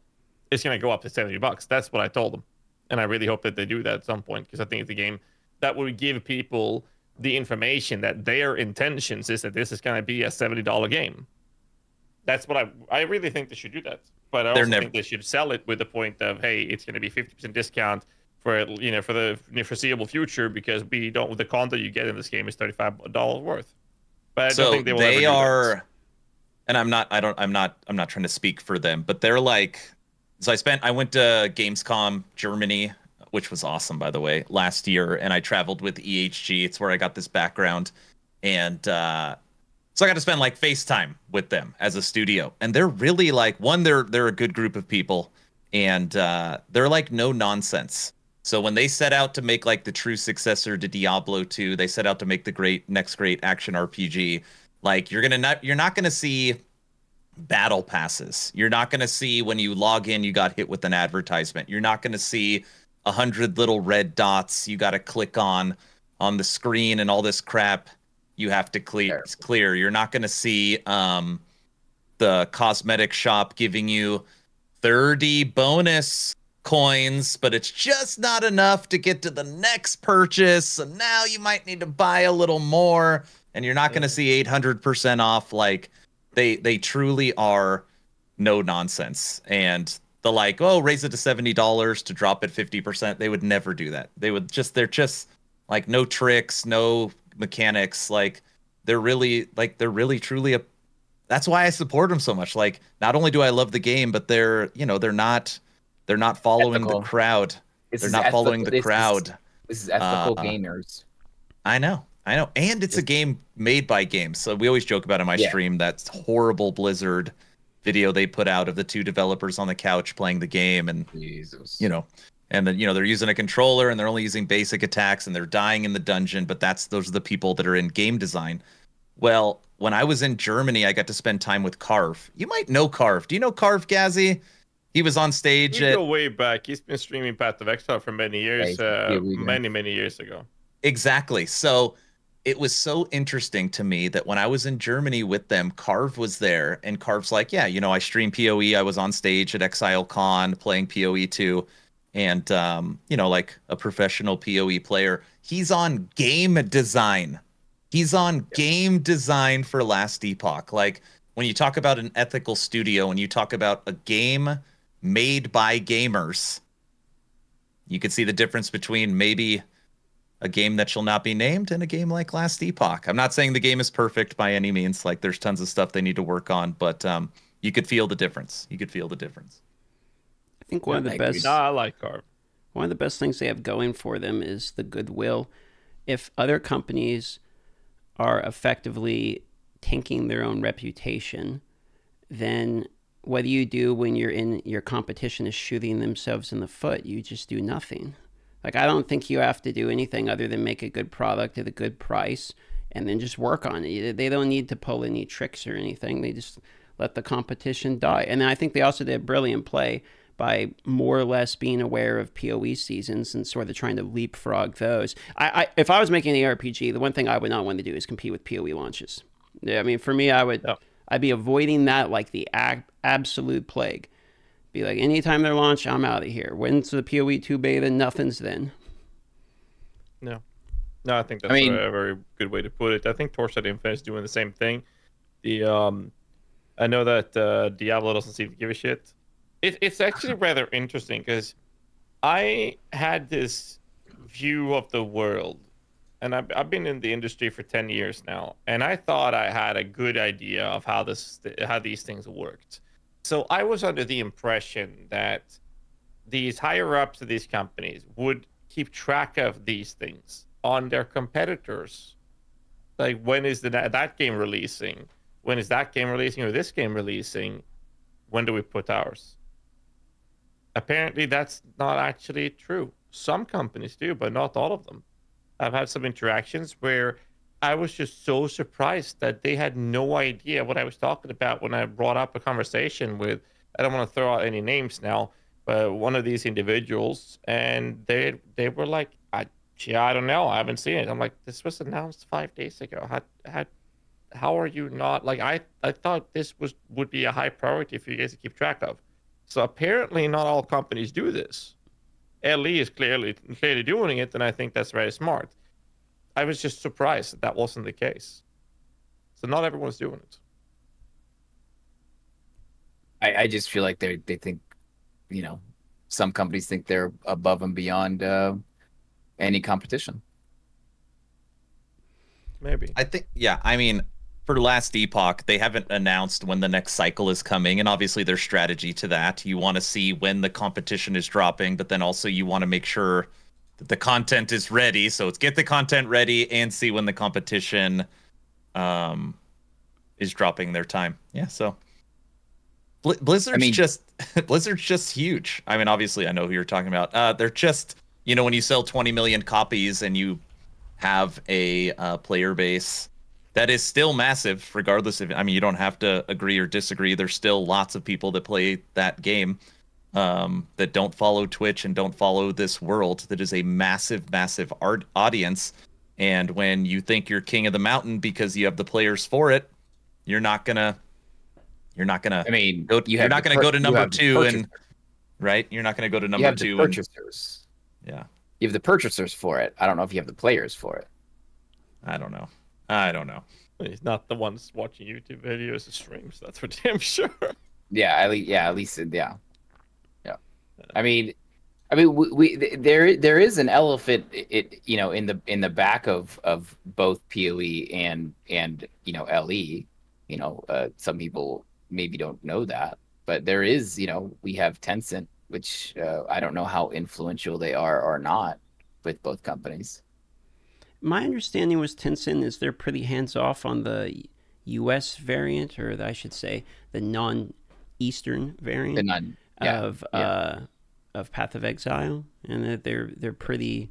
it's going to go up to $70. That's what I told them, and I really hope that they do that at some point, because I think it's a game that will give people the information that their intentions is that this is going to be a $70 game. That's what I really think they should do that, but I also think they should sell it with the point of, hey, it's going to be 50% discount for, you know, for the foreseeable future, because we don't, the content you get in this game is $35 worth. But I don't think they will ever do that. And I'm not trying to speak for them, but they're like, so I went to Gamescom Germany, which was awesome, by the way, last year, and I traveled with EHG. It's where I got this background, and so I got to spend like FaceTime with them as a studio, and they're really like, they're a good group of people, and they're like no nonsense. So when they set out to make like the true successor to Diablo 2, they set out to make the next great action RPG. Like, you're not gonna see battle passes. You're not gonna see when you log in, you got hit with an advertisement. You're not gonna see 100 little red dots you got to click on the screen and all this crap you have to clear. You're not gonna see the cosmetic shop giving you 30 bonus coins, but it's just not enough to get to the next purchase, so now you might need to buy a little more, and you're not going to see 800% off. Like, they truly are no nonsense, and the like, oh, raise it to $70 to drop it 50%, they would never do that. They would just, they're just like, no tricks, no mechanics. Like, they're really truly that's why I support them so much. Like, not only do I love the game, but they're, you know, they're not following the crowd. They're not following the crowd. This is ethical gamers. I know. And it's a game made by games. So we always joke about in my stream that horrible Blizzard video they put out of the two developers on the couch playing the game. And, Jesus. You know, And then, you know, they're using a controller and they're only using basic attacks and they're dying in the dungeon. But that's, those are the people that are in game design. Well, when I was in Germany, I got to spend time with Carve. You might know Carve. Do you know Carve, Ghazzy? He was on stage. You go way back. He's been streaming Path of Exile for many years, many years ago. Exactly. So it was so interesting to me that when I was in Germany with them, Carve was there, and Carve's like, yeah, you know, I stream PoE. I was on stage at Exile Con playing PoE 2. And, you know, like a professional PoE player, he's on game design. He's on game design for Last Epoch. Like, when you talk about an ethical studio and you talk about a game made by gamers, you can see the difference between maybe a game that shall not be named and a game like Last Epoch. I'm not saying the game is perfect by any means. Like, there's tons of stuff they need to work on, but you could feel the difference. You could feel the difference. I think one of the best. I like Carve. One of the best things they have going for them is the goodwill. If other companies are effectively tanking their own reputation, then what do you do when you're in your competition is shooting themselves in the foot? You just do nothing. Like, I don't think you have to do anything other than make a good product at a good price and then just work on it. They don't need to pull any tricks or anything. They just let the competition die. And I think they also did a brilliant play by more or less being aware of PoE seasons and sort of trying to leapfrog those. I if I was making an ARPG, the one thing I would not want to do is compete with PoE launches. Yeah, I mean, for me, I'd be avoiding that like the absolute plague. Be like, anytime they're launched, I'm out of here. When's the PoE 2 beta? Nothing's then. No. No, I think that's a very good way to put it. I think Torchlight Infinite is doing the same thing. The I know that Diablo doesn't seem to give a shit. It's actually rather interesting because I had this view of the world, and I've been in the industry for 10 years now, and I thought I had a good idea of how these things worked. So I was under the impression that these higher-ups of these companies would keep track of these things on their competitors. Like, when is that game releasing? When is that game releasing or this game releasing? When do we put ours? Apparently, that's not actually true. Some companies do, but not all of them. I've had some interactions where I was just so surprised that they had no idea what I was talking about when I brought up a conversation with, I don't want to throw out any names now, but one of these individuals, and they were like, I don't know. I haven't seen it. I'm like, this was announced 5 days ago. How are you not? Like, I thought this would be a high priority for you guys to keep track of. So apparently not all companies do this. LE is clearly doing it, and I think that's very smart. I was just surprised that that wasn't the case. So not everyone's doing it. I just feel like they think, you know, some companies think they're above and beyond any competition. Maybe. I think, yeah, I mean, for Last Epoch, they haven't announced when the next cycle is coming, and obviously there's strategy to that. You want to see when the competition is dropping, but then also you want to make sure that the content is ready. So it's get the content ready and see when the competition is dropping their time. Yeah, so Blizzard's Blizzard's just huge. I mean, obviously I know who you're talking about. They're just, you know, when you sell 20 million copies and you have a player base that is still massive, regardless of, I mean, you don't have to agree or disagree. There's still lots of people that play that game that don't follow Twitch and don't follow this world. That is a massive, massive audience. And when you think you're king of the mountain because you have the players for it, you're not gonna go to number two. Purchasers. Yeah. You have the purchasers for it. I don't know if you have the players for it. I don't know. He's not the ones watching YouTube videos and streams. That's for damn sure. Yeah, at least. I mean, there is an elephant, you know, in the back of both PoE and you know LE. You know, some people maybe don't know that, but there is. You know, we have Tencent, which I don't know how influential they are or not with both companies. My understanding was Tencent is they're pretty hands-off on the U.S. variant, or I should say the non-Eastern variant of of Path of Exile, and that they're pretty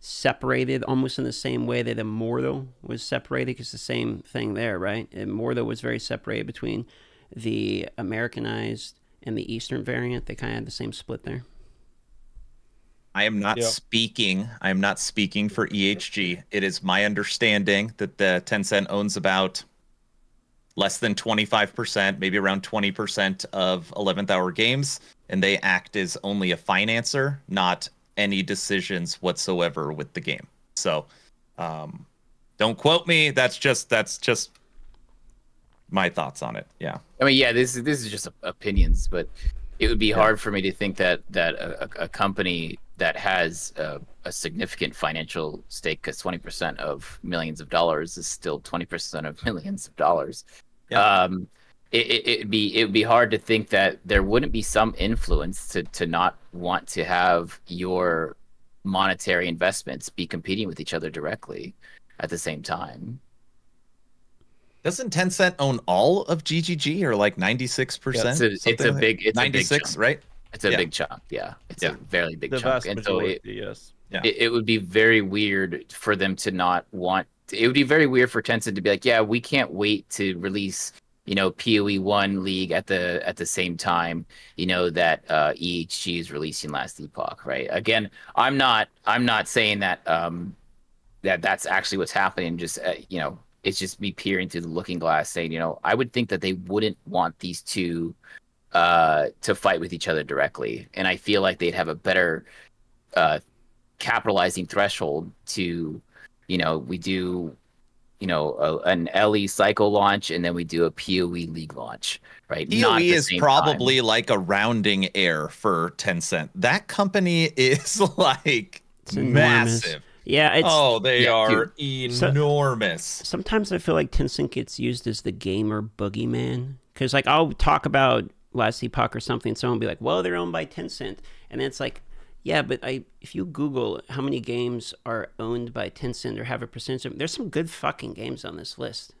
separated, almost in the same way that Immortal was separated, because the same thing there, right? Immortal was very separated between the Americanized and the Eastern variant. They kind of had the same split there. I am not speaking. I am not speaking for EHG. It is my understanding that the Tencent owns about less than 25%, maybe around 20% of 11th Hour Games, and they act as only a financer, not any decisions whatsoever with the game. So, don't quote me. That's just my thoughts on it. Yeah. I mean, yeah, this is just opinions, but it would be hard for me to think that a company that has a significant financial stake, because 20% of millions of dollars is still 20% of millions of dollars. Yeah. It would be hard to think that there wouldn't be some influence to not want to have your monetary investments be competing with each other directly at the same time. Doesn't Tencent own all of GGG, or like 96%? It's a big chunk, right? It's a very big chunk. And so it would be very weird for them to not want... It would be very weird for Tencent to be like, yeah, we can't wait to release, you know, PoE1 League at the same time, you know, that EHG is releasing Last Epoch, right? Again, I'm not saying that that's actually what's happening, just, you know, it's just me peering through the looking glass saying, you know, I would think that they wouldn't want these two to fight with each other directly. And I feel like they'd have a better capitalizing threshold to, you know, we do, you know, an LE cycle launch, and then we do a PoE League launch, right? PoE is probably like a rounding error for Tencent. That company is like massive. Yeah, they are enormous. Sometimes I feel like Tencent gets used as the gamer boogeyman, because like I'll talk about Last Epoch or something, someone will be like, "Well, they're owned by Tencent," and then it's like, "Yeah, but if you Google how many games are owned by Tencent or have a percentage of, there's some good fucking games on this list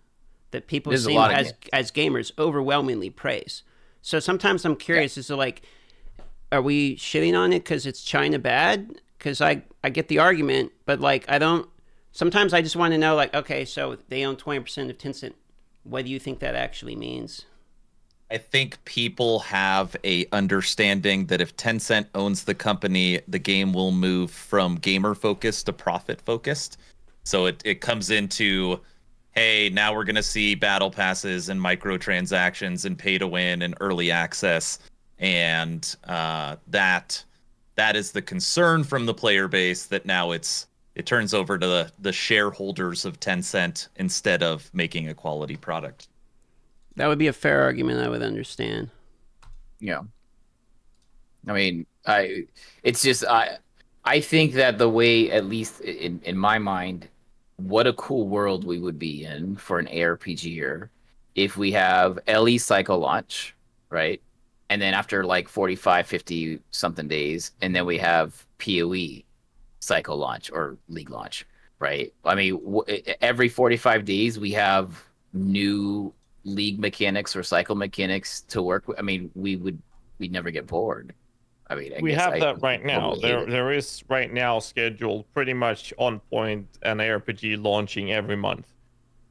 that people seem as gamers overwhelmingly praise." So sometimes I'm curious, is it like, are we shitting on it because it's China bad? Because I get the argument, but like I don't. Sometimes I just want to know, like, okay, so they own 20% of Tencent. What do you think that actually means? I think people have an understanding that if Tencent owns the company, the game will move from gamer focused to profit focused. So it comes into, hey, now we're gonna see battle passes and microtransactions and pay to win and early access, and that is the concern from the player base, that now it turns over to the shareholders of Tencent instead of making a quality product. That would be a fair argument. I would understand. Yeah. I mean, I think that the way, at least in my mind, what a cool world we would be in for an ARPGer if we have LE cycle launch, right? And then after like 45, 50 something days, and then we have PoE cycle launch or league launch, right? I mean, every 45 days we have new league mechanics or cycle mechanics to work with. I mean, we'd never get bored. I mean, I guess right now. There is right now scheduled pretty much on point an ARPG launching every month.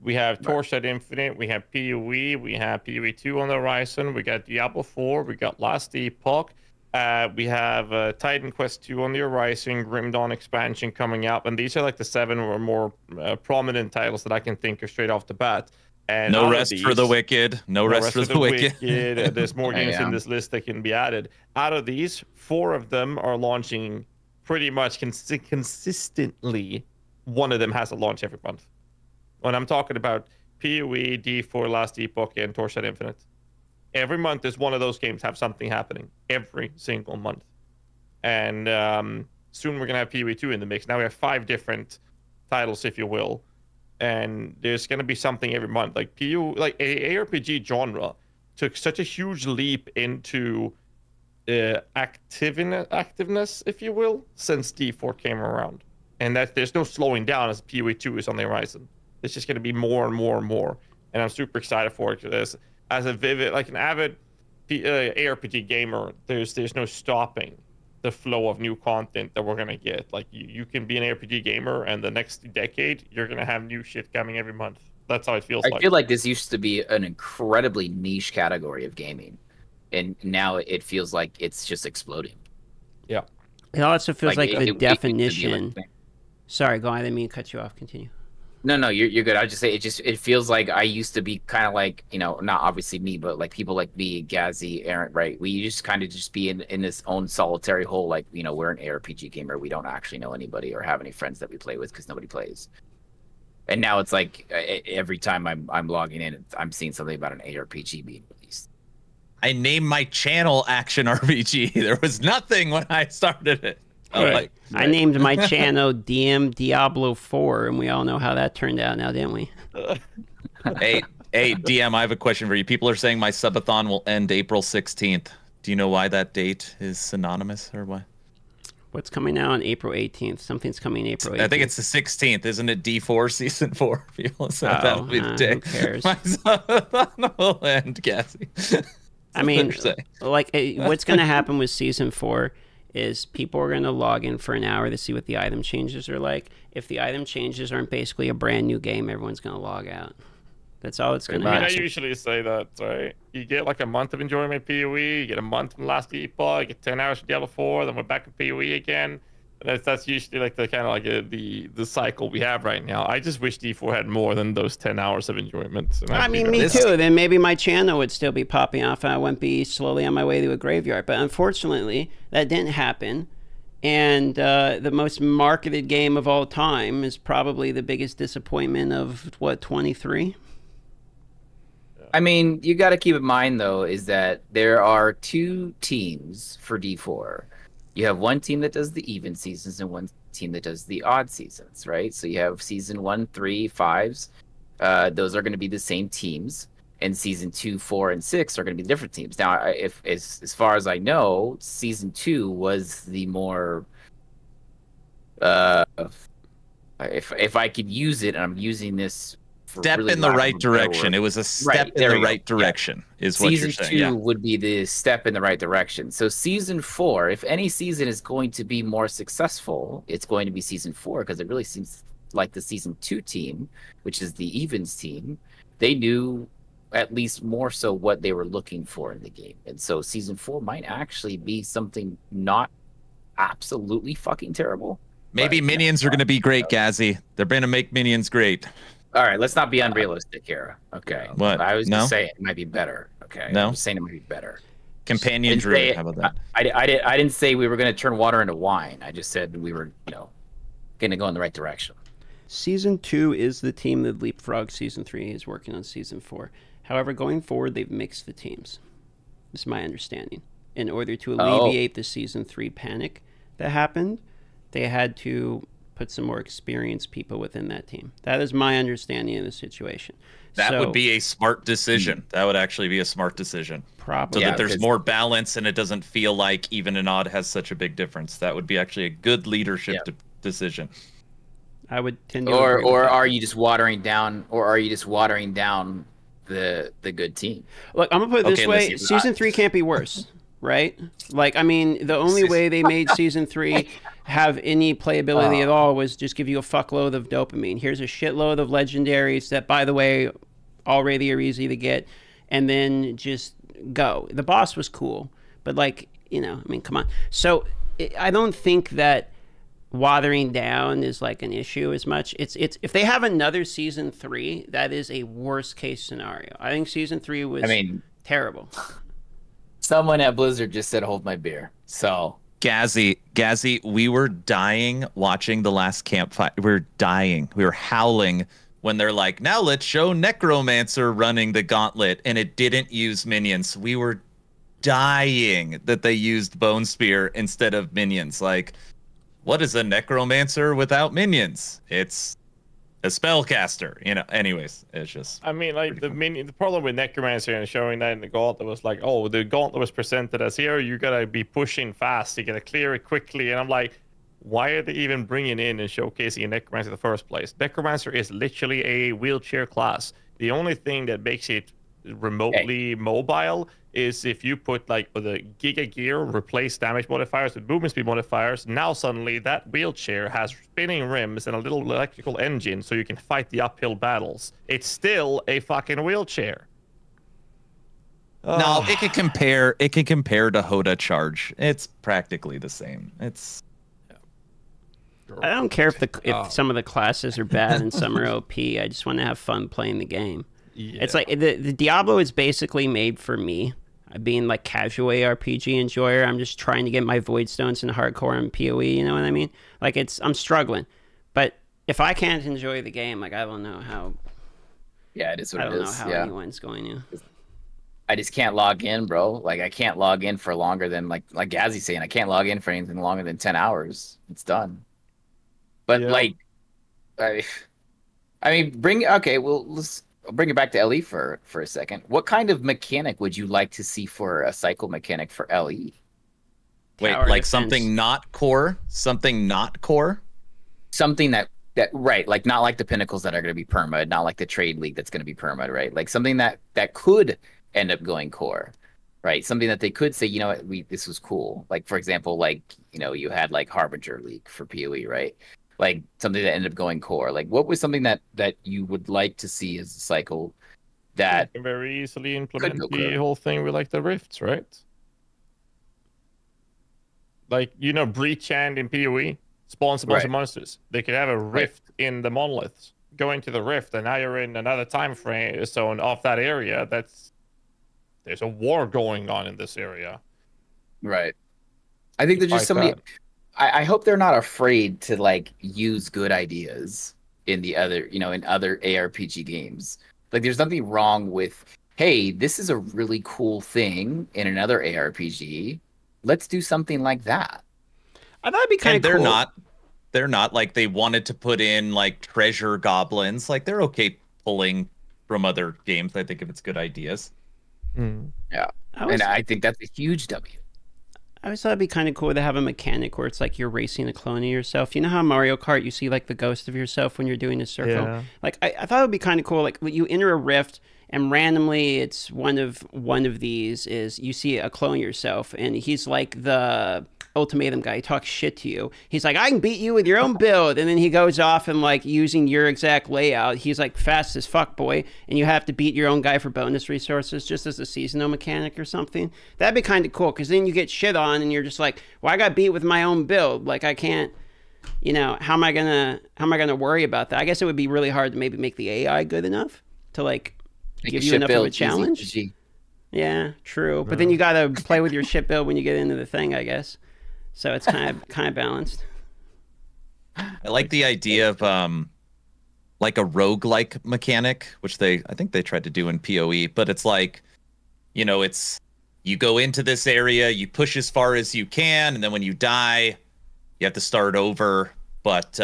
We have Torchlight Infinite, we have PoE, we have PoE 2 on the horizon, we got Diablo 4, we got Last Epoch, we have Titan Quest 2 on the horizon, Grim Dawn expansion coming up, and these are like the 7 or more prominent titles that I can think of straight off the bat. And no rest for the wicked. No rest for the wicked. There's more games in this list that can be added. Out of these, 4 of them are launching pretty much consistently. One of them has a launch every month. When I'm talking about PoE, D4, Last Epoch, and Torchlight Infinite. Every month, there's one of those games have something happening. Every single month. And soon we're going to have PoE 2 in the mix. Now we have 5 different titles, if you will. And there's going to be something every month. Like, ARPG genre took such a huge leap into activeness, if you will, since D4 came around. And that there's no slowing down as PoE 2 is on the horizon. It's just going to be more and more and more, and I'm super excited for it. As an avid ARPG gamer, there's no stopping the flow of new content that we're gonna get. Like you can be an RPG gamer, and the next decade you're gonna have new shit coming every month. That's how it feels. I feel like this used to be an incredibly niche category of gaming, and now it feels like it's just exploding. Yeah. It also feels like the definition. Sorry, go on. I didn't mean to cut you off. Continue. No, you're good. I just say it feels like I used to be kind of like, you know, not obviously me, but like people like me, Ghazzy, Aaron, right? We just kind of just be in this own solitary hole. Like, you know, we're an ARPG gamer. We don't actually know anybody or have any friends that we play with because nobody plays. And now it's like every time I'm logging in, I'm seeing something about an ARPG being released. I named my channel Action RPG. There was nothing when I started it. Right. I named my channel DM Diablo 4, and we all know how that turned out now, didn't we? Hey, DM, I have a question for you. People are saying my subathon will end April 16th. Do you know why that date is synonymous or why? What's coming out on April 18th? Something's coming April 18th. I think it's the 16th, isn't it? D4 Season 4. So that'll be the day. Who cares? My subathon will end, Ghazzy. I mean, like, what's going to happen with Season 4 is people are going to log in for an hour to see what the item changes are like. If the item changes aren't basically a brand new game, everyone's going to log out. That's all it's going to happen. I usually say that, right? You get like a month of enjoyment PoE, you get a month from Last Epoch, you get 10 hours from Diablo 4, then we're back in PoE again. And that's usually like the kind of like the cycle we have right now. I just wish D4 had more than those 10 hours of enjoyment. And I mean, me too. Then maybe my channel would still be popping off and I wouldn't be slowly on my way to a graveyard. But unfortunately, that didn't happen. And the most marketed game of all time is probably the biggest disappointment of, what, 23? I mean, you got to keep in mind, though, is that there are two teams for D4. You have one team that does the even seasons and one team that does the odd seasons, right? So you have season 1, 3, 5s. Those are going to be the same teams, and season 2, 4, and 6 are going to be different teams. Now, if as far as I know, season 2 was the more, if I could use it, and I'm using this. Step really in the right direction. It was a step in the right direction, is what you're saying. Season 2 would be the step in the right direction. So season 4, if any season is going to be more successful, it's going to be season 4, because it really seems like the season 2 team, which is the evens team, they knew at least more so what they were looking for in the game. And so season 4 might actually be something not absolutely fucking terrible. Maybe minions are going to be great, Ghazzy. They're going to make minions great. All right, let's not be unrealistic here. Okay. What? I was just saying it might be better. Okay. No. I'm just saying it might be better. Companion Druid. How about that? I didn't say we were going to turn water into wine. I just said we were, you know, going to go in the right direction. Season 2 is the team that leapfrogged season 3. Is working on season 4. However, going forward, they've mixed the teams. This is my understanding. In order to alleviate the season 3 panic that happened, they had to put some more experienced people within that team. That is my understanding of the situation. That would be a smart decision. That would actually be a smart decision. Probably. So that there's more balance and it doesn't feel like even an odd has such a big difference. That would be actually a good leadership decision. I would tend to agree with that. Are you just watering down the good team? Look, I'm going to put it this way. Season 3 can't be worse. Right? Like, I mean, the only way they made season 3 have any playability at all was just give you a fuckload of dopamine. Here's a shitload of legendaries that, by the way, already are easy to get, and then just go. The boss was cool, but, like, you know, I mean, come on. So I don't think that watering down is like an issue as much. It's if they have another season 3, that is a worst case scenario. I think season 3 was terrible. Someone at Blizzard just said, "Hold my beer." So Ghazzy, we were dying watching the last campfire. We were dying. We were howling when they're like, "Now let's show Necromancer running the gauntlet," and it didn't use minions. We were dying that they used Bone Spear instead of minions. Like, what is a Necromancer without minions? It's a spellcaster, you know. Anyways, it's just. I mean, like the problem with Necromancer and showing that in the gauntlet was like, oh, the gauntlet was presented as here. You gotta be pushing fast. You gotta clear it quickly. And I'm like, why are they even bringing in and showcasing a Necromancer in the first place? Necromancer is literally a wheelchair class. The only thing that makes it remotely mobile is if you put like the Giga Gear, replace damage modifiers with movement speed modifiers. Now suddenly that wheelchair has spinning rims and a little electrical engine, so you can fight the uphill battles. It's still a fucking wheelchair. No, it could compare. It can compare to Hoda Charge. It's practically the same. It's. I don't care if the some of the classes are bad and some are OP. I just want to have fun playing the game. Yeah. It's like the Diablo is basically made for me. Being like casual RPG enjoyer, I'm just trying to get my void stones in hardcore and PoE. You know what I mean? Like I'm struggling, but if I can't enjoy the game, like I don't know how. Yeah, it is what it is. I don't know how anyone's going to. I just can't log in, bro. Like I can't log in for longer than like Ghazzy's saying. I can't log in for anything longer than 10 hours. It's done. But like, I mean, let's bring it back to LE for a second. What kind of mechanic would you like to see for a cycle mechanic for LE? Wait, Tower like defense. Something not core, something not core, something that right, like not like the Pinnacles that are going to be perma, not like the Trade League that's going to be perma, right? Like something that could end up going core, right? Something that they could say, you know what, this was cool. Like, for example, like, you know, you had like Harbinger League for PoE, right? Like something that ended up going core. Like what was something that you would like to see as a cycle that you can very easily implement the whole thing with like the rifts, right? Like, you know, Breach Hand in PoE spawns a bunch of monsters. They could have a rift in the monoliths. Go into the rift and now you're in another time frame zone off that area. There's a war going on in this area. Right. I think there's just somebody... I hope they're not afraid to, like, use good ideas in the other, you know, in other ARPG games. Like, there's nothing wrong with, hey, this is a really cool thing in another ARPG. Let's do something like that. I thought it'd be kind of cool. And they're not, like, they wanted to put in, like, treasure goblins. Like, they're okay pulling from other games, I think, if it's good ideas. Mm. Yeah, and I think that's a huge W. I always thought it'd be kind of cool to have a mechanic where it's like you're racing a clone of yourself. You know how in Mario Kart you see like the ghost of yourself when you're doing a circle? Yeah. Like I thought it would be kind of cool, like you enter a rift and randomly it's one of these is you see a clone yourself and he's like the ultimatum guy. He talks shit to you. He's like, I can beat you with your own build, and then he goes off and like using your exact layout, he's like fast as fuck, boy, and you have to beat your own guy for bonus resources, just as a seasonal mechanic or something. That'd be kind of cool, because then you get shit on and you're just like, well, I got beat with my own build, like I can't, you know, how am I gonna worry about that? I guess it would be really hard to maybe make the AI good enough to like give you enough of a challenge. Yeah, true, but then you gotta play with your shit build when you get into the thing, I guess. So it's kind of balanced. I like the idea of like a roguelike mechanic, which I think they tried to do in PoE, but it's like, you know, it's you go into this area, you push as far as you can, and then when you die, you have to start over, but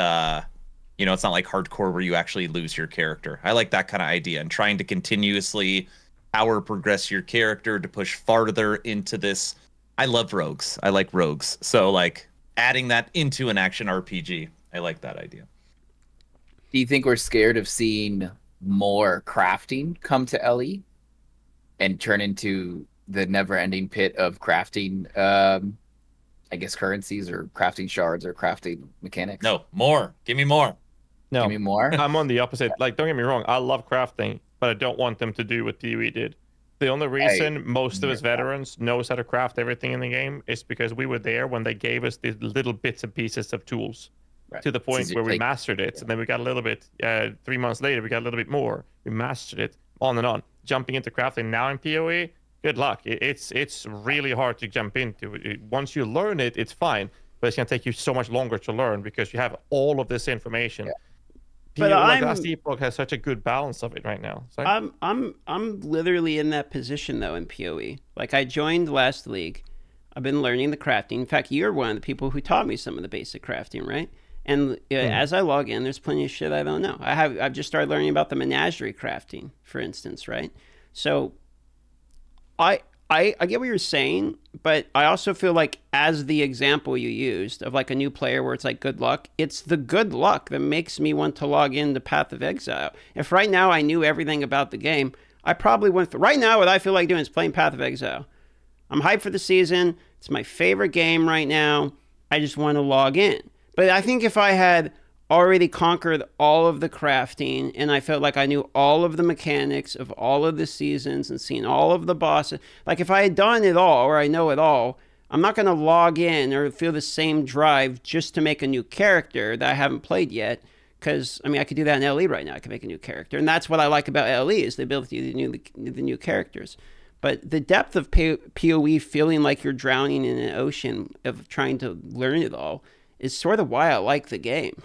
you know, it's not like hardcore where you actually lose your character. I like that kind of idea, and trying to continuously power progress your character to push farther into this. I love rogues. I like rogues. So, like, adding that into an action RPG, I like that idea. Do you think we're scared of seeing more crafting come to LE and turn into the never-ending pit of crafting, I guess, currencies or crafting shards or crafting mechanics? No, more. Give me more. No. Give me more? I'm on the opposite. Like, don't get me wrong. I love crafting, but I don't want them to do what PoE did. The only reason most of us veterans knows how to craft everything in the game is because we were there when they gave us these little bits and pieces of tools to the point where we mastered it. And then we got a little bit, 3 months later, we got a little bit more. We mastered it on and on. Jumping into crafting now in PoE, good luck. It's really hard to jump into. Once you learn it, it's fine. But it's going to take you so much longer to learn because you have all of this information. Yeah. But Last Epoch has such a good balance of it right now. Like, I'm literally in that position though in PoE. Like I joined last League, I've been learning the crafting. In fact, you're one of the people who taught me some of the basic crafting, right? And as I log in, there's plenty of shit I don't know. I've just started learning about the menagerie crafting, for instance, right? So, I get what you're saying, but I also feel like as the example you used of like a new player where it's like good luck, it's the good luck that makes me want to log into Path of Exile. If right now I knew everything about the game, I probably went through. Right now, what I feel like doing is playing Path of Exile. I'm hyped for the season. It's my favorite game right now. I just want to log in. But I think if I had already conquered all of the crafting and I felt like I knew all of the mechanics of all of the seasons and seen all of the bosses, like if I had done it all or I know it all, I'm not going to log in or feel the same drive just to make a new character that I haven't played yet. Because, I mean, I could do that in LE right now. I could make a new character. And that's what I like about LE is the ability to do the new characters. But the depth of PoE feeling like you're drowning in an ocean of trying to learn it all is sort of why I like the game.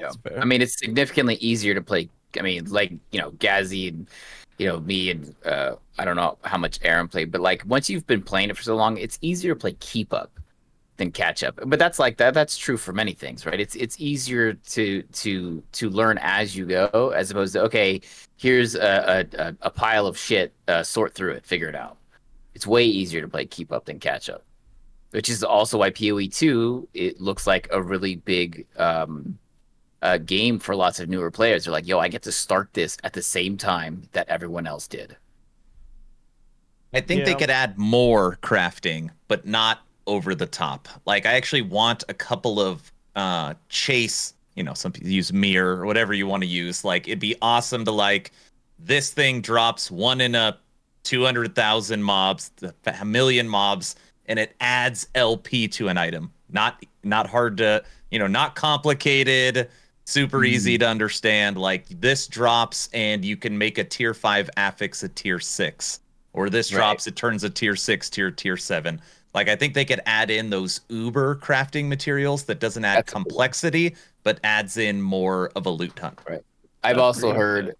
Yeah. I mean, it's significantly easier to play. I mean, like, you know, Ghazzy and, you know, me and I don't know how much Aaron played. But, like, once you've been playing it for so long, it's easier to play keep up than catch up. But that's like that. That's true for many things, right? It's easier to learn as you go, as opposed to, okay, here's a pile of shit, sort through it, figure it out. It's way easier to play keep up than catch up, which is also why PoE 2, it looks like a really big game for lots of newer players. They're like, yo, I get to start this at the same time that everyone else did. I think they could add more crafting, but not over the top. Like, I actually want a couple of chase, you know, some people use mirror or whatever you want to use. Like, it'd be awesome to, like, this thing drops one in a 200,000 mobs, a million mobs, and it adds LP to an item. Not hard to, you know, not complicated, super easy to understand. Like, this drops and you can make a tier 5 affix a tier 6, or this drops, it turns a tier 6 to your tier 7. Like, I think they could add in those uber crafting materials that doesn't add complexity, but adds in more of a loot hunt. Right. I've also heard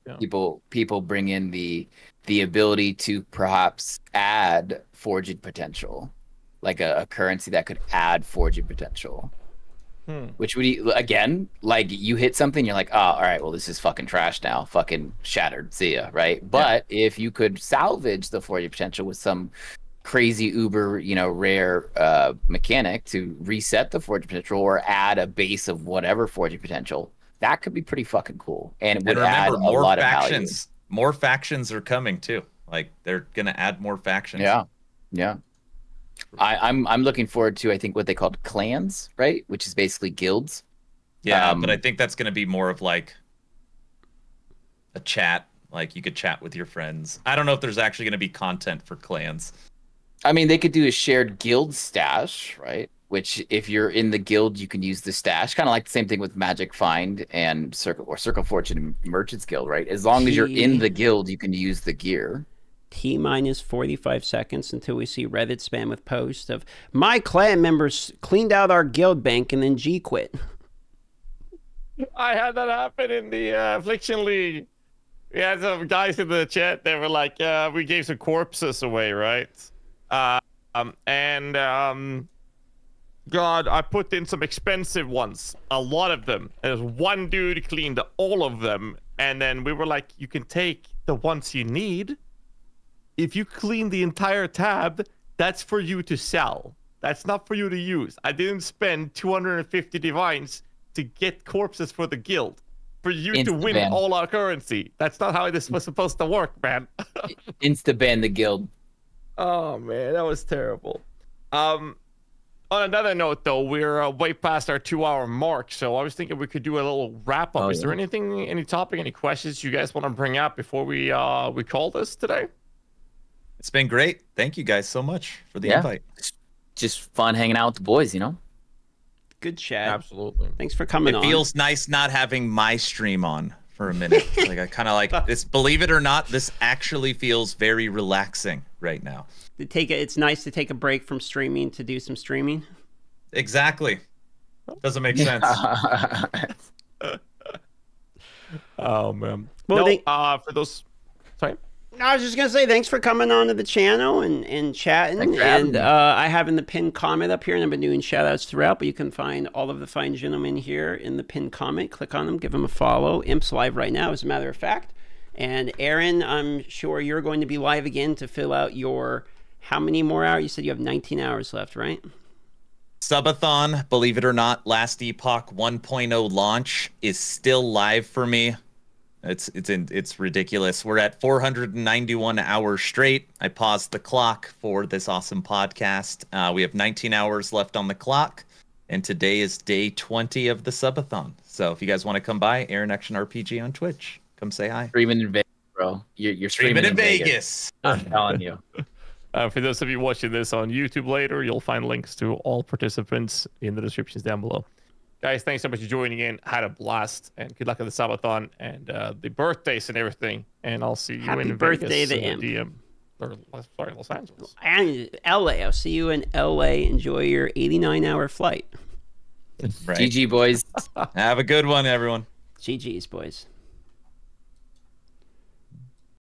people bring in the ability to perhaps add forged potential, like a currency that could add forged potential. Which would, again, like, you hit something, you're like, oh, all right, well, this is fucking trash now, fucking shattered, see ya, right? But if you could salvage the forged potential with some crazy uber, you know, rare mechanic to reset the forged potential or add a base of whatever forged potential, that could be pretty fucking cool. And it would add a lot of value. More factions are coming too. Like, they're gonna add more factions. Yeah, yeah. I'm looking forward to, I think, what they called clans, right? Which is basically guilds. Yeah, but I think that's gonna be more of like a chat. Like, you could chat with your friends. I don't know if there's actually gonna be content for clans. I mean, they could do a shared guild stash, right? Which, if you're in the guild, you can use the stash. Kind of like the same thing with Magic Find and Circle Fortune and Merchant's Guild, right? As long as you're in the guild, you can use the gear. T-minus 45 seconds until we see Reddit spam with posts of, my clan members cleaned out our guild bank and then G quit. I had that happen in the Affliction League. We had some guys in the chat that were like, we gave some corpses away, right? God, I put in some expensive ones, a lot of them. There's one dude cleaned all of them, and then we were like, you can take the ones you need. If you clean the entire tab, that's for you to sell. That's not for you to use. I didn't spend 250 divines to get corpses for the guild. For you to win all our currency. That's not how this was supposed to work, man. Insta-ban the guild. Oh man, that was terrible. On another note though, we're way past our 2-hour mark, so I was thinking we could do a little wrap up. Is there anything, any topic, any questions you guys want to bring up before we call this today? It's been great. Thank you guys so much for the invite. Just fun hanging out with the boys, you know? Good chat. Absolutely. Thanks for coming on. It feels nice not having my stream on for a minute. Like, I kind of like this, believe it or not, this actually feels very relaxing right now. It's nice to take a break from streaming to do some streaming. Exactly. Doesn't make sense. Oh man. Well, no, for those, sorry. I was just gonna say thanks for coming onto the channel and chatting. And I have in the pinned comment up here, and I've been doing shout outs throughout, but you can find all of the fine gentlemen here in the pinned comment. Click on them, give them a follow. Imp's live right now, as a matter of fact. And Aaron, I'm sure you're going to be live again to fill out your, how many more hours? You said you have 19 hours left, right? Subathon, believe it or not, Last Epoch 1.0 launch is still live for me. It's ridiculous. We're at 491 hours straight. I paused the clock for this awesome podcast. We have 19 hours left on the clock, and today is day 20 of the subathon. So if you guys want to come by, Aaron Action RPG on Twitch, come say hi. Streaming in Vegas, bro. You're streaming in Vegas. I'm telling you. For those of you watching this on YouTube later, you'll find links to all participants in the descriptions down below. Guys, thanks so much for joining in. Had a blast, and good luck at the subathon and the birthdays and everything. And I'll see you in Vegas. Happy birthday to DM. Or, sorry, Los Angeles. And LA. I'll see you in LA. Enjoy your 89-hour flight. Right. GG, boys. Have a good one, everyone. GG's, boys.